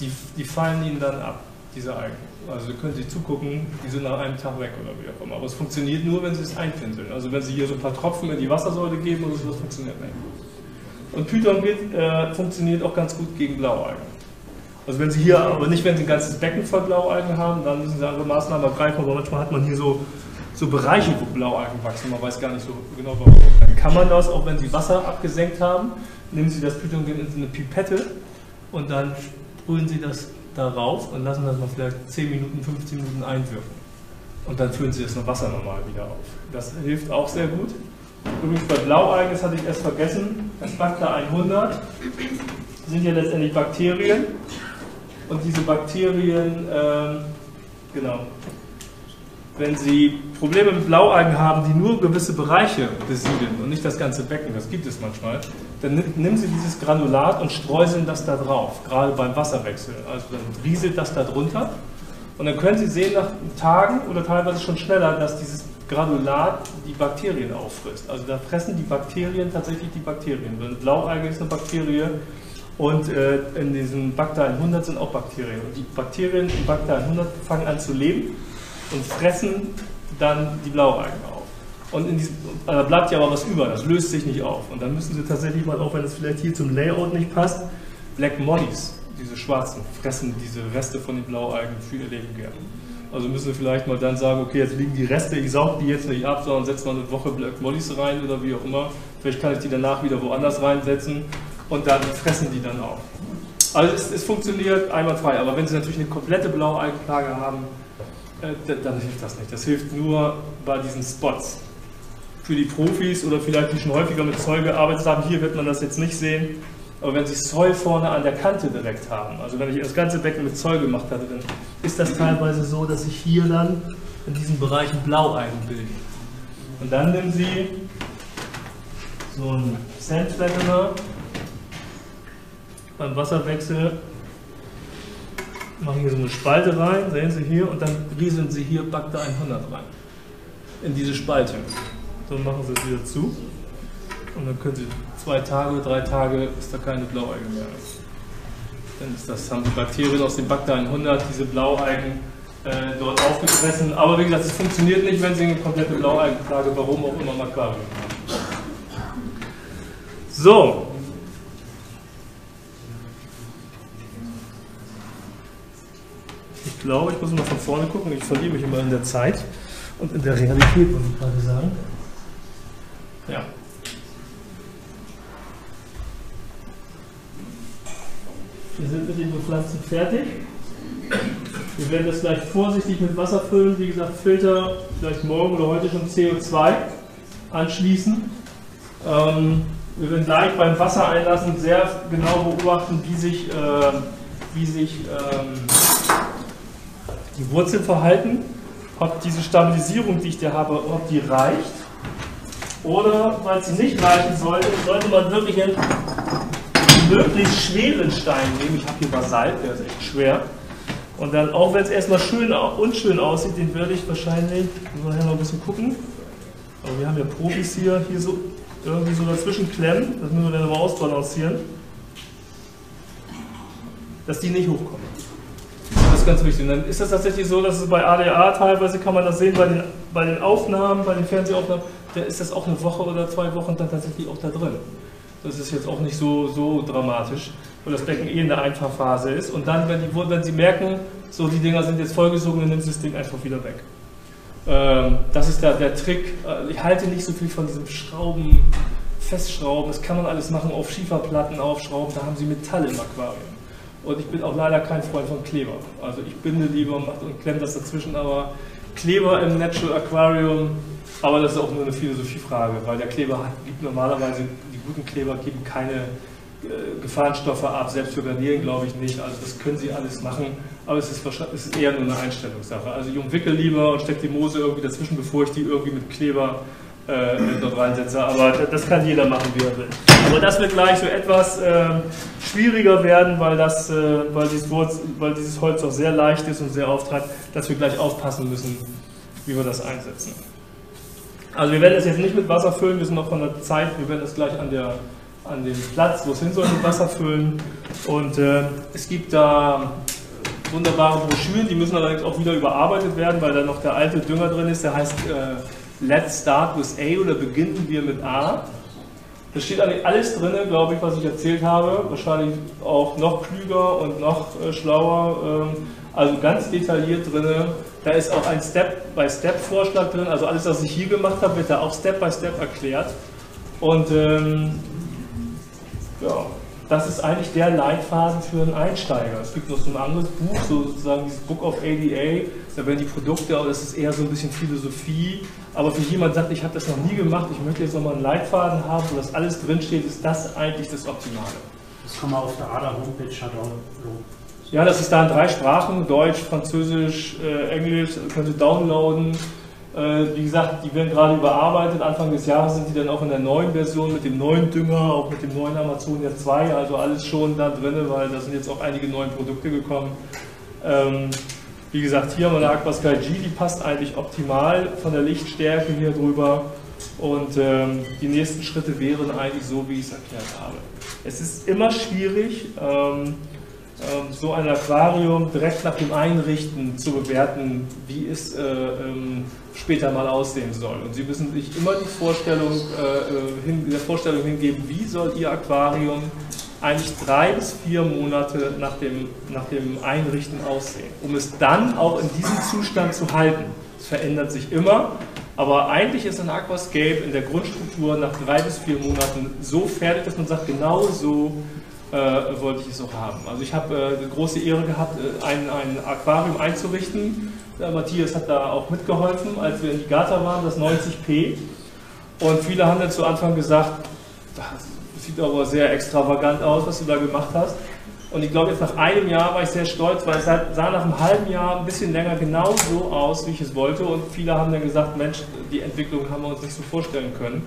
Die, die fallen Ihnen dann ab, diese Algen. Also können Sie zugucken, die sind nach einem Tag weg oder wie auch immer. Aber es funktioniert nur, wenn Sie es einpinseln. Also wenn Sie hier so ein paar Tropfen in die Wassersäule geben oder so, das funktioniert nicht. Und Phyton-Git äh, funktioniert auch ganz gut gegen Blaualgen. Also wenn Sie hier, aber nicht wenn Sie ein ganzes Becken voll Blaualgen haben, dann müssen Sie andere Maßnahmen ergreifen. Aber manchmal hat man hier so, so Bereiche, wo Blaualgen wachsen, man weiß gar nicht so genau warum. Dann kann man das, auch wenn Sie Wasser abgesenkt haben, nehmen Sie das Phyton-Git in eine Pipette und dann sprühen Sie das darauf und lassen das mal vielleicht zehn Minuten, fünfzehn Minuten einwirken. Und dann füllen Sie das mit Wasser normal wieder auf. Das hilft auch sehr gut. Übrigens bei Blaualgen, das hatte ich erst vergessen, das Bacter hundert sind ja letztendlich Bakterien. Und diese Bakterien, ähm, genau, wenn Sie Probleme mit Blaualgen haben, die nur gewisse Bereiche besiedeln und nicht das ganze Becken, das gibt es manchmal, dann nehmen Sie dieses Granulat und streuseln das da drauf, gerade beim Wasserwechsel. Also dann rieselt das da drunter und dann können Sie sehen nach Tagen oder teilweise schon schneller, dass dieses Granulat die Bakterien auffrisst. Also da fressen die Bakterien tatsächlich die Bakterien. Blaualge ist eine Bakterie und äh, in diesem Bacter hundert sind auch Bakterien. Und die Bakterien in Bacter hundert fangen an zu leben und fressen dann die Blaualgen auf. Und in diesem, also bleibt ja aber was über, das löst sich nicht auf. Und dann müssen Sie tatsächlich mal, auch wenn es vielleicht hier zum Layout nicht passt, Black Mollies, diese schwarzen, fressen diese Reste von den Blaualgen für ihr Leben gern. Also müssen Sie vielleicht mal dann sagen, okay, jetzt liegen die Reste, ich sauge die jetzt nicht ab, sondern setze mal eine Woche Black Mollies rein oder wie auch immer. Vielleicht kann ich die danach wieder woanders reinsetzen und dann fressen die dann auf. Also es, es funktioniert einwandfrei, aber wenn Sie natürlich eine komplette Blaualgenplage haben, dann hilft das nicht. Das hilft nur bei diesen Spots. Für die Profis oder vielleicht die schon häufiger mit Zeug gearbeitet haben, hier wird man das jetzt nicht sehen, Aber wenn Sie Soil vorne an der Kante direkt haben, also wenn ich das ganze Becken mit Soil gemacht hatte, dann ist das teilweise so, dass sich hier dann in diesen Bereichen blau einbilden. Und dann nehmen Sie so einen Sandflattener beim Wasserwechsel, machen hier so eine Spalte rein, sehen Sie hier, und dann rieseln Sie hier Bacter hundert rein, in diese Spalte. So machen Sie es wieder zu. Und dann können Sie zwei Tage, drei Tage, ist da keine Blaualgen mehr. Dann ist das, haben die Bakterien aus dem Bacter hundert diese Blaualgen äh, dort aufgefressen. Aber wie gesagt, es funktioniert nicht, wenn Sie eine komplette Blaualgenplage, warum auch immer, im Aquarium haben. So. Ich glaube, ich muss mal von vorne gucken. Ich verliere mich immer in der Zeit und in der Realität, muss ich gerade sagen. Ja. Wir sind mit den Bepflanzen fertig. Wir werden das gleich vorsichtig mit Wasser füllen. Wie gesagt, Filter vielleicht morgen oder heute schon C O zwei anschließen. Ähm, wir werden gleich beim Wasser einlassen sehr genau beobachten, wie sich, äh, wie sich ähm, die Wurzeln verhalten. Ob diese Stabilisierung, die ich da habe, ob die reicht. Oder, weil sie nicht reichen sollte, sollte man wirklich einen möglichst schweren Stein nehmen. Ich habe hier Basalt, der ist echt schwer. Und dann, auch wenn es erstmal schön, unschön aussieht, den werde ich wahrscheinlich, müssen wir nachher noch ein bisschen gucken. Aber wir haben ja Profis hier, hier so irgendwie so dazwischen klemmen. Das müssen wir dann aber ausbalancieren. Dass die nicht hochkommen. Das ist ganz wichtig. Und dann ist das tatsächlich so, dass es bei A D A teilweise, kann man das sehen, bei den, bei den Aufnahmen, bei den Fernsehaufnahmen, da ist das auch eine Woche oder zwei Wochen dann tatsächlich auch da drin. Das ist jetzt auch nicht so, so dramatisch, weil das Becken eh in der Einfahrphase ist. Und dann, wenn, die, wenn Sie merken, so die Dinger sind jetzt vollgesogen, dann nimmt das Ding einfach wieder weg. Ähm, das ist da der Trick. Ich halte nicht so viel von diesem Schrauben, Festschrauben. Das kann man alles machen, auf Schieferplatten aufschrauben. Da haben Sie Metall im Aquarium. Und ich bin auch leider kein Freund von Kleber. Also ich binde lieber und klemme das dazwischen, aber Kleber im Natural Aquarium, aber das ist auch nur eine Philosophiefrage, weil der Kleber hat, gibt normalerweise, die guten Kleber geben keine äh, Gefahrenstoffe ab, selbst für Garnelen glaube ich nicht, also das können Sie alles machen, aber es ist, es ist eher nur eine Einstellungssache. Also ich umwickel lieber und stecke die Moose irgendwie dazwischen, bevor ich die irgendwie mit Kleber äh, dort reinsetze, aber das kann jeder machen, wie er will. Aber das wird gleich so etwas äh, schwieriger werden, weil, das, äh, weil, dieses Wurz, weil dieses Holz auch sehr leicht ist und sehr auftreibt, dass wir gleich aufpassen müssen, wie wir das einsetzen. Also wir werden das jetzt nicht mit Wasser füllen, wir sind noch von der Zeit, wir werden das gleich an, der, an dem Platz, wo es hin soll, mit Wasser füllen. Und äh, es gibt da wunderbare Broschüren, die müssen allerdings auch wieder überarbeitet werden, weil da noch der alte Dünger drin ist, der heißt äh, Let's Start with A oder Beginnen wir mit A. Da steht eigentlich alles drin, glaube ich, was ich erzählt habe, wahrscheinlich auch noch klüger und noch äh, schlauer. Ähm, Also ganz detailliert drin, da ist auch ein Step-by-Step-Vorschlag drin, also alles, was ich hier gemacht habe, wird da auch Step-by-Step erklärt. Und ähm, ja, das ist eigentlich der Leitfaden für einen Einsteiger. Es gibt noch so ein anderes Buch, so sozusagen dieses Book of A D A, da werden die Produkte, aber das ist eher so ein bisschen Philosophie. Aber für jemanden, der sagt, ich habe das noch nie gemacht, ich möchte jetzt nochmal einen Leitfaden haben, wo das alles drinsteht, ist das eigentlich das Optimale. Das kann man auf der A D A-Homepage downloaden. Ja, das ist da in drei Sprachen, Deutsch, Französisch, äh, Englisch, können Sie downloaden. Äh, wie gesagt, die werden gerade überarbeitet, Anfang des Jahres sind die dann auch in der neuen Version mit dem neuen Dünger, auch mit dem neuen Amazonia zwei, also alles schon da drin, weil da sind jetzt auch einige neue Produkte gekommen. Ähm, wie gesagt, hier haben wir eine Aquasky G, die passt eigentlich optimal von der Lichtstärke hier drüber. Und ähm, die nächsten Schritte wären eigentlich so, wie ich es erklärt habe. Es ist immer schwierig, ähm, so ein Aquarium direkt nach dem Einrichten zu bewerten, wie es äh, ähm, später mal aussehen soll. Und Sie müssen sich immer die Vorstellung, äh, hin, der Vorstellung hingeben, wie soll Ihr Aquarium eigentlich drei bis vier Monate nach dem, nach dem Einrichten aussehen, um es dann auch in diesem Zustand zu halten. Es verändert sich immer, aber eigentlich ist ein Aquascape in der Grundstruktur nach drei bis vier Monaten so fertig, dass man sagt, genau so Äh, wollte ich es auch haben. Also ich habe äh, die große Ehre gehabt, äh, ein, ein Aquarium einzurichten. Der Matthias hat da auch mitgeholfen, als wir in Igata waren, das neunzig P. Und viele haben dann zu Anfang gesagt, sieht aber sehr extravagant aus, was du da gemacht hast. Und ich glaube, jetzt nach einem Jahr war ich sehr stolz, weil es sah nach einem halben Jahr ein bisschen länger genau so aus, wie ich es wollte. Und viele haben dann gesagt, Mensch, die Entwicklung haben wir uns nicht so vorstellen können.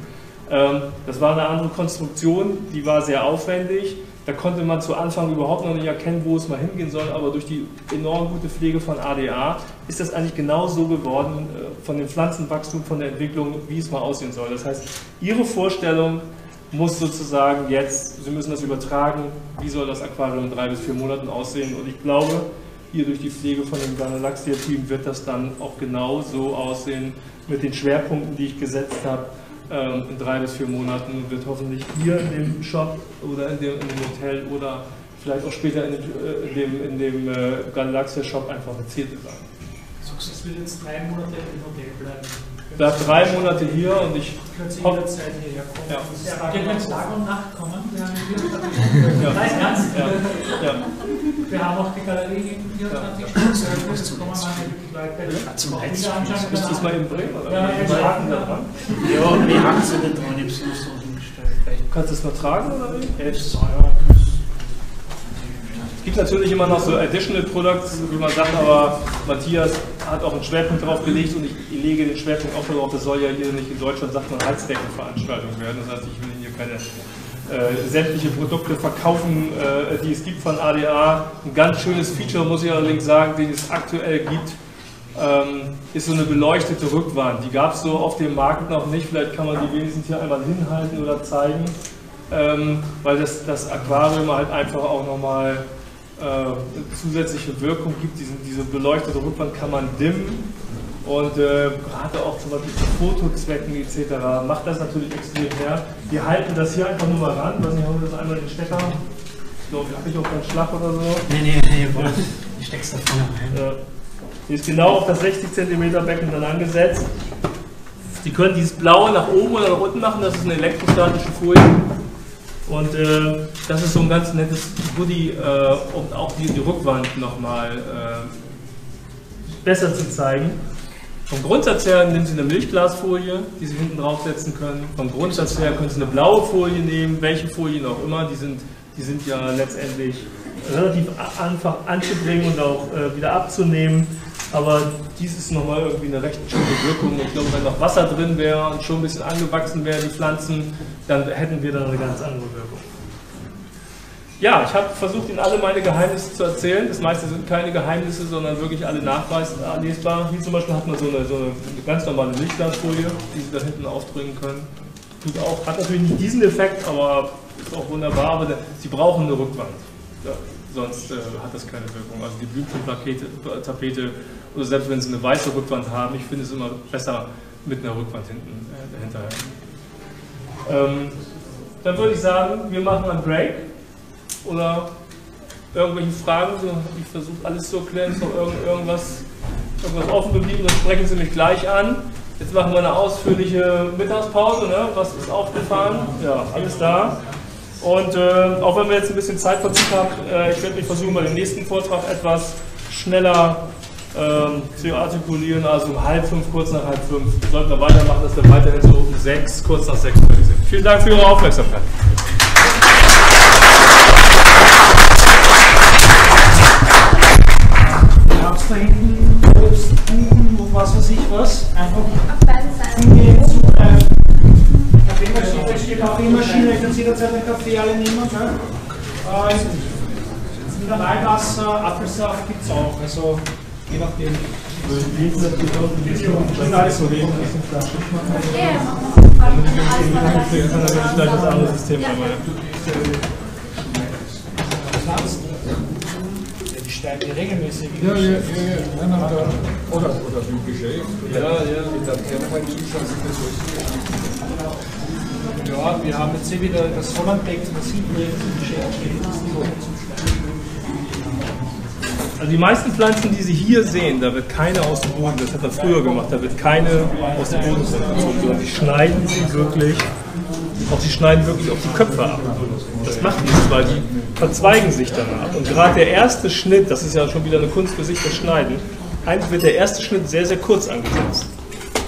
Das war eine andere Konstruktion, die war sehr aufwendig. Da konnte man zu Anfang überhaupt noch nicht erkennen, wo es mal hingehen soll. Aber durch die enorm gute Pflege von A D A ist das eigentlich genau so geworden, von dem Pflanzenwachstum, von der Entwicklung, wie es mal aussehen soll. Das heißt, Ihre Vorstellung muss sozusagen jetzt, Sie müssen das übertragen, wie soll das Aquarium in drei bis vier Monaten aussehen. Und ich glaube, hier durch die Pflege von dem Garnelaxia-Team wird das dann auch genau so aussehen, mit den Schwerpunkten, die ich gesetzt habe. In drei bis vier Monaten wird hoffentlich hier in dem Shop oder in dem, in dem Hotel oder vielleicht auch später in dem, in dem, in dem Garnelaxia-Shop einfach eine Ziele sein. Sagst du, es wird jetzt drei Monate im Hotel bleiben? Bleibt drei Monate hier und ich hoffe, ja. Ja, wir können Tag und Nacht kommen. Wir haben, ja. Ja. Ja. Wir haben auch die Galerie in vierundzwanzig Stunden zu kommen, weil wir die Leute anschauen. Willst du es mal eben bringen? Oder? Ja, wir haken da dran. Ja, wir haken sie da dran, ich habe es nur so hingestellt. Kannst du es mal tragen oder wie? Es gibt natürlich immer noch so Additional Products, wie man sagt, aber Matthias hat auch einen Schwerpunkt darauf gelegt und ich lege den Schwerpunkt auch darauf, das soll ja hier nicht in Deutschland, sagt man, Heizdeckenveranstaltung werden. Das heißt, ich will hier keine äh, sämtliche Produkte verkaufen, äh, die es gibt von A D A. Ein ganz schönes Feature, muss ich allerdings sagen, den es aktuell gibt, ähm, ist so eine beleuchtete Rückwand. Die gab es so auf dem Markt noch nicht, vielleicht kann man die wenigstens hier einmal hinhalten oder zeigen, ähm, weil das, das Aquarium halt einfach auch nochmal Äh, zusätzliche Wirkung gibt. Diesen, diese beleuchtete Rückwand kann man dimmen und äh, gerade auch zum Beispiel zu Fotozwecken et cetera macht das natürlich extrem her. Wir halten das hier einfach nur mal ran, ich weiß nicht, haben wir das einmal den Stecker? Ich glaube, habe ich auch keinen Schlag oder so. Nee, nee, nee, ja. Ich steck's da vorne rein. Äh, hier ist genau auf das sechzig Zentimeter Becken dann angesetzt. Sie können dieses blaue nach oben oder nach unten machen, das ist eine elektrostatische Folie. Und äh, das ist so ein ganz nettes Goodie, äh, um auch die, die Rückwand nochmal äh, besser zu zeigen. Vom Grundsatz her nehmen Sie eine Milchglasfolie, die Sie hinten draufsetzen können. Vom Grundsatz her können Sie eine blaue Folie nehmen, welche Folien auch immer. Die sind, die sind ja letztendlich relativ einfach anzubringen und auch äh, wieder abzunehmen. Aber dies ist nochmal irgendwie eine recht schöne Wirkung. Ich glaube, wenn noch Wasser drin wäre und schon ein bisschen angewachsen wären die Pflanzen, dann hätten wir dann eine ganz andere Wirkung. Ja, ich habe versucht, Ihnen alle meine Geheimnisse zu erzählen. Das meiste sind keine Geheimnisse, sondern wirklich alle nachweisbar. Hier zum Beispiel hat man so eine, so eine ganz normale Lichtglasfolie, die Sie da hinten aufdrücken können. Tut auch, hat natürlich nicht diesen Effekt, aber ist auch wunderbar. Aber Sie brauchen eine Rückwand. Ja. Sonst äh, hat das keine Wirkung. Also die Blümchen-Tapete oder selbst wenn Sie eine weiße Rückwand haben, ich finde es immer besser mit einer Rückwand hinten äh, hinterher. Ähm, dann würde ich sagen, wir machen einen Break oder irgendwelche Fragen. Ich versuche alles zu erklären, ist noch irgend, irgendwas, irgendwas offen geblieben, dann sprechen Sie mich gleich an. Jetzt machen wir eine ausführliche Mittagspause, ne? Was ist aufgefahren? Ja, alles da. Und äh, auch wenn wir jetzt ein bisschen Zeitverzug haben, äh, ich werde mich versuchen, bei dem nächsten Vortrag etwas schneller ähm, zu artikulieren. Also um halb fünf, kurz nach halb fünf sollten wir weitermachen, dass wir weiterhin so um sechs, kurz nach sechs fertig sind. Vielen Dank für Ihre Aufmerksamkeit. Gab es da hinten Obst, Kuchen und was weiß ich was? Einfach auf beiden Seiten. Kaffeemaschine, ich kann jederzeit einen Kaffee alle nehmen. Äh, Mineralwasser, Apfelsaft gibt es auch, also je nachdem. Die steigen regelmäßig. Ja, ja, ja. Oder im Budget. Ja, ja, mit der Thermoplanschance das so ist. Ja, wir haben jetzt hier wieder das Holland-Deck, das sieht man jetzt im Geschäft. Also die meisten Pflanzen, die Sie hier sehen, da wird keine aus dem Boden, das hat er früher gemacht, da wird keine aus dem Boden gezogen, sondern die schneiden sie wirklich, auch sie schneiden wirklich auf die Köpfe ab. Das macht nichts, weil die verzweigen sich danach. Und gerade der erste Schnitt, das ist ja schon wieder eine Kunst für sich, das Schneiden, eigentlich wird der erste Schnitt sehr, sehr kurz angesetzt,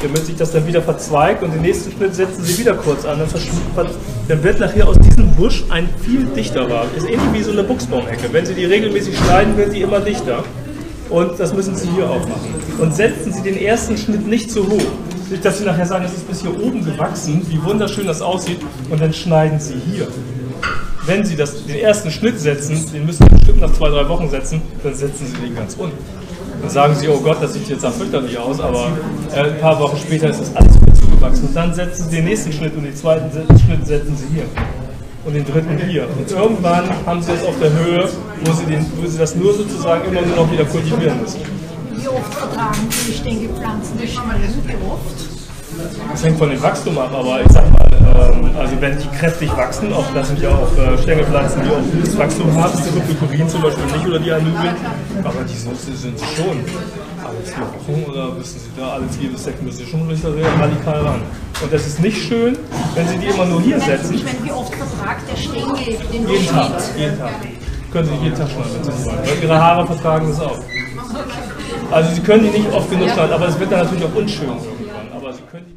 damit sich das dann wieder verzweigt und den nächsten Schnitt setzen Sie wieder kurz an. Dann, dann wird nachher aus diesem Busch ein viel dichterer. Ist ähnlich wie so eine Buchsbaumecke. Wenn Sie die regelmäßig schneiden, werden sie immer dichter. Und das müssen Sie hier auch machen. Und setzen Sie den ersten Schnitt nicht zu hoch. Nicht, dass Sie nachher sagen, es ist bis hier oben gewachsen, wie wunderschön das aussieht, und dann schneiden Sie hier. Wenn Sie das, den ersten Schnitt setzen, den müssen Sie bestimmt nach zwei, drei Wochen setzen, dann setzen Sie den ganz unten. Dann sagen Sie, oh Gott, das sieht jetzt nach fürchterlich aus, aber äh, ein paar Wochen später ist das alles wieder zugewachsen. Und dann setzen Sie den nächsten Schnitt und den zweiten Schnitt setzen Sie hier. Und den dritten hier. Und irgendwann haben Sie das auf der Höhe, wo Sie, den, wo Sie das nur sozusagen immer nur noch wieder kultivieren müssen. Wie oft vertragen Sie sich den gepflanzten Schimmel? Wie oft? Das hängt von dem Wachstum ab, aber ich sag mal, ähm, also wenn die kräftig wachsen, auch das sind ja auch äh, Stängelpflanzen, die auch gutes Wachstum haben, die Cryptocoryne zum Beispiel nicht oder die Anubien, aber die sind, sind sie schon. Alle vier Wochen oder wissen Sie da, alle vier bis sechs müssen Sie schon radikal ran. Und das ist nicht schön, wenn Sie die immer nur hier setzen. Ich meine, wie oft vertragt der Stängel den Jeden Tag, jeden Tag. Können Sie jeden Tag schneiden, wenn Sie wollen, weil Ihre Haare vertragen das auch. Also Sie können die nicht oft genug schneiden, aber es wird dann natürlich auch unschön irgendwann. Aber Sie können die